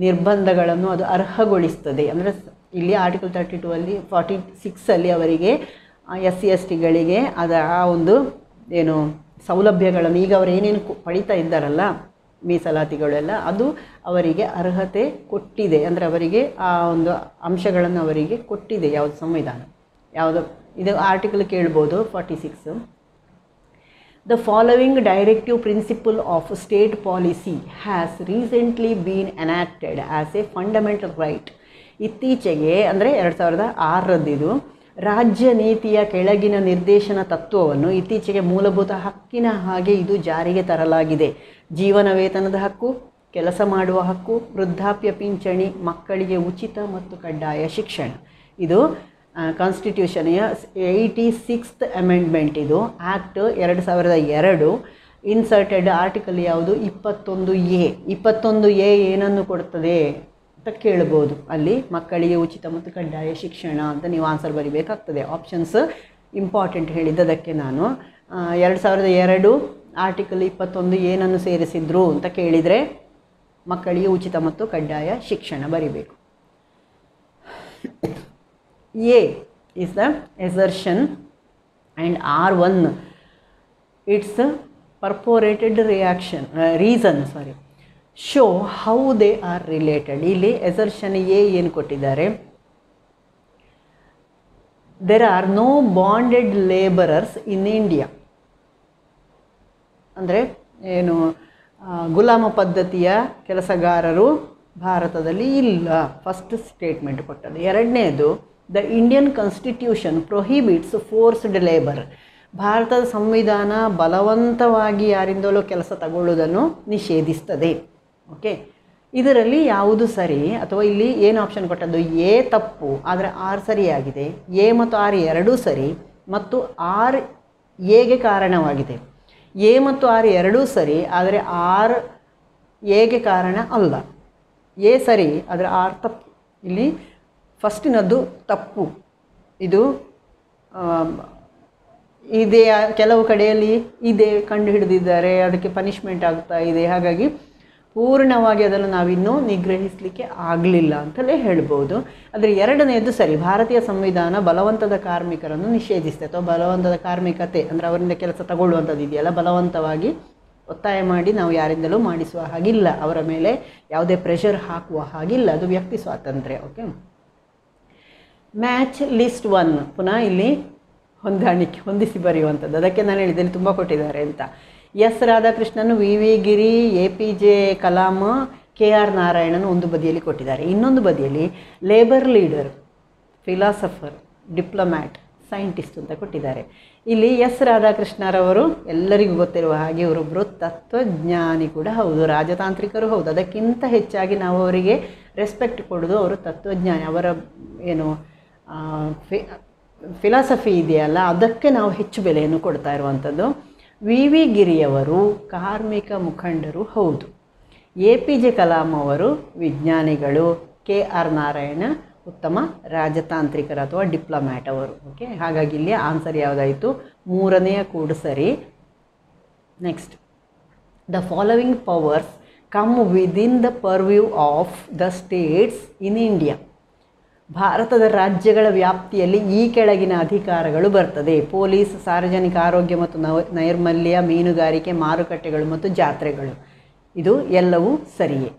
ನಿರ್ಬಂಧಗಳನ್ನು ಅದು ಅರ್ಹಗೊಳಿಸ್ತದೆ. ಅಂದರೆ ಇಲ್ಲಿ ಆರ್ಟಿಕಲ್ ತರ್ಟಿ ಟೂ ಅಲ್ಲಿ ಫಾರ್ಟಿ ಸಿಕ್ಸಲ್ಲಿ ಅವರಿಗೆ ಎಸ್ ಸಿ ಎಸ್ ಟಿಗಳಿಗೆ ಅದ ಆ ಒಂದು ಏನು ಸೌಲಭ್ಯಗಳನ್ನು ಈಗ ಅವರು ಏನೇನು ಪಡಿತಾ ಇದ್ದಾರಲ್ಲ ಮೀಸಲಾತಿಗಳೆಲ್ಲ, ಅದು ಅವರಿಗೆ ಅರ್ಹತೆ ಕೊಟ್ಟಿದೆ. ಅಂದರೆ ಅವರಿಗೆ ಆ ಒಂದು ಅಂಶಗಳನ್ನು ಅವರಿಗೆ ಕೊಟ್ಟಿದೆ ಯಾವುದು ಸಂವಿಧಾನ, ಯಾವುದು ಇದು ಆರ್ಟಿಕಲ್ ಕೇಳ್ಬೋದು forty six. The following directive principle of state policy has recently been enacted as a fundamental right. ಇತ್ತೀಚೆಗೆ ಅಂದರೆ ಎರಡು ಸಾವಿರದ ಆರರದ್ದು ರಾಜ್ಯ ನೀತಿಯ ಕೆಳಗಿನ ನಿರ್ದೇಶನ ತತ್ವವನ್ನು ಇತ್ತೀಚೆಗೆ ಮೂಲಭೂತ ಹಕ್ಕಿನ ಹಾಗೆ ಇದು ಜಾರಿಗೆ ತರಲಾಗಿದೆ. ಜೀವನ ವೇತನದ ಹಕ್ಕು, ಕೆಲಸ ಮಾಡುವ ಹಕ್ಕು, ವೃದ್ಧಾಪ್ಯ ಪಿಂಚಣಿ, ಮಕ್ಕಳಿಗೆ ಉಚಿತ ಮತ್ತು ಕಡ್ಡಾಯ ಶಿಕ್ಷಣ, ಇದು ಕಾನ್ಸ್ಟಿಟ್ಯೂಷನಿಯ ಏಯ್ಟಿ ಸಿಕ್ಸ್ತ್ ಅಮೆಂಡ್ಮೆಂಟ್. ಇದು ಆ್ಯಕ್ಟ್ ಎರಡು ಸಾವಿರದ ಎರಡು ಇನ್ಸರ್ಟೆಡ್ ಆರ್ಟಿಕಲ್ ಯಾವುದು? ಇಪ್ಪತ್ತೊಂದು ಎ. ಇಪ್ಪತ್ತೊಂದು ಎ ಏನನ್ನು ಕೊಡ್ತದೆ ಅಂತ ಕೇಳ್ಬೋದು. ಅಲ್ಲಿ ಮಕ್ಕಳಿಗೆ ಉಚಿತ ಮತ್ತು ಕಡ್ಡಾಯ ಶಿಕ್ಷಣ ಅಂತ ನೀವು ಆನ್ಸರ್ ಬರಿಬೇಕಾಗ್ತದೆ. ಆಪ್ಷನ್ಸ್ ಇಂಪಾರ್ಟೆಂಟ್ ಹೇಳಿದ್ದಕ್ಕೆ ನಾನು ಎರಡು ಸಾವಿರದ ಎರಡು ಆರ್ಟಿಕಲ್ ಇಪ್ಪತ್ತೊಂದು ಏನನ್ನು ಸೇರಿಸಿದ್ರು ಅಂತ ಕೇಳಿದರೆ ಮಕ್ಕಳಿಗೆ ಉಚಿತ ಮತ್ತು ಕಡ್ಡಾಯ ಶಿಕ್ಷಣ ಬರಿಬೇಕು. A is the assertion and R one its purported reaction uh, reason sorry show how they are related. ಇಲ್ಲಿ assertion A ಏನು ಕೊಟ್ಟಿದ್ದಾರೆ? There are no bonded laborers in India, ಅಂದರೆ ಏನು ಗುಲಾಮ ಪದ್ಧತಿಯ ಕೆಲಸಗಾರರು ಭಾರತದಲ್ಲಿ ಇಲ್ಲ, ಫಸ್ಟ್ ಸ್ಟೇಟ್ಮೆಂಟ್ ಕೊಟ್ಟದ್ದು. ಎರಡನೇದು, the Indian constitution prohibits forced labour, ಭಾರತದ ಸಂವಿಧಾನ ಬಲವಂತವಾಗಿ ಯಾರಿಂದಲೂ ಕೆಲಸ ತಗೊಳ್ಳೋದನ್ನು ನಿಷೇಧಿಸ್ತದೆ. ಓಕೆ, ಇದರಲ್ಲಿ ಯಾವುದು ಸರಿ ಅಥವಾ ಇಲ್ಲಿ ಏನು ಆಪ್ಷನ್ ಕೊಟ್ಟದ್ದು? ಎ ತಪ್ಪು, ಆದರೆ ಆರ್ ಸರಿಯಾಗಿದೆ. ಎ ಮತ್ತು ಆರ್ ಎರಡೂ ಸರಿ ಮತ್ತು ಆರ್ ಎಗೆ ಕಾರಣವಾಗಿದೆ. ಎ ಮತ್ತು ಆರ್ ಎರಡೂ ಸರಿ, ಆದರೆ ಆರ್ ಎಗೆ ಕಾರಣ ಅಲ್ಲ. ಎ ಸರಿ, ಆದರೆ ಆರ್ ತಪ್ಪು. ಇಲ್ಲಿ ಫಸ್ಟಿನದ್ದು ತಪ್ಪು. ಇದು ಇದೇ ಕೆಲವು ಕಡೆಯಲ್ಲಿ ಇದೇ ಕಂಡು ಹಿಡಿದಿದ್ದಾರೆ, ಅದಕ್ಕೆ ಪನಿಷ್ಮೆಂಟ್ ಆಗ್ತಾ ಇದೆ. ಹಾಗಾಗಿ ಪೂರ್ಣವಾಗಿ ಅದನ್ನು ನಾವಿನ್ನೂ ನಿಗ್ರಹಿಸಲಿಕ್ಕೆ ಆಗಲಿಲ್ಲ ಅಂತಲೇ ಹೇಳ್ಬೋದು. ಆದರೆ ಎರಡನೆಯದು ಸರಿ, ಭಾರತೀಯ ಸಂವಿಧಾನ ಬಲವಂತದ ಕಾರ್ಮಿಕರನ್ನು ನಿಷೇಧಿಸುತ್ತೆ ಅಥವಾ ಬಲವಂತದ ಕಾರ್ಮಿಕತೆ ಅಂದರೆ ಅವರಿಂದ ಕೆಲಸ ತಗೊಳ್ಳುವಂಥದ್ದು ಇದೆಯಲ್ಲ, ಬಲವಂತವಾಗಿ ಒತ್ತಾಯ ಮಾಡಿ ನಾವು ಯಾರಿಂದಲೂ ಮಾಡಿಸುವ ಹಾಗಿಲ್ಲ, ಅವರ ಮೇಲೆ ಯಾವುದೇ ಪ್ರೆಷರ್ ಹಾಕುವ ಹಾಗಿಲ್ಲ, ಅದು ವ್ಯಕ್ತಿ ಸ್ವಾತಂತ್ರ್ಯ. ಓಕೆ, ಮ್ಯಾಚ್ ಲಿಸ್ಟ್ ಒನ್, ಪುನಃ ಇಲ್ಲಿ ಹೊಂದಾಣಿಕೆ ಹೊಂದಿಸಿ ಬರೆಯುವಂಥದ್ದು. ಅದಕ್ಕೆ ನಾನು ಹೇಳಿದಲ್ಲಿ ತುಂಬ ಕೊಟ್ಟಿದ್ದಾರೆ ಅಂತ. S Radhakrishnan, V V Giri, A P J Kalam, K R Narayanan ಒಂದು ಬದಿಯಲ್ಲಿ ಕೊಟ್ಟಿದ್ದಾರೆ. ಇನ್ನೊಂದು ಬದಿಯಲ್ಲಿ labour leader, philosopher, diplomat, scientist ಅಂತ ಕೊಟ್ಟಿದ್ದಾರೆ. ಇಲ್ಲಿ ಎಸ್ ರಾಧಾಕೃಷ್ಣರವರು ಎಲ್ಲರಿಗೂ ಗೊತ್ತಿರುವ ಹಾಗೆ ಇವರೊಬ್ಬರು ತತ್ವಜ್ಞಾನಿ ಕೂಡ ಹೌದು, ರಾಜತಾಂತ್ರಿಕರು ಹೌದು. ಅದಕ್ಕಿಂತ ಹೆಚ್ಚಾಗಿ ನಾವು ಅವರಿಗೆ ರೆಸ್ಪೆಕ್ಟ್ ಕೊಡೋದು ಅವರು ತತ್ವಜ್ಞಾನಿ, ಅವರ ಏನು ಫಿ ಫಿಲಾಸಫಿ ಇದೆಯಲ್ಲ ಅದಕ್ಕೆ ನಾವು ಹೆಚ್ಚು ಬೆಲೆಯನ್ನು ಕೊಡ್ತಾ ಇರುವಂಥದ್ದು. ವಿ ವಿ ಗಿರಿಯವರು ಕಾರ್ಮಿಕ ಮುಖಂಡರು ಹೌದು. ಎ ಪಿ ಜೆ ಕಲಾಂ ಅವರು ವಿಜ್ಞಾನಿಗಳು. ಕೆ ಆರ್ ನಾರಾಯಣ ಉತ್ತಮ ರಾಜತಾಂತ್ರಿಕರು ಅಥವಾ ಡಿಪ್ಲೊಮ್ಯಾಟ್ ಅವರು. ಓಕೆ, ಹಾಗಾಗಿ ಇಲ್ಲಿ ಆನ್ಸರ್ ಯಾವುದಾಯಿತು? ಮೂರನೆಯ ಕೂಡು ಸರಿ. Next, the following powers come within the purview of the states in India. ಭಾರತದ ರಾಜ್ಯಗಳ ವ್ಯಾಪ್ತಿಯಲ್ಲಿ ಈ ಕೆಳಗಿನ ಅಧಿಕಾರಗಳು ಬರ್ತದೆ: ಪೊಲೀಸ್, ಸಾರ್ವಜನಿಕ ಆರೋಗ್ಯ ಮತ್ತು ನೈರ್ಮಲ್ಯ, ಮೀನುಗಾರಿಕೆ, ಮಾರುಕಟ್ಟೆಗಳು ಮತ್ತು ಜಾತ್ರೆಗಳು. ಇದು ಎಲ್ಲವೂ ಸರಿಯೇ.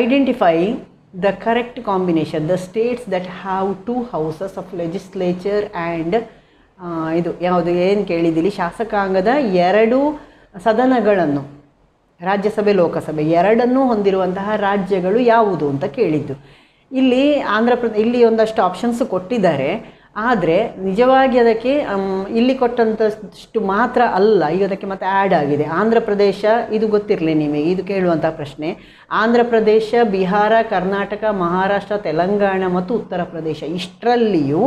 Identify the correct combination, the states that have two houses of legislature and ಇದು ಯಾವುದು ಏನು ಕೇಳಿದ್ದೀರಿ, ಶಾಸಕಾಂಗದ ಎರಡು ಸದನಗಳನ್ನು, ರಾಜ್ಯಸಭೆ ಲೋಕಸಭೆ ಎರಡನ್ನೂ ಹೊಂದಿರುವಂತಹ ರಾಜ್ಯಗಳು ಯಾವುದು ಅಂತ ಕೇಳಿದ್ದು. ಇಲ್ಲಿ ಆಂಧ್ರ ಪ್ರದೇಶ, ಇಲ್ಲಿ ಒಂದಷ್ಟು ಆಪ್ಷನ್ಸ್ ಕೊಟ್ಟಿದ್ದಾರೆ, ಆದರೆ ನಿಜವಾಗಿ ಅದಕ್ಕೆ ಇಲ್ಲಿ ಕೊಟ್ಟಂಥಷ್ಟು ಮಾತ್ರ ಅಲ್ಲ, ಈಗ ಅದಕ್ಕೆ ಮತ್ತೆ ಆ್ಯಡ್ ಆಗಿದೆ. ಆಂಧ್ರ ಪ್ರದೇಶ, ಇದು ಗೊತ್ತಿರಲಿ ನಿಮಗೆ, ಇದು ಕೇಳುವಂಥ ಪ್ರಶ್ನೆ. ಆಂಧ್ರ ಪ್ರದೇಶ, ಬಿಹಾರ, ಕರ್ನಾಟಕ, ಮಹಾರಾಷ್ಟ್ರ, ತೆಲಂಗಾಣ ಮತ್ತು ಉತ್ತರ ಪ್ರದೇಶ ಇಷ್ಟರಲ್ಲಿಯೂ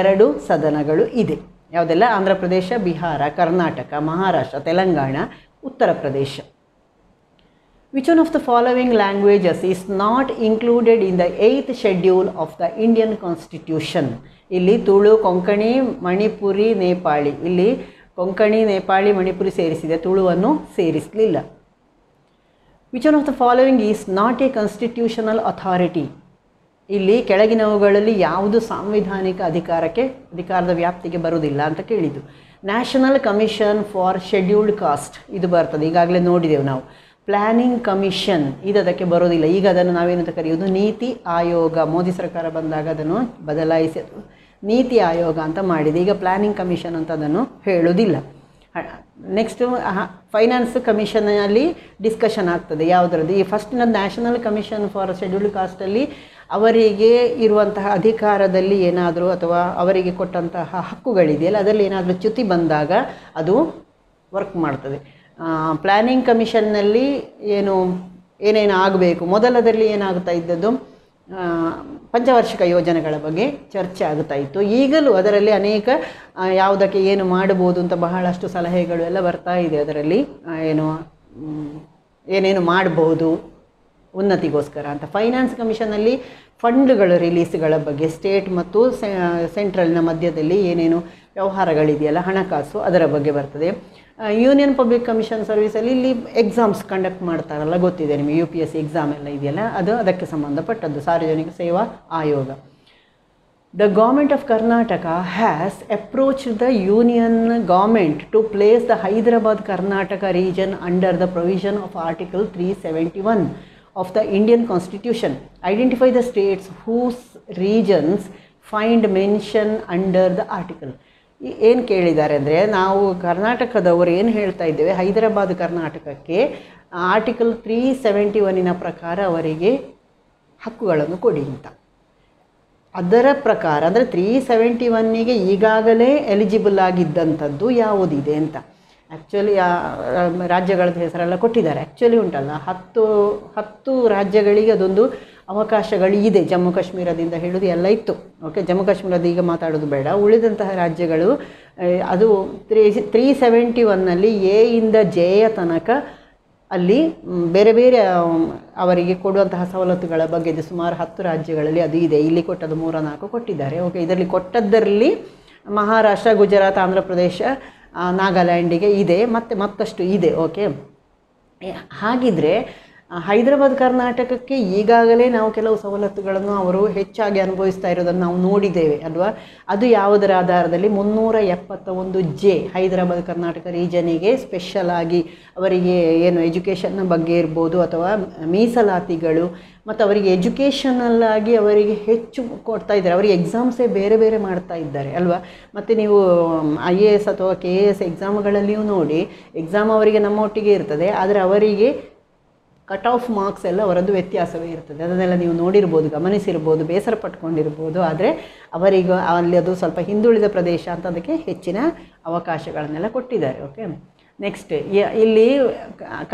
ಎರಡು ಸದನಗಳು ಇದೆ. ಯಾವುದೆಲ್ಲ? Andhra Pradesh, Bihar, Karnataka, Maharashtra, Telangana, Uttar Pradesh. Which one of the following languages is not included in the eighth schedule of the Indian Constitution? ಇಲ್ಲಿ ತುಳು, ಕೊಂಕಣಿ, ಮಣಿಪುರಿ, ನೇಪಾಳಿ, ಇಲ್ಲಿ Konkani, Nepali, Manipuri ಸೇರಿಸಿದೆ, ತುಳುವನ್ನು ಸೇರಿಸಲಿಲ್ಲ. Which one of the following is not a constitutional authority? ಇಲ್ಲಿ ಕೆಳಗಿನವುಗಳಲ್ಲಿ ಯಾವುದು ಸಾಂವಿಧಾನಿಕ ಅಧಿಕಾರಕ್ಕೆ ಅಧಿಕಾರದ ವ್ಯಾಪ್ತಿಗೆ ಬರುವುದಿಲ್ಲ ಅಂತ ಕೇಳಿದ್ದು. National commission for scheduled caste ಇದು ಬರ್ತದೆ, ಈಗಾಗಲೇ ನೋಡಿದೆವು ನಾವು. ಪ್ಲ್ಯಾನಿಂಗ್ ಕಮಿಷನ್ ಇದು ಅದಕ್ಕೆ ಬರೋದಿಲ್ಲ, ಈಗ ಅದನ್ನು ನಾವೇನಂತ ಕರೆಯೋದು? ನೀತಿ ಆಯೋಗ. ಮೋದಿ ಸರ್ಕಾರ ಬಂದಾಗ ಅದನ್ನು ಬದಲಾಯಿಸಿ ನೀತಿ ಆಯೋಗ ಅಂತ ಮಾಡಿದೆ, ಈಗ ಪ್ಲ್ಯಾನಿಂಗ್ ಕಮಿಷನ್ ಅಂತ ಅದನ್ನು ಹೇಳೋದಿಲ್ಲ. ನೆಕ್ಸ್ಟ್, ಫೈನಾನ್ಸ್ ಕಮಿಷನಲ್ಲಿ ಡಿಸ್ಕಷನ್ ಆಗ್ತದೆ ಯಾವುದರದ್ದು. ಈ ಫಸ್ಟಿನ ನ್ಯಾಷನಲ್ ಕಮಿಷನ್ ಫಾರ್ ಶೆಡ್ಯೂಲ್ಡ್ ಕಾಸ್ಟಲ್ಲಿ ಅವರಿಗೆ ಇರುವಂತಹ ಅಧಿಕಾರದಲ್ಲಿ ಏನಾದರೂ ಅಥವಾ ಅವರಿಗೆ ಕೊಟ್ಟಂತಹ ಹಕ್ಕುಗಳಿದೆಯಲ್ಲ ಅದರಲ್ಲಿ ಏನಾದರೂ ಚ್ಯುತಿ ಬಂದಾಗ ಅದು ವರ್ಕ್ ಮಾಡ್ತದೆ. ಪ್ಲ್ಯಾನಿಂಗ್ ಕಮಿಷನ್ನಲ್ಲಿ ಏನು ಏನೇನು ಆಗಬೇಕು, ಮೊದಲದಲ್ಲಿ ಏನಾಗುತ್ತಾ ಇದ್ದದ್ದು, ಪಂಚವಾರ್ಷಿಕ ಯೋಜನೆಗಳ ಬಗ್ಗೆ ಚರ್ಚೆ ಆಗುತ್ತಾ ಇತ್ತು. ಈಗಲೂ ಅದರಲ್ಲಿ ಅನೇಕ ಯಾವುದಕ್ಕೆ ಏನು ಮಾಡಬಹುದು ಅಂತ ಬಹಳಷ್ಟು ಸಲಹೆಗಳು ಎಲ್ಲ ಬರ್ತಾ ಇದೆ. ಅದರಲ್ಲಿ ಏನು ಏನೇನು ಮಾಡಬಹುದು ಉನ್ನತಿಗೋಸ್ಕರ ಅಂತ. ಫೈನಾನ್ಸ್ ಕಮಿಷನ್ನಲ್ಲಿ ಫಂಡ್ಗಳ ರಿಲೀಸ್ಗಳ ಬಗ್ಗೆ, ಸ್ಟೇಟ್ ಮತ್ತು ಸೆಂಟ್ರಲ್ನ ಮಧ್ಯದಲ್ಲಿ ಏನೇನು ವ್ಯವಹಾರಗಳಿದೆಯಲ್ಲ ಹಣಕಾಸು ಅದರ ಬಗ್ಗೆ ಬರ್ತದೆ. ಯೂನಿಯನ್ ಪಬ್ಲಿಕ್ ಕಮಿಷನ್ ಸರ್ವಿಸಲ್ಲಿ ಇಲ್ಲಿ ಎಕ್ಸಾಮ್ಸ್ ಕಂಡಕ್ಟ್ ಮಾಡ್ತಾರಲ್ಲ, ಗೊತ್ತಿದೆ ನಿಮಗೆ, U P S C exam ಎಲ್ಲ ಇದೆಯಲ್ಲ ಅದು ಅದಕ್ಕೆ ಸಂಬಂಧಪಟ್ಟದ್ದು. ಸಾರ್ವಜನಿಕ ಸೇವಾ ಆಯೋಗ. The government of Karnataka has approach the union government to place the Hyderabad Karnataka region under the provision of article three seventy one of the Indian Constitution. Identify the states whose regions find mention under the article. ಏನು ಕೇಳಿದ್ದಾರೆ ಅಂದರೆ, ನಾವು ಕರ್ನಾಟಕದವರು ಏನು ಹೇಳ್ತಾ ಇದ್ದೇವೆ, ಹೈದರಾಬಾದ್ ಕರ್ನಾಟಕಕ್ಕೆ article three seventy ಒನ್ನಿನ ಪ್ರಕಾರ ಅವರಿಗೆ ಹಕ್ಕುಗಳನ್ನು ಕೊಡಿ ಅಂತ. ಅದರ ಪ್ರಕಾರ ಅಂದರೆ ತ್ರೀ ಸೆವೆಂಟಿ ಒನ್ನಿಗೆ ಈಗಾಗಲೇ ಎಲಿಜಿಬಲ್ ಆಗಿದ್ದಂಥದ್ದು ಯಾವುದಿದೆ ಅಂತ. ಆ್ಯಕ್ಚುಲಿ ರಾಜ್ಯಗಳ ಹೆಸರೆಲ್ಲ ಕೊಟ್ಟಿದ್ದಾರೆ, ಆ್ಯಕ್ಚುಲಿ ಉಂಟಲ್ಲ ಹತ್ತು ಹತ್ತು ರಾಜ್ಯಗಳಿಗೆ ಅದೊಂದು ಅವಕಾಶಗಳು ಇದೆ. ಜಮ್ಮು ಕಾಶ್ಮೀರದಿಂದ ಹಿಡಿದು ಎಲ್ಲ ಇತ್ತು. ಓಕೆ, ಜಮ್ಮು ಕಾಶ್ಮೀರದ ಈಗ ಮಾತಾಡೋದು ಬೇಡ. ಉಳಿದಂತಹ ರಾಜ್ಯಗಳು ಅದು ತ್ರೀ ತ್ರೀ ಸೆವೆಂಟಿ ಒನ್ನಲ್ಲಿ ಎ ಇಂದ ಜೆಯ ತನಕ ಅಲ್ಲಿ ಬೇರೆ ಬೇರೆ ಅವರಿಗೆ ಕೊಡುವಂತಹ ಸವಲತ್ತುಗಳ ಬಗ್ಗೆ ಇದು ಸುಮಾರು ಹತ್ತು ರಾಜ್ಯಗಳಲ್ಲಿ ಅದು ಇದೆ. ಇಲ್ಲಿ ಕೊಟ್ಟದ್ದು ಮೂರ ನಾಲ್ಕು ಕೊಟ್ಟಿದ್ದಾರೆ. ಓಕೆ, ಇದರಲ್ಲಿ ಕೊಟ್ಟದ್ದರಲ್ಲಿ ಮಹಾರಾಷ್ಟ್ರ, ಗುಜರಾತ್, ಆಂಧ್ರ ಪ್ರದೇಶ, ನಾಗಾಲ್ಯಾಂಡಿಗೆ ಇದೆ, ಮತ್ತು ಮತ್ತಷ್ಟು ಇದೆ. ಓಕೆ, ಹಾಗಿದ್ರೆ ಹೈದರಾಬಾದ್ ಕರ್ನಾಟಕಕ್ಕೆ ಈಗಾಗಲೇ ನಾವು ಕೆಲವು ಸವಲತ್ತುಗಳನ್ನು ಅವರು ಹೆಚ್ಚಾಗಿ ಅನುಭವಿಸ್ತಾ ಇರೋದನ್ನು ನಾವು ನೋಡಿದ್ದೇವೆ ಅಲ್ವಾ. ಅದು ಯಾವುದರ ಆಧಾರದಲ್ಲಿ ಮುನ್ನೂರ ಎಪ್ಪತ್ತ ಒಂದು ಜೆ ಹೈದರಾಬಾದ್ ಕರ್ನಾಟಕ ರೀಜನಿಗೆ ಸ್ಪೆಷಲ್ ಆಗಿ ಅವರಿಗೆ ಏನು ಎಜುಕೇಷನ್ನ ಬಗ್ಗೆ ಇರ್ಬೋದು ಅಥವಾ ಮೀಸಲಾತಿಗಳು ಮತ್ತು ಅವರಿಗೆ ಎಜುಕೇಷನಲ್ಲಾಗಿ ಅವರಿಗೆ ಹೆಚ್ಚು ಕೊಡ್ತಾ ಇದ್ದಾರೆ. ಅವರಿಗೆ ಎಕ್ಸಾಮ್ಸೇ ಬೇರೆ ಬೇರೆ ಮಾಡ್ತಾ ಇದ್ದಾರೆ ಅಲ್ವಾ. ಮತ್ತು ನೀವು ಐ ಎ ಎಸ್ ಅಥವಾ ಕೆ ಎ ಎಸ್ ಎಕ್ಸಾಮ್ಗಳಲ್ಲಿಯೂ ನೋಡಿ, ಎಕ್ಸಾಮ್ ಅವರಿಗೆ ನಮ್ಮೊಟ್ಟಿಗೆ ಇರ್ತದೆ, ಆದರೆ ಅವರಿಗೆ ಕಟ್ ಆಫ್ ಮಾರ್ಕ್ಸ್ ಎಲ್ಲ ಅವರದ್ದು ವ್ಯತ್ಯಾಸವೇ ಇರ್ತದೆ. ಅದನ್ನೆಲ್ಲ ನೀವು ನೋಡಿರ್ಬೋದು, ಗಮನಿಸಿರ್ಬೋದು, ಬೇಸರ ಪಟ್ಕೊಂಡಿರ್ಬೋದು. ಆದರೆ ಅವರಿಗೆ ಅಲ್ಲಿ ಅದು ಸ್ವಲ್ಪ ಹಿಂದುಳಿದ ಪ್ರದೇಶ ಅಂತ ಅದಕ್ಕೆ ಹೆಚ್ಚಿನ ಅವಕಾಶಗಳನ್ನೆಲ್ಲ ಕೊಟ್ಟಿದ್ದಾರೆ. ಓಕೆ, ನೆಕ್ಸ್ಟ್ ಇಲ್ಲಿ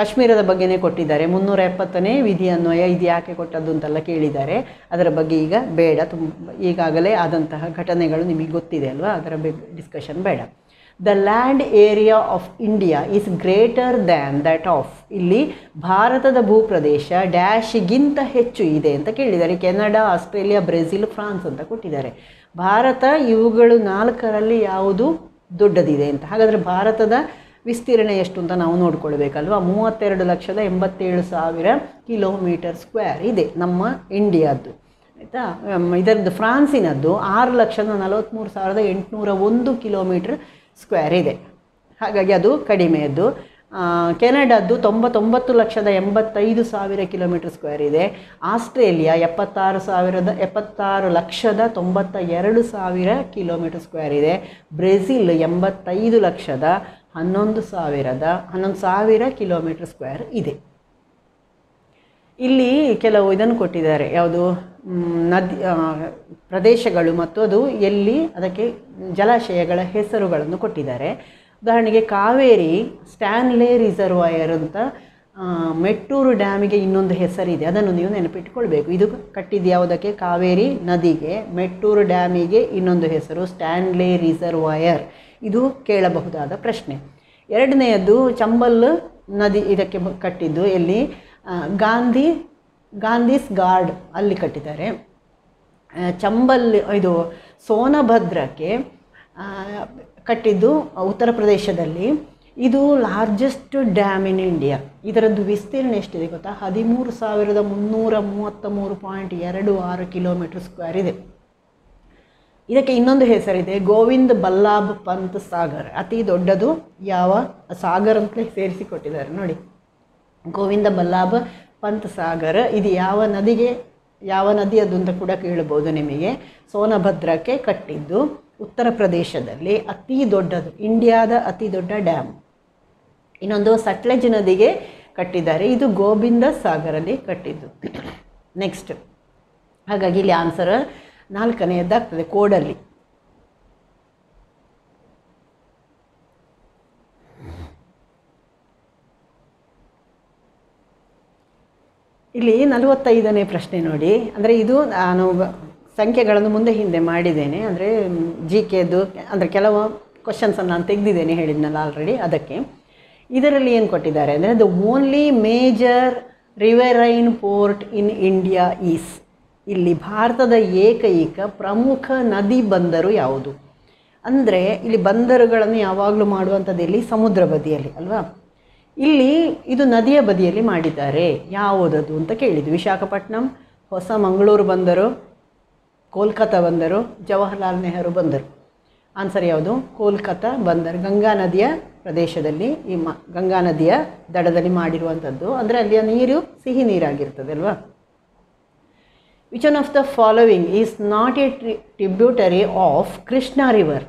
ಕಾಶ್ಮೀರದ ಬಗ್ಗೆನೇ ಕೊಟ್ಟಿದ್ದಾರೆ. ಮುನ್ನೂರ ಎಪ್ಪತ್ತನೇ ವಿಧಿಯನ್ವಯ ಇದು ಯಾಕೆ ಕೊಟ್ಟದ್ದು ಅಂತೆಲ್ಲ ಕೇಳಿದ್ದಾರೆ. ಅದರ ಬಗ್ಗೆ ಈಗ ಬೇಡ, ತುಂಬ ಈಗಾಗಲೇ ಆದಂತಹ ಘಟನೆಗಳು ನಿಮಗೆ ಗೊತ್ತಿದೆ ಅಲ್ವಾ, ಅದರ ಬಗ್ಗೆ ಡಿಸ್ಕಷನ್ ಬೇಡ. The land area of India is greater than that of, ಇಲ್ಲಿ ಭಾರತದ ಭೂಪ್ರದೇಶ ಡ್ಯಾಶ್ಗಿಂತ ಹೆಚ್ಚು ಇದೆ ಅಂತ ಕೇಳಿದ್ದಾರೆ. ಕೆನಡಾ, ಆಸ್ಟ್ರೇಲಿಯಾ, ಬ್ರೆಜಿಲ್, ಫ್ರಾನ್ಸ್ ಅಂತ ಕೊಟ್ಟಿದ್ದಾರೆ. ಭಾರತ ಇವುಗಳು ನಾಲ್ಕರಲ್ಲಿ ಯಾವುದು ದೊಡ್ಡದಿದೆ ಅಂತ. ಹಾಗಾದರೆ ಭಾರತದ ವಿಸ್ತೀರ್ಣ ಎಷ್ಟು ಅಂತ ನಾವು ನೋಡ್ಕೊಳ್ಬೇಕಲ್ವ. ಮೂವತ್ತೆರಡು ಲಕ್ಷದ ಎಂಬತ್ತೇಳು ಸಾವಿರ ಕಿಲೋಮೀಟರ್ ಸ್ಕ್ವೇರ್ ಇದೆ ನಮ್ಮ ಇಂಡಿಯಾದ್ದು, ಆಯಿತಾ. ಇದರದ್ದು ಫ್ರಾನ್ಸಿನದ್ದು ಆರು ಲಕ್ಷದ ನಲವತ್ತ್ಮೂರು ಸಾವಿರದ ಎಂಟುನೂರ ಒಂದು ಕಿಲೋಮೀಟ್ರ್ ಸ್ಕ್ವೇರ್ ಇದೆ, ಹಾಗಾಗಿ ಅದು ಕಡಿಮೆಯದ್ದು. ಕೆನಡಾದ್ದು ತೊಂಬತ್ತೊಂಬತ್ತು ಲಕ್ಷದ ಎಂಬತ್ತೈದು ಸಾವಿರ ಕಿಲೋಮೀಟರ್ ಸ್ಕ್ವೇರ್ ಇದೆ. ಆಸ್ಟ್ರೇಲಿಯಾ ಎಪ್ಪತ್ತಾರು ಸಾವಿರದ ಎಪ್ಪತ್ತಾರು ಲಕ್ಷದ ತೊಂಬತ್ತ ಎರಡು ಸಾವಿರ ಕಿಲೋಮೀಟರ್ ಸ್ಕ್ವೇರ್ ಇದೆ. ಬ್ರೆಜಿಲ್ ಎಂಬತ್ತೈದು ಲಕ್ಷದ ಹನ್ನೊಂದು ಸಾವಿರದ ಹನ್ನೊಂದು ಸಾವಿರ ಕಿಲೋಮೀಟರ್ ಸ್ಕ್ವೇರ್ ಇದೆ. ಇಲ್ಲಿ ಕೆಲವು ಇದನ್ನು ಕೊಟ್ಟಿದ್ದಾರೆ, ಯಾವುದು ನದಿ ಪ್ರದೇಶಗಳು ಮತ್ತು ಅದು ಎಲ್ಲಿ, ಅದಕ್ಕೆ ಜಲಾಶಯಗಳ ಹೆಸರುಗಳನ್ನು ಕೊಟ್ಟಿದ್ದಾರೆ. ಉದಾಹರಣೆಗೆ ಕಾವೇರಿ ಸ್ಟ್ಯಾನ್ಲೇ ರಿಸರ್ವಾಯರ್ ಅಂತ ಮೆಟ್ಟೂರು ಡ್ಯಾಮಿಗೆ ಇನ್ನೊಂದು ಹೆಸರಿದೆ, ಅದನ್ನು ನೀವು ನೆನಪಿಟ್ಕೊಳ್ಬೇಕು. ಇದು ಕಟ್ಟಿದ್ದು ಯಾವುದಕ್ಕೆ, ಕಾವೇರಿ ನದಿಗೆ. ಮೆಟ್ಟೂರು ಡ್ಯಾಮಿಗೆ ಇನ್ನೊಂದು ಹೆಸರು ಸ್ಟ್ಯಾನ್ಲೇ ರಿಸರ್ವಾಯರ್, ಇದು ಕೇಳಬಹುದಾದ ಪ್ರಶ್ನೆ. ಎರಡನೆಯದು ಚಂಬಲ್ ನದಿ, ಇದಕ್ಕೆ ಕಟ್ಟಿದ್ದು ಎಲ್ಲಿ, ಗಾಂಧಿ ಗಾಂಧೀಸ್ ಗಾರ್ಡ್ ಅಲ್ಲಿ ಕಟ್ಟಿದ್ದಾರೆ. ಚಂಬಲ್ ಇದು ಸೋನಭದ್ರಕ್ಕೆ ಕಟ್ಟಿದ್ದು ಉತ್ತರ ಪ್ರದೇಶದಲ್ಲಿ. ಇದು ಲಾರ್ಜೆಸ್ಟ್ ಡ್ಯಾಮ್ ಇನ್ ಇಂಡಿಯಾ. ಇದರದ್ದು ವಿಸ್ತೀರ್ಣ ಎಷ್ಟಿದೆ ಗೊತ್ತಾ, ಹದಿಮೂರು ಸಾವಿರದ ಮುನ್ನೂರ ಮೂವತ್ತ ಮೂರು ಪಾಯಿಂಟ್ ಎರಡು ಆರು ಕಿಲೋಮೀಟರ್ ಸ್ಕ್ವೇರ್ ಇದೆ. ಇದಕ್ಕೆ ಇನ್ನೊಂದು ಹೆಸರಿದೆ ಗೋವಿಂದ್ ಬಲ್ಲಾಭ್ ಪಂತ್ ಸಾಗರ್, ಅತಿ ದೊಡ್ಡದು ಯಾವ ಸಾಗರ್ ಅಂತಲೇ ಸೇರಿಸಿ ಕೊಟ್ಟಿದ್ದಾರೆ ನೋಡಿ. ಗೋವಿಂದ ಬಲ್ಲಾಭ್ ಪಂತ್ ಸಾಗರ್ ಇದು ಯಾವ ನದಿಗೆ, ಯಾವ ನದಿ ಅದು ಅಂತ ಕೂಡ ಕೇಳಬಹುದು ನಿಮಗೆ. ಸೋನಭದ್ರಕ್ಕೆ ಕಟ್ಟಿದ್ದು ಉತ್ತರ ಪ್ರದೇಶದಲ್ಲಿ, ಅತಿ ದೊಡ್ಡದು ಇಂಡಿಯಾದ ಅತಿ ದೊಡ್ಡ ಡ್ಯಾಮ್. ಇನ್ನೊಂದು ಸಟ್ಲೆಜ್ ನದಿಗೆ ಕಟ್ಟಿದ್ದಾರೆ, ಇದು ಗೋವಿಂದ ಸಾಗರಲ್ಲಿ ಕಟ್ಟಿದ್ದು. ನೆಕ್ಸ್ಟ್, ಹಾಗಾಗಿ ಇಲ್ಲಿ ಆನ್ಸರ್ ನಾಲ್ಕನೆಯದಾಗ್ತದೆ ಕೋಡಲ್ಲಿ. ಇಲ್ಲಿ ನಲವತ್ತೈದನೇ ಪ್ರಶ್ನೆ ನೋಡಿ, ಅಂದರೆ ಇದು ನಾನು ಸಂಖ್ಯೆಗಳನ್ನು ಮುಂದೆ ಹಿಂದೆ ಮಾಡಿದ್ದೇನೆ, ಅಂದರೆ ಜಿ ಕೆದು, ಅಂದರೆ ಕೆಲವು ಕ್ವಶನ್ಸನ್ನು ನಾನು ತೆಗೆದಿದ್ದೇನೆ ಹೇಳಿದ್ನಲ್ಲ ಆಲ್ರೆಡಿ. ಅದಕ್ಕೆ ಇದರಲ್ಲಿ ಏನು ಕೊಟ್ಟಿದ್ದಾರೆ ಅಂದರೆ the only major riverine port in India is, ಇಲ್ಲಿ ಭಾರತದ ಏಕೈಕ ಪ್ರಮುಖ ನದಿ ಬಂದರು ಯಾವುದು ಅಂದರೆ, ಇಲ್ಲಿ ಬಂದರುಗಳನ್ನು ಯಾವಾಗಲೂ ಮಾಡುವಂಥದ್ದು ಇಲ್ಲಿ ಸಮುದ್ರ ಬದಿಯಲ್ಲಿ ಅಲ್ವಾ, ಇಲ್ಲಿ ಇದು ನದಿಯ ಬದಿಯಲ್ಲಿ ಮಾಡಿದ್ದಾರೆ, ಯಾವುದದು ಅಂತ ಕೇಳಿದ್ವಿ. ವಿಶಾಖಪಟ್ಟಣಂ, ಹೊಸ ಮಂಗಳೂರು ಬಂದರು, ಕೋಲ್ಕತ್ತಾ ಬಂದರು, ಜವಾಹರ್ಲಾಲ್ ನೆಹರು ಬಂದರು. ಆನ್ಸರ್ ಯಾವುದು, ಕೋಲ್ಕತ್ತಾ ಬಂದರು. ಗಂಗಾ ನದಿಯ ಪ್ರದೇಶದಲ್ಲಿ ಈ ಮ ಗಂಗಾ ನದಿಯ ದಡದಲ್ಲಿ ಮಾಡಿರುವಂಥದ್ದು, ಅಂದರೆ ಅಲ್ಲಿಯ ನೀರು ಸಿಹಿ ನೀರಾಗಿರ್ತದೆ ಅಲ್ವಾ. Which one of the following is not a tributary of Krishna river,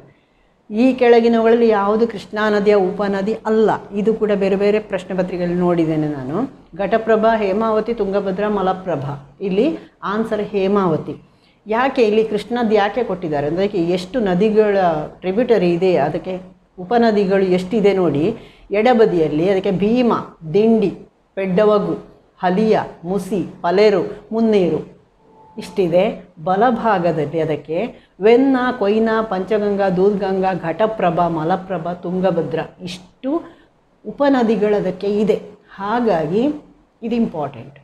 ಈ ಕೆಳಗಿನವುಗಳಲ್ಲಿ ಯಾವುದು ಕೃಷ್ಣಾ ನದಿಯ ಉಪನದಿ ಅಲ್ಲ. ಇದು ಕೂಡ ಬೇರೆ ಬೇರೆ ಪ್ರಶ್ನೆ ಪತ್ರಿಕೆಯಲ್ಲಿ ನೋಡಿದ್ದೇನೆ ನಾನು. ಘಟಪ್ರಭಾ, ಹೇಮಾವತಿ, ತುಂಗಭದ್ರಾ, ಮಲಪ್ರಭಾ. ಇಲ್ಲಿ ಆನ್ಸರ್ ಹೇಮಾವತಿ. ಯಾಕೆ ಇಲ್ಲಿ ಕೃಷ್ಣದ್ದು ಯಾಕೆ ಕೊಟ್ಟಿದ್ದಾರೆ ಅಂದರೆ ಎಷ್ಟು ನದಿಗಳ ಟ್ರಿಬ್ಯೂಟರಿ ಇದೆ, ಅದಕ್ಕೆ ಉಪನದಿಗಳು ಎಷ್ಟಿದೆ ನೋಡಿ. ಎಡಬದಿಯಲ್ಲಿ ಅದಕ್ಕೆ ಭೀಮಾ, ದಿಂಡಿ, ಪೆಡ್ಡವಗು, ಹಲಿಯ, ಮುಸಿ, ಪಲೇರು, ಮುನ್ನೇರು ಇಷ್ಟಿದೆ. ಬಲಭಾಗದಲ್ಲಿ ಅದಕ್ಕೆ ವೆನ್ನ, ಕೊಯ್ನಾ, ಪಂಚಗಂಗಾ, ದೂದ್ಗಂಗಾ, ಘಟಪ್ರಭಾ, ಮಲಪ್ರಭಾ, ತುಂಗಭದ್ರಾ ಇಷ್ಟು ಉಪನದಿಗಳು ಅದಕ್ಕೆ ಇದೆ. ಹಾಗಾಗಿ ಇದು ಇಂಪಾರ್ಟೆಂಟ್.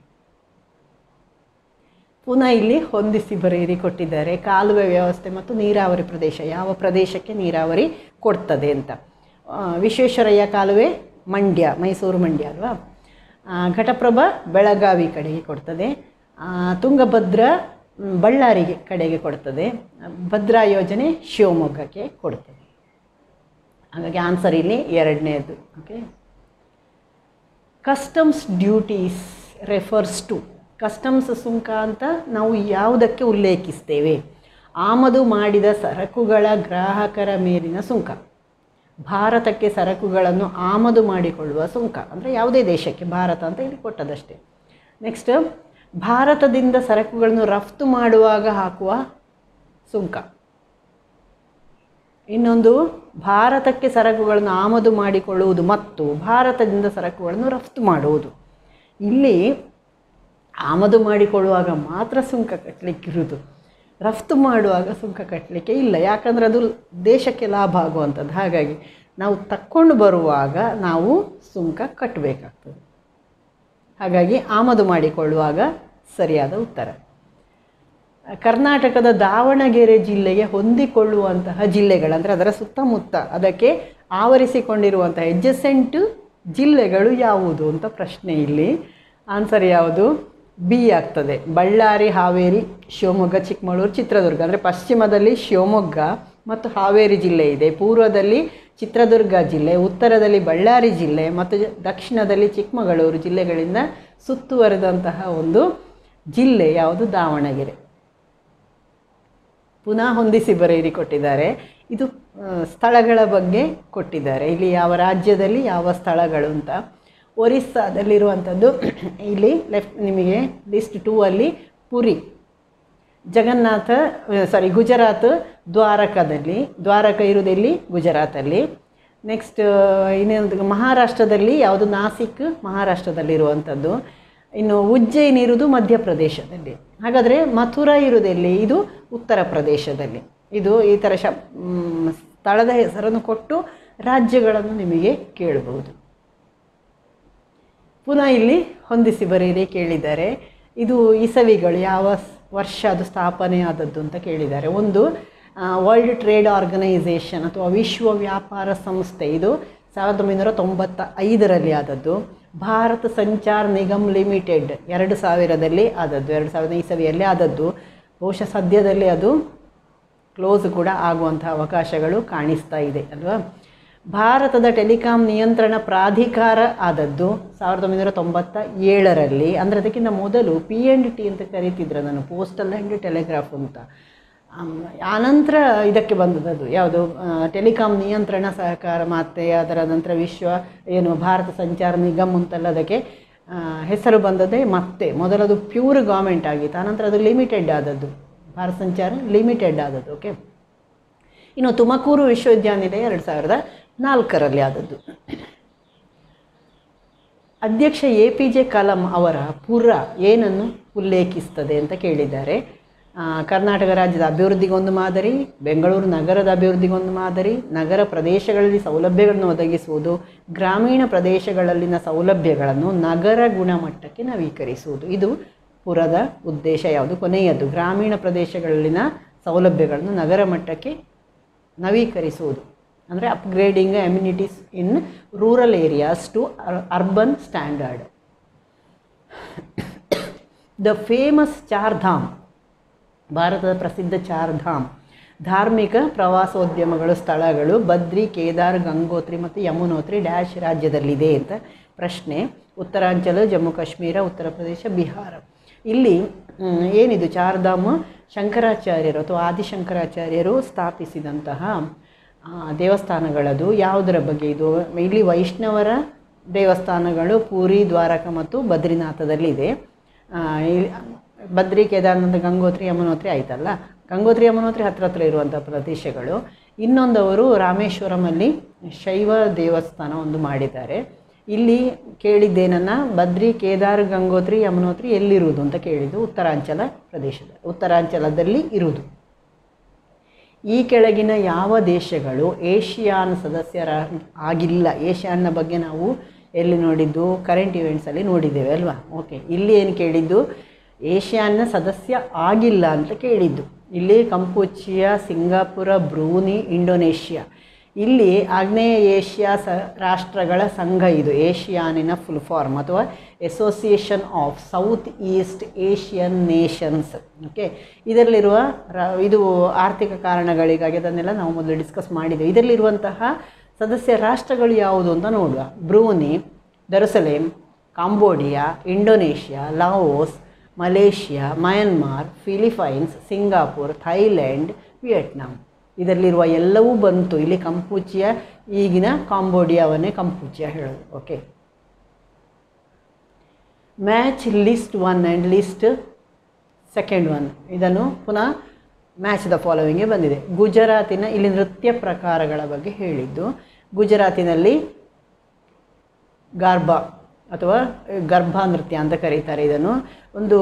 ಪುನಃ ಇಲ್ಲಿ ಹೊಂದಿಸಿ ಬರೆಯಿರಿ ಕೊಟ್ಟಿದ್ದಾರೆ ಕಾಲುವೆ ವ್ಯವಸ್ಥೆ ಮತ್ತು ನೀರಾವರಿ ಪ್ರದೇಶ, ಯಾವ ಪ್ರದೇಶಕ್ಕೆ ನೀರಾವರಿ ಕೊಡ್ತದೆ ಅಂತ. ವಿಶ್ವೇಶ್ವರಯ್ಯ ಕಾಲುವೆ ಮಂಡ್ಯ, ಮೈಸೂರು ಮಂಡ್ಯ ಅಲ್ವಾ. ಘಟಪ್ರಭಾ ಬೆಳಗಾವಿ ಕಡೆಗೆ ಕೊಡ್ತದೆ, ತುಂಗಭದ್ರ ಬಳ್ಳಾರಿ ಕಡೆಗೆ ಕೊಡ್ತದೆ, ಭದ್ರಾ ಯೋಜನೆ ಶಿವಮೊಗ್ಗಕ್ಕೆ ಕೊಡ್ತದೆ. ಹಾಗಾಗಿ ಆನ್ಸರ್ ಇಲ್ಲಿ ಎರಡನೇದು. Okay, customs duties refers to, customs ಸುಂಕ ಅಂತ ನಾವು ಯಾವುದಕ್ಕೆ ಉಲ್ಲೇಖಿಸ್ತೇವೆ? ಆಮದು ಮಾಡಿದ ಸರಕುಗಳ ಗ್ರಾಹಕರ ಮೇಲಿನ ಸುಂಕ. ಭಾರತಕ್ಕೆ ಸರಕುಗಳನ್ನು ಆಮದು ಮಾಡಿಕೊಳ್ಳುವ ಸುಂಕ ಅಂದರೆ ಯಾವುದೇ ದೇಶಕ್ಕೆ, ಭಾರತ ಅಂತ ಇಲ್ಲಿ ಕೊಟ್ಟದಷ್ಟೇ. ನೆಕ್ಸ್ಟ್, ಭಾರತದಿಂದ ಸರಕುಗಳನ್ನು ರಫ್ತು ಮಾಡುವಾಗ ಹಾಕುವ ಸುಂಕ. ಇನ್ನೊಂದು, ಭಾರತಕ್ಕೆ ಸರಕುಗಳನ್ನು ಆಮದು ಮಾಡಿಕೊಳ್ಳುವುದು ಮತ್ತು ಭಾರತದಿಂದ ಸರಕುಗಳನ್ನು ರಫ್ತು ಮಾಡುವುದು. ಇಲ್ಲಿ ಆಮದು ಮಾಡಿಕೊಳ್ಳುವಾಗ ಮಾತ್ರ ಸುಂಕ ಕಟ್ಟಲಿಕ್ಕಿರುವುದು, ರಫ್ತು ಮಾಡುವಾಗ ಸುಂಕ ಕಟ್ಟಲಿಕ್ಕೆ ಇಲ್ಲ. ಯಾಕಂದರೆ ಅದು ದೇಶಕ್ಕೆ ಲಾಭ ಆಗುವಂಥದ್ದು. ಹಾಗಾಗಿ ನಾವು ತಕ್ಕೊಂಡು ಬರುವಾಗ ನಾವು ಸುಂಕ ಕಟ್ಟಬೇಕಾಗ್ತದೆ. ಹಾಗಾಗಿ ಆಮದು ಮಾಡಿಕೊಳ್ಳುವಾಗ ಸರಿಯಾದ ಉತ್ತರ. ಕರ್ನಾಟಕದ ದಾವಣಗೆರೆ ಜಿಲ್ಲೆಗೆ ಹೊಂದಿಕೊಳ್ಳುವಂತಹ ಜಿಲ್ಲೆಗಳಂದರೆ ಅದರ ಸುತ್ತಮುತ್ತ ಅದಕ್ಕೆ ಆವರಿಸಿಕೊಂಡಿರುವಂತಹ ಎಡ್ಜಸೆಂಟು ಜಿಲ್ಲೆಗಳು ಯಾವುದು ಅಂತ ಪ್ರಶ್ನೆ. ಇಲ್ಲಿ ಆನ್ಸರ್ ಯಾವುದು? ಬಿ ಆಗ್ತದೆ, ಬಳ್ಳಾರಿ, ಹಾವೇರಿ, ಶಿವಮೊಗ್ಗ, ಚಿಕ್ಕಮಗಳೂರು, ಚಿತ್ರದುರ್ಗ. ಅಂದರೆ ಪಶ್ಚಿಮದಲ್ಲಿ ಶಿವಮೊಗ್ಗ ಮತ್ತು ಹಾವೇರಿ ಜಿಲ್ಲೆ ಇದೆ, ಪೂರ್ವದಲ್ಲಿ ಚಿತ್ರದುರ್ಗ ಜಿಲ್ಲೆ, ಉತ್ತರದಲ್ಲಿ ಬಳ್ಳಾರಿ ಜಿಲ್ಲೆ ಮತ್ತು ದಕ್ಷಿಣದಲ್ಲಿ ಚಿಕ್ಕಮಗಳೂರು ಜಿಲ್ಲೆಗಳಿಂದ ಸುತ್ತುವರೆದಂತಹ ಒಂದು ಜಿಲ್ಲೆ ಯಾವುದು? ದಾವಣಗೆರೆ. ಪುನಃ ಹೊಂದಿಸಿ ಬರೆಯಿರಿ ಕೊಟ್ಟಿದ್ದಾರೆ. ಇದು ಸ್ಥಳಗಳ ಬಗ್ಗೆ ಕೊಟ್ಟಿದ್ದಾರೆ, ಇಲ್ಲಿ ಯಾವ ರಾಜ್ಯದಲ್ಲಿ ಯಾವ ಸ್ಥಳಗಳು ಅಂತ. ಒರಿಸ್ಸಾದಲ್ಲಿರುವಂಥದ್ದು, ಇಲ್ಲಿ ಲೆಫ್ಟ್ ನಿಮಗೆ ಲಿಸ್ಟ್ ಟೂ ಅಲ್ಲಿ ಪುರಿ, ಜಗನ್ನಾಥ ಸಾರಿ ಗುಜರಾತ್, ದ್ವಾರಕಾದಲ್ಲಿ, ದ್ವಾರಕ ಇರುವುದಿಲ್ಲಿ ಗುಜರಾತಲ್ಲಿ. ನೆಕ್ಸ್ಟ್ ಇನ್ನೇನು, ಮಹಾರಾಷ್ಟ್ರದಲ್ಲಿ ಯಾವುದು? ನಾಸಿಕ್ ಮಹಾರಾಷ್ಟ್ರದಲ್ಲಿರುವಂಥದ್ದು. ಇನ್ನು ಉಜ್ಜಯಿನ್ ಇರುವುದು ಮಧ್ಯಪ್ರದೇಶದಲ್ಲಿ. ಹಾಗಾದರೆ ಮಥುರಾ ಇರುವುದೆಲ್ಲಿ? ಇದು ಉತ್ತರ ಪ್ರದೇಶದಲ್ಲಿ. ಇದು ಈ ಥರ ಶ ಸ್ಥಳದ ಹೆಸರನ್ನು ಕೊಟ್ಟು ರಾಜ್ಯಗಳನ್ನು ನಿಮಗೆ ಕೇಳಬಹುದು. ಪುನಃ ಇಲ್ಲಿ ಹೊಂದಿಸಿ ಬರೀರಿ ಕೇಳಿದ್ದಾರೆ. ಇದು ಇಸವಿಗಳು, ಯಾವ ವರ್ಷ ಅದು ಸ್ಥಾಪನೆ ಆದದ್ದು ಅಂತ ಕೇಳಿದ್ದಾರೆ. ಒಂದು ವರ್ಲ್ಡ್ ಟ್ರೇಡ್ ಆರ್ಗನೈಸೇಷನ್ ಅಥವಾ ವಿಶ್ವ ವ್ಯಾಪಾರ ಸಂಸ್ಥೆ, ಇದು ಸಾವಿರದ ಒಂಬೈನೂರ ತೊಂಬತ್ತ ಐದರಲ್ಲಿ ಆದದ್ದು. ಭಾರತ ಸಂಚಾರ್ ನಿಗಮ್ ಲಿಮಿಟೆಡ್ ಎರಡು ಸಾವಿರದಲ್ಲಿ ಆದದ್ದು, ಎರಡು ಸಾವಿರದ ಇಸವಿಯಲ್ಲಿ ಆದದ್ದು. ಬಹುಶಃ ಸದ್ಯದಲ್ಲಿ ಅದು ಕ್ಲೋಸ್ ಕೂಡ ಆಗುವಂಥ ಅವಕಾಶಗಳು ಕಾಣಿಸ್ತಾ ಇದೆ ಅಲ್ವಾ. ಭಾರತದ ಟೆಲಿಕಾಂ ನಿಯಂತ್ರಣ ಪ್ರಾಧಿಕಾರ ಆದದ್ದು ಸಾವಿರದ ಒಂಬೈನೂರ ತೊಂಬತ್ತ ಏಳರಲ್ಲಿ. ಅಂದರೆ ಅದಕ್ಕಿಂತ ಮೊದಲು ಪಿ ಆ್ಯಂಡ್ ಟಿ ಅಂತ ಕರೀತಿದ್ರು, ನಾನು ಪೋಸ್ಟಲ್ ಆ್ಯಂಡ್ ಟೆಲಿಗ್ರಾಫ್ ಅಂತ. ಆನಂತರ ಇದಕ್ಕೆ ಬಂದದ್ದು ಯಾವುದು? ಟೆಲಿಕಾಂ ನಿಯಂತ್ರಣ ಸಹಕಾರ, ಮತ್ತು ಅದರ ನಂತರ ವಿಶ್ವ ಏನು ಭಾರತ ಸಂಚಾರ ನಿಗಮ್ ಅಂತೆಲ್ಲ ಅದಕ್ಕೆ ಹೆಸರು ಬಂದದ್ದೇ. ಮತ್ತೆ ಮೊದಲದು ಪ್ಯೂರ್ ಗೌರ್ಮೆಂಟ್ ಆಗಿತ್ತು, ಆನಂತರ ಅದು ಲಿಮಿಟೆಡ್ ಆದದ್ದು, ಭಾರತ ಸಂಚಾರ ಲಿಮಿಟೆಡ್ ಆದದ್ದು. ಓಕೆ, ಇನ್ನು ತುಮಕೂರು ವಿಶ್ವವಿದ್ಯಾನಿಲಯ ಎರಡು ಸಾವಿರದ ನಾಲ್ಕರಲ್ಲಿ ಆದದ್ದು. ಅಧ್ಯಕ್ಷ ಎ ಪಿ ಜೆ ಕಲಾಂ ಅವರ ಪುರ ಏನನ್ನು ಉಲ್ಲೇಖಿಸ್ತದೆ ಅಂತ ಕೇಳಿದ್ದಾರೆ. ಕರ್ನಾಟಕ ರಾಜ್ಯದ ಅಭಿವೃದ್ಧಿಗೊಂದು ಮಾದರಿ, ಬೆಂಗಳೂರು ನಗರದ ಅಭಿವೃದ್ಧಿಗೊಂದು ಮಾದರಿ, ನಗರ ಪ್ರದೇಶಗಳಲ್ಲಿ ಸೌಲಭ್ಯಗಳನ್ನು ಒದಗಿಸುವುದು, ಗ್ರಾಮೀಣ ಪ್ರದೇಶಗಳಲ್ಲಿನ ಸೌಲಭ್ಯಗಳನ್ನು ನಗರ ಗುಣಮಟ್ಟಕ್ಕೆ ನವೀಕರಿಸುವುದು. ಇದು ಪುರದ ಉದ್ದೇಶ ಯಾವುದು? ಕೊನೆಯದು, ಗ್ರಾಮೀಣ ಪ್ರದೇಶಗಳಲ್ಲಿನ ಸೌಲಭ್ಯಗಳನ್ನು ನಗರ ಮಟ್ಟಕ್ಕೆ ನವೀಕರಿಸುವುದು. ಅಂದರೆ upgrading amenities in rural areas to urban standard. The famous Char Dham, ಭಾರತದ ಪ್ರಸಿದ್ಧ ಚಾರ್ ಧಾಮ್ ಧಾರ್ಮಿಕ ಪ್ರವಾಸೋದ್ಯಮಗಳು, ಸ್ಥಳಗಳು ಬದ್ರಿ, ಕೇದಾರ್, ಗಂಗೋತ್ರಿ ಮತ್ತು ಯಮುನೋತ್ರಿ ಡ್ಯಾಶ್ ರಾಜ್ಯದಲ್ಲಿದೆ ಅಂತ ಪ್ರಶ್ನೆ. ಉತ್ತರಾಂಚಲ, ಜಮ್ಮು ಕಾಶ್ಮೀರ, ಉತ್ತರ ಪ್ರದೇಶ, ಬಿಹಾರ. ಇಲ್ಲಿ ಏನಿದು ಚಾರ್ ಧಾಮ್? ಶಂಕರಾಚಾರ್ಯರು ಅಥವಾ ಆದಿ ಶಂಕರಾಚಾರ್ಯರು ಸ್ಥಾಪಿಸಿದಂತಹ ದೇವಸ್ಥಾನಗಳದು. ಯಾವುದರ ಬಗ್ಗೆ ಇದು? ಇಲ್ಲಿ ವೈಷ್ಣವರ ದೇವಸ್ಥಾನಗಳು ಪೂರಿ, ದ್ವಾರಕ ಮತ್ತು ಬದ್ರಿನಾಥದಲ್ಲಿದೆ. ಬದ್ರಿ, ಕೇದಾರನಾಥ, ಗಂಗೋತ್ರಿ, ಯಮುನೋತ್ರಿ ಆಯ್ತಲ್ಲ, ಗಂಗೋತ್ರಿ ಯಮುನೋತ್ರಿ ಹತ್ರ ಹತ್ರ ಇರುವಂಥ ಪ್ರದೇಶಗಳು. ಇನ್ನೊಂದವರು ರಾಮೇಶ್ವರಮಲ್ಲಿ ಶೈವ ದೇವಸ್ಥಾನ ಒಂದು ಮಾಡಿದ್ದಾರೆ. ಇಲ್ಲಿ ಕೇಳಿದ್ದೇನನ್ನು, ಬದ್ರಿ, ಕೇದಾರ್, ಗಂಗೋತ್ರಿ, ಯಮುನೋತ್ರಿ ಎಲ್ಲಿರುವುದು ಅಂತ ಕೇಳಿದ್ದು, ಉತ್ತರಾಂಚಲ ಪ್ರದೇಶದ ಉತ್ತರಾಂಚಲದಲ್ಲಿ ಇರುವುದು. ಈ ಕೆಳಗಿನ ಯಾವ ದೇಶಗಳು ಏಷಿಯಾನ್ ಸದಸ್ಯರ ಆಗಿಲ್ಲ? ಏಷಿಯಾನ್ನ ಬಗ್ಗೆ ನಾವು ಎಲ್ಲಿ ನೋಡಿದ್ದು? ಕರೆಂಟ್ ಇವೆಂಟ್ಸಲ್ಲಿ ನೋಡಿದ್ದೇವೆ ಅಲ್ವಾ. ಓಕೆ, ಇಲ್ಲಿ ಏನು ಕೇಳಿದ್ದು? ಏಷ್ಯಾನ್ನ ಸದಸ್ಯ ಆಗಿಲ್ಲ ಅಂತ ಕೇಳಿದ್ದು. ಇಲ್ಲಿ ಕಂಪೋಚಿಯಾ, ಸಿಂಗಾಪುರ, ಬ್ರೂನಿ, ಇಂಡೋನೇಷ್ಯಾ ಇಲ್ಲಿ ಆಗ್ನೇಯ ಏಷ್ಯಾ ಸ ರಾಷ್ಟ್ರಗಳ ಸಂಘ ಇದು, ಏಷ್ಯಾನಿನ ಫುಲ್ ಫಾರ್ಮ್ ಅಥವಾ association of south East Asian Nations. Okay, ಇದರಲ್ಲಿರುವ ರ ಇದು ಆರ್ಥಿಕ ಕಾರಣಗಳಿಗಾಗಿ ಅದನ್ನೆಲ್ಲ ನಾವು ಮೊದಲು ಡಿಸ್ಕಸ್ ಮಾಡಿದ್ದೇವೆ. ಇದರಲ್ಲಿರುವಂತಹ ಸದಸ್ಯ ರಾಷ್ಟ್ರಗಳು ಯಾವುದು ಅಂತ ನೋಡುವ. Brunei, Darussalam, Cambodia, Indonesia, Laos, Malaysia, Myanmar, Philippines, Singapore, Thailand, Vietnam. ಇದರಲ್ಲಿರುವ ಎಲ್ಲವೂ ಬಂತು. ಇಲ್ಲಿ ಕಂಪುಚಿಯ, ಈಗಿನ ಕಾಂಬೋಡಿಯಾವನ್ನೇ ಕಂಪುಚಿಯ ಹೇಳೋದು. Okay, match list one and list second one, ಇದನ್ನು ಪುನಃ ಮ್ಯಾಚ್ ದ ಫಾಲೋವಿಂಗೇ ಬಂದಿದೆ. ಗುಜರಾತಿನ, ಇಲ್ಲಿ ನೃತ್ಯ ಪ್ರಕಾರಗಳ ಬಗ್ಗೆ ಹೇಳಿದ್ದು, ಗುಜರಾತಿನಲ್ಲಿ ಗಾರ್ಬಾ ಅಥವಾ ಗರ್ಭಾ ನೃತ್ಯ ಅಂತ ಕರೀತಾರೆ. ಇದನ್ನು ಒಂದು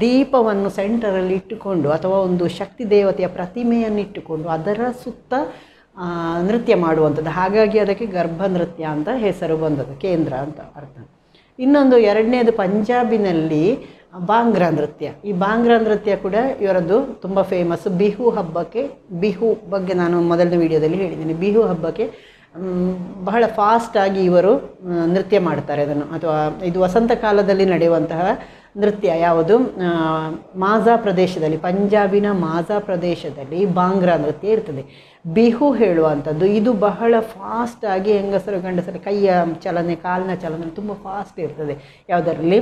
ದೀಪವನ್ನು ಸೆಂಟರಲ್ಲಿ ಇಟ್ಟುಕೊಂಡು ಅಥವಾ ಒಂದು ಶಕ್ತಿ ದೇವತೆಯ ಪ್ರತಿಮೆಯನ್ನಿಟ್ಟುಕೊಂಡು ಅದರ ಸುತ್ತ ನೃತ್ಯ ಮಾಡುವಂಥದ್ದು. ಹಾಗಾಗಿ ಅದಕ್ಕೆ ಗರ್ಭ ನೃತ್ಯ ಅಂತ ಹೆಸರು ಬಂದದ್ದು, ಕೇಂದ್ರ ಅಂತ ಅರ್ಥ. ಇನ್ನೊಂದು ಎರಡನೇದು ಪಂಜಾಬಿನಲ್ಲಿ ಬಾಂಗ್ರಾ ನೃತ್ಯ. ಈ ಬಾಂಗ್ರಾ ನೃತ್ಯ ಕೂಡ ಇವರದ್ದು ತುಂಬ ಫೇಮಸ್ಸು. ಬಿಹು ಹಬ್ಬಕ್ಕೆ, ಬಿಹು ಬಗ್ಗೆ ನಾನು ಮೊದಲನೇ ವಿಡಿಯೋದಲ್ಲಿ ಹೇಳಿದ್ದೀನಿ, ಬಿಹು ಹಬ್ಬಕ್ಕೆ ಬಹಳ ಫಾಸ್ಟಾಗಿ ಇವರು ನೃತ್ಯ ಮಾಡ್ತಾರೆ ಅದನ್ನು. ಅಥವಾ ಇದು ವಸಂತಕಾಲದಲ್ಲಿ ನಡೆಯುವಂತಹ ನೃತ್ಯ ಯಾವುದು, ಮಾಝಾ ಪ್ರದೇಶದಲ್ಲಿ, ಪಂಜಾಬಿನ ಮಾಝಾ ಪ್ರದೇಶದಲ್ಲಿ ಬಾಂಗ್ರಾ ನೃತ್ಯ ಇರ್ತದೆ. ಬಿಹು ಹೇಳುವಂಥದ್ದು ಇದು ಬಹಳ ಫಾಸ್ಟಾಗಿ ಹೆಂಗಸರು ಗಂಡಸರು ಕೈಯ ಚಲನೆ ಕಾಲಿನ ಚಲನೆ ತುಂಬ ಫಾಸ್ಟ್ ಇರ್ತದೆ ಯಾವುದರಲ್ಲಿ,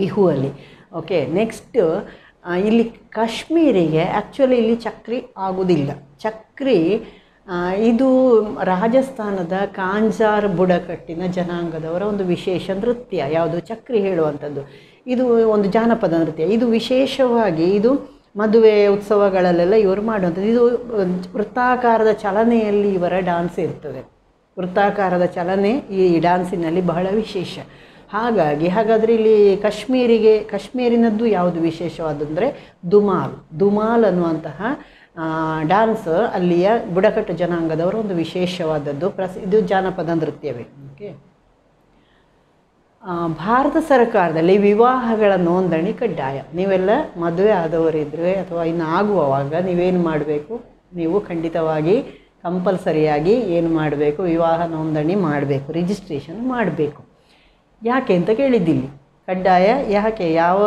ಬಿಹುವಲ್ಲಿ. ಓಕೆ, ನೆಕ್ಸ್ಟ್ ಇಲ್ಲಿ ಕಾಶ್ಮೀರಿಗೆ ಆ್ಯಕ್ಚುಲಿ ಇಲ್ಲಿ ಚಕ್ರಿ ಆಗೋದಿಲ್ಲ. ಚಕ್ರಿ ಇದು ರಾಜಸ್ಥಾನದ ಕಾಂಜಾರ್ ಬುಡಕಟ್ಟಿನ ಜನಾಂಗದವರ ಒಂದು ವಿಶೇಷ ನೃತ್ಯ. ಯಾವುದು ಚಕ್ರಿ ಹೇಳುವಂಥದ್ದು, ಇದು ಒಂದು ಜಾನಪದ ನೃತ್ಯ. ಇದು ವಿಶೇಷವಾಗಿ ಇದು ಮದುವೆ ಉತ್ಸವಗಳಲ್ಲೆಲ್ಲ ಇವರು ಮಾಡುವಂಥದ್ದು. ಇದು ವೃತ್ತಾಕಾರದ ಚಲನೆಯಲ್ಲಿ ಇವರ ಡಾನ್ಸ್ ಇರ್ತದೆ. ವೃತ್ತಾಕಾರದ ಚಲನೆ ಈ ಡಾನ್ಸಿನಲ್ಲಿ ಬಹಳ ವಿಶೇಷ. ಹಾಗಾಗಿ ಹಾಗಾದರೆ ಇಲ್ಲಿ ಕಾಶ್ಮೀರಿಗೆ, ಕಾಶ್ಮೀರಿನದ್ದು ಯಾವುದು ವಿಶೇಷವಾದಂದರೆ ದುಮಾಲ್. ದುಮಾಲ್ ಅನ್ನುವಂತಹ ಡಾನ್ಸ್ ಅಲ್ಲಿಯ ಬುಡಕಟ್ಟು ಜನಾಂಗದವರು ಒಂದು ವಿಶೇಷವಾದದ್ದು. ಪ್ರಸ್ ಇದು ಜಾನಪದ ನೃತ್ಯವೇ. ಓಕೆ, ಭಾರತ ಸರ್ಕಾರದಲ್ಲಿ ವಿವಾಹಗಳ ನೋಂದಣಿ ಕಡ್ಡಾಯ. ನೀವೆಲ್ಲ ಮದುವೆ ಆದವರಿದ್ದರೆ ಅಥವಾ ಇನ್ನು ಆಗುವಾಗ ನೀವೇನು ಮಾಡಬೇಕು, ನೀವು ಖಂಡಿತವಾಗಿ ಕಂಪಲ್ಸರಿಯಾಗಿ ಏನು ಮಾಡಬೇಕು, ವಿವಾಹ ನೋಂದಣಿ ಮಾಡಬೇಕು, ರಿಜಿಸ್ಟ್ರೇಷನ್ ಮಾಡಬೇಕು. ಯಾಕೆ ಅಂತ ಕೇಳಿದ್ದಿಲ್ಲಿ, ಕಡ್ಡಾಯ ಯಾಕೆ, ಯಾವ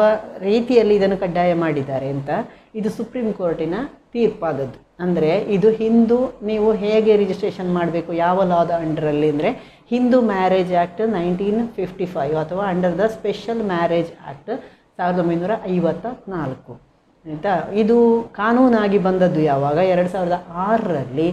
ರೀತಿಯಲ್ಲಿ ಇದನ್ನು ಕಡ್ಡಾಯ ಮಾಡಿದ್ದಾರೆ ಅಂತ. ಇದು ಸುಪ್ರೀಂ ಕೋರ್ಟಿನ ತೀರ್ಪಾದದ್ದು. ಅಂದರೆ ಇದು ಹಿಂದೂ, ನೀವು ಹೇಗೆ ರಿಜಿಸ್ಟ್ರೇಷನ್ ಮಾಡಬೇಕು, ಯಾವ ಲಾದ ಅಂಡರಲ್ಲಿ ಅಂದರೆ Hindu Marriage Act nineteen fifty five ಅಥವಾ under the special marriage Act ಸಾವಿರದ ಒಂಬೈನೂರ ಐವತ್ತ ನಾಲ್ಕು ಆಯಿತಾ. ಇದು ಕಾನೂನಾಗಿ ಬಂದದ್ದು ಯಾವಾಗ, ಎರಡು ಸಾವಿರದ ಆರರಲ್ಲಿ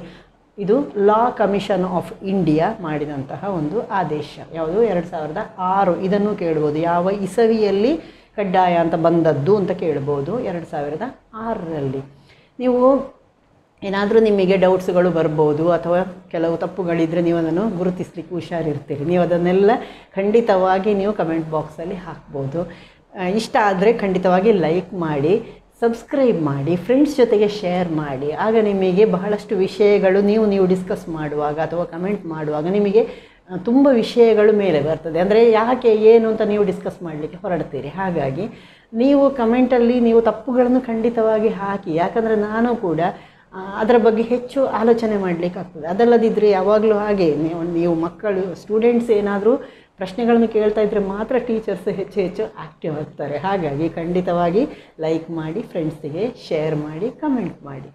ಇದು ಲಾ ಕಮಿಷನ್ ಆಫ್ ಇಂಡಿಯಾ ಮಾಡಿದಂತಹ ಒಂದು ಆದೇಶ. ಯಾವುದು, ಎರಡು ಸಾವಿರದ ಆರು ಇದನ್ನು ಕೇಳ್ಬೋದು, ಯಾವ ಇಸವಿಯಲ್ಲಿ ಕಡ್ಡಾಯ ಅಂತ ಬಂದದ್ದು ಅಂತ ಕೇಳ್ಬೋದು, ಎರಡು ಸಾವಿರದ ಆರರಲ್ಲಿ. ನೀವು ಏನಾದರೂ ನಿಮಗೆ ಡೌಟ್ಸ್ಗಳು ಬರ್ಬೋದು ಅಥವಾ ಕೆಲವು ತಪ್ಪುಗಳಿದ್ದರೆ ನೀವು ಅದನ್ನು ಗುರುತಿಸ್ಲಿಕ್ಕೆ ಹುಷಾರಿರ್ತೀರಿ. ನೀವು ಅದನ್ನೆಲ್ಲ ಖಂಡಿತವಾಗಿ ನೀವು ಕಮೆಂಟ್ ಬಾಕ್ಸಲ್ಲಿ ಹಾಕ್ಬೋದು. ಇಷ್ಟ ಆದರೆ ಖಂಡಿತವಾಗಿ ಲೈಕ್ ಮಾಡಿ, ಸಬ್ಸ್ಕ್ರೈಬ್ ಮಾಡಿ, ಫ್ರೆಂಡ್ಸ್ ಜೊತೆಗೆ ಶೇರ್ ಮಾಡಿ. ಆಗ ನಿಮಗೆ ಬಹಳಷ್ಟು ವಿಷಯಗಳು ನೀವು ನೀವು ಡಿಸ್ಕಸ್ ಮಾಡುವಾಗ ಅಥವಾ ಕಮೆಂಟ್ ಮಾಡುವಾಗ ನಿಮಗೆ ತುಂಬ ವಿಷಯಗಳು ಮೇಲೆ ಬರ್ತದೆ. ಅಂದರೆ ಯಾಕೆ ಏನು ಅಂತ ನೀವು ಡಿಸ್ಕಸ್ ಮಾಡಲಿಕ್ಕೆ ಹೊರಡ್ತೀರಿ. ಹಾಗಾಗಿ ನೀವು ಕಮೆಂಟಲ್ಲಿ ನೀವು ತಪ್ಪುಗಳನ್ನು ಖಂಡಿತವಾಗಿ ಹಾಕಿ, ಯಾಕಂದರೆ ನಾನು ಕೂಡ ಅದರ ಬಗ್ಗೆ ಹೆಚ್ಚು ಆಲೋಚನೆ ಮಾಡಲಿಕ್ಕೆ ಆಗ್ತದೆ. ಅದಲ್ಲದಿದ್ದರೆ ಯಾವಾಗಲೂ ಹಾಗೆ ನೀವು ನೀವು ಮಕ್ಕಳು ಸ್ಟೂಡೆಂಟ್ಸ್ ಏನಾದರೂ ಪ್ರಶ್ನೆಗಳನ್ನು ಕೇಳ್ತಾ ಇದ್ದರೆ ಮಾತ್ರ ಟೀಚರ್ಸ್ ಹೆಚ್ಚು ಹೆಚ್ಚು ಆ್ಯಕ್ಟಿವ್ ಆಗ್ತಾರೆ. ಹಾಗಾಗಿ ಖಂಡಿತವಾಗಿ ಲೈಕ್ ಮಾಡಿ, ಫ್ರೆಂಡ್ಸಿಗೆ ಶೇರ್ ಮಾಡಿ, ಕಮೆಂಟ್ ಮಾಡಿ.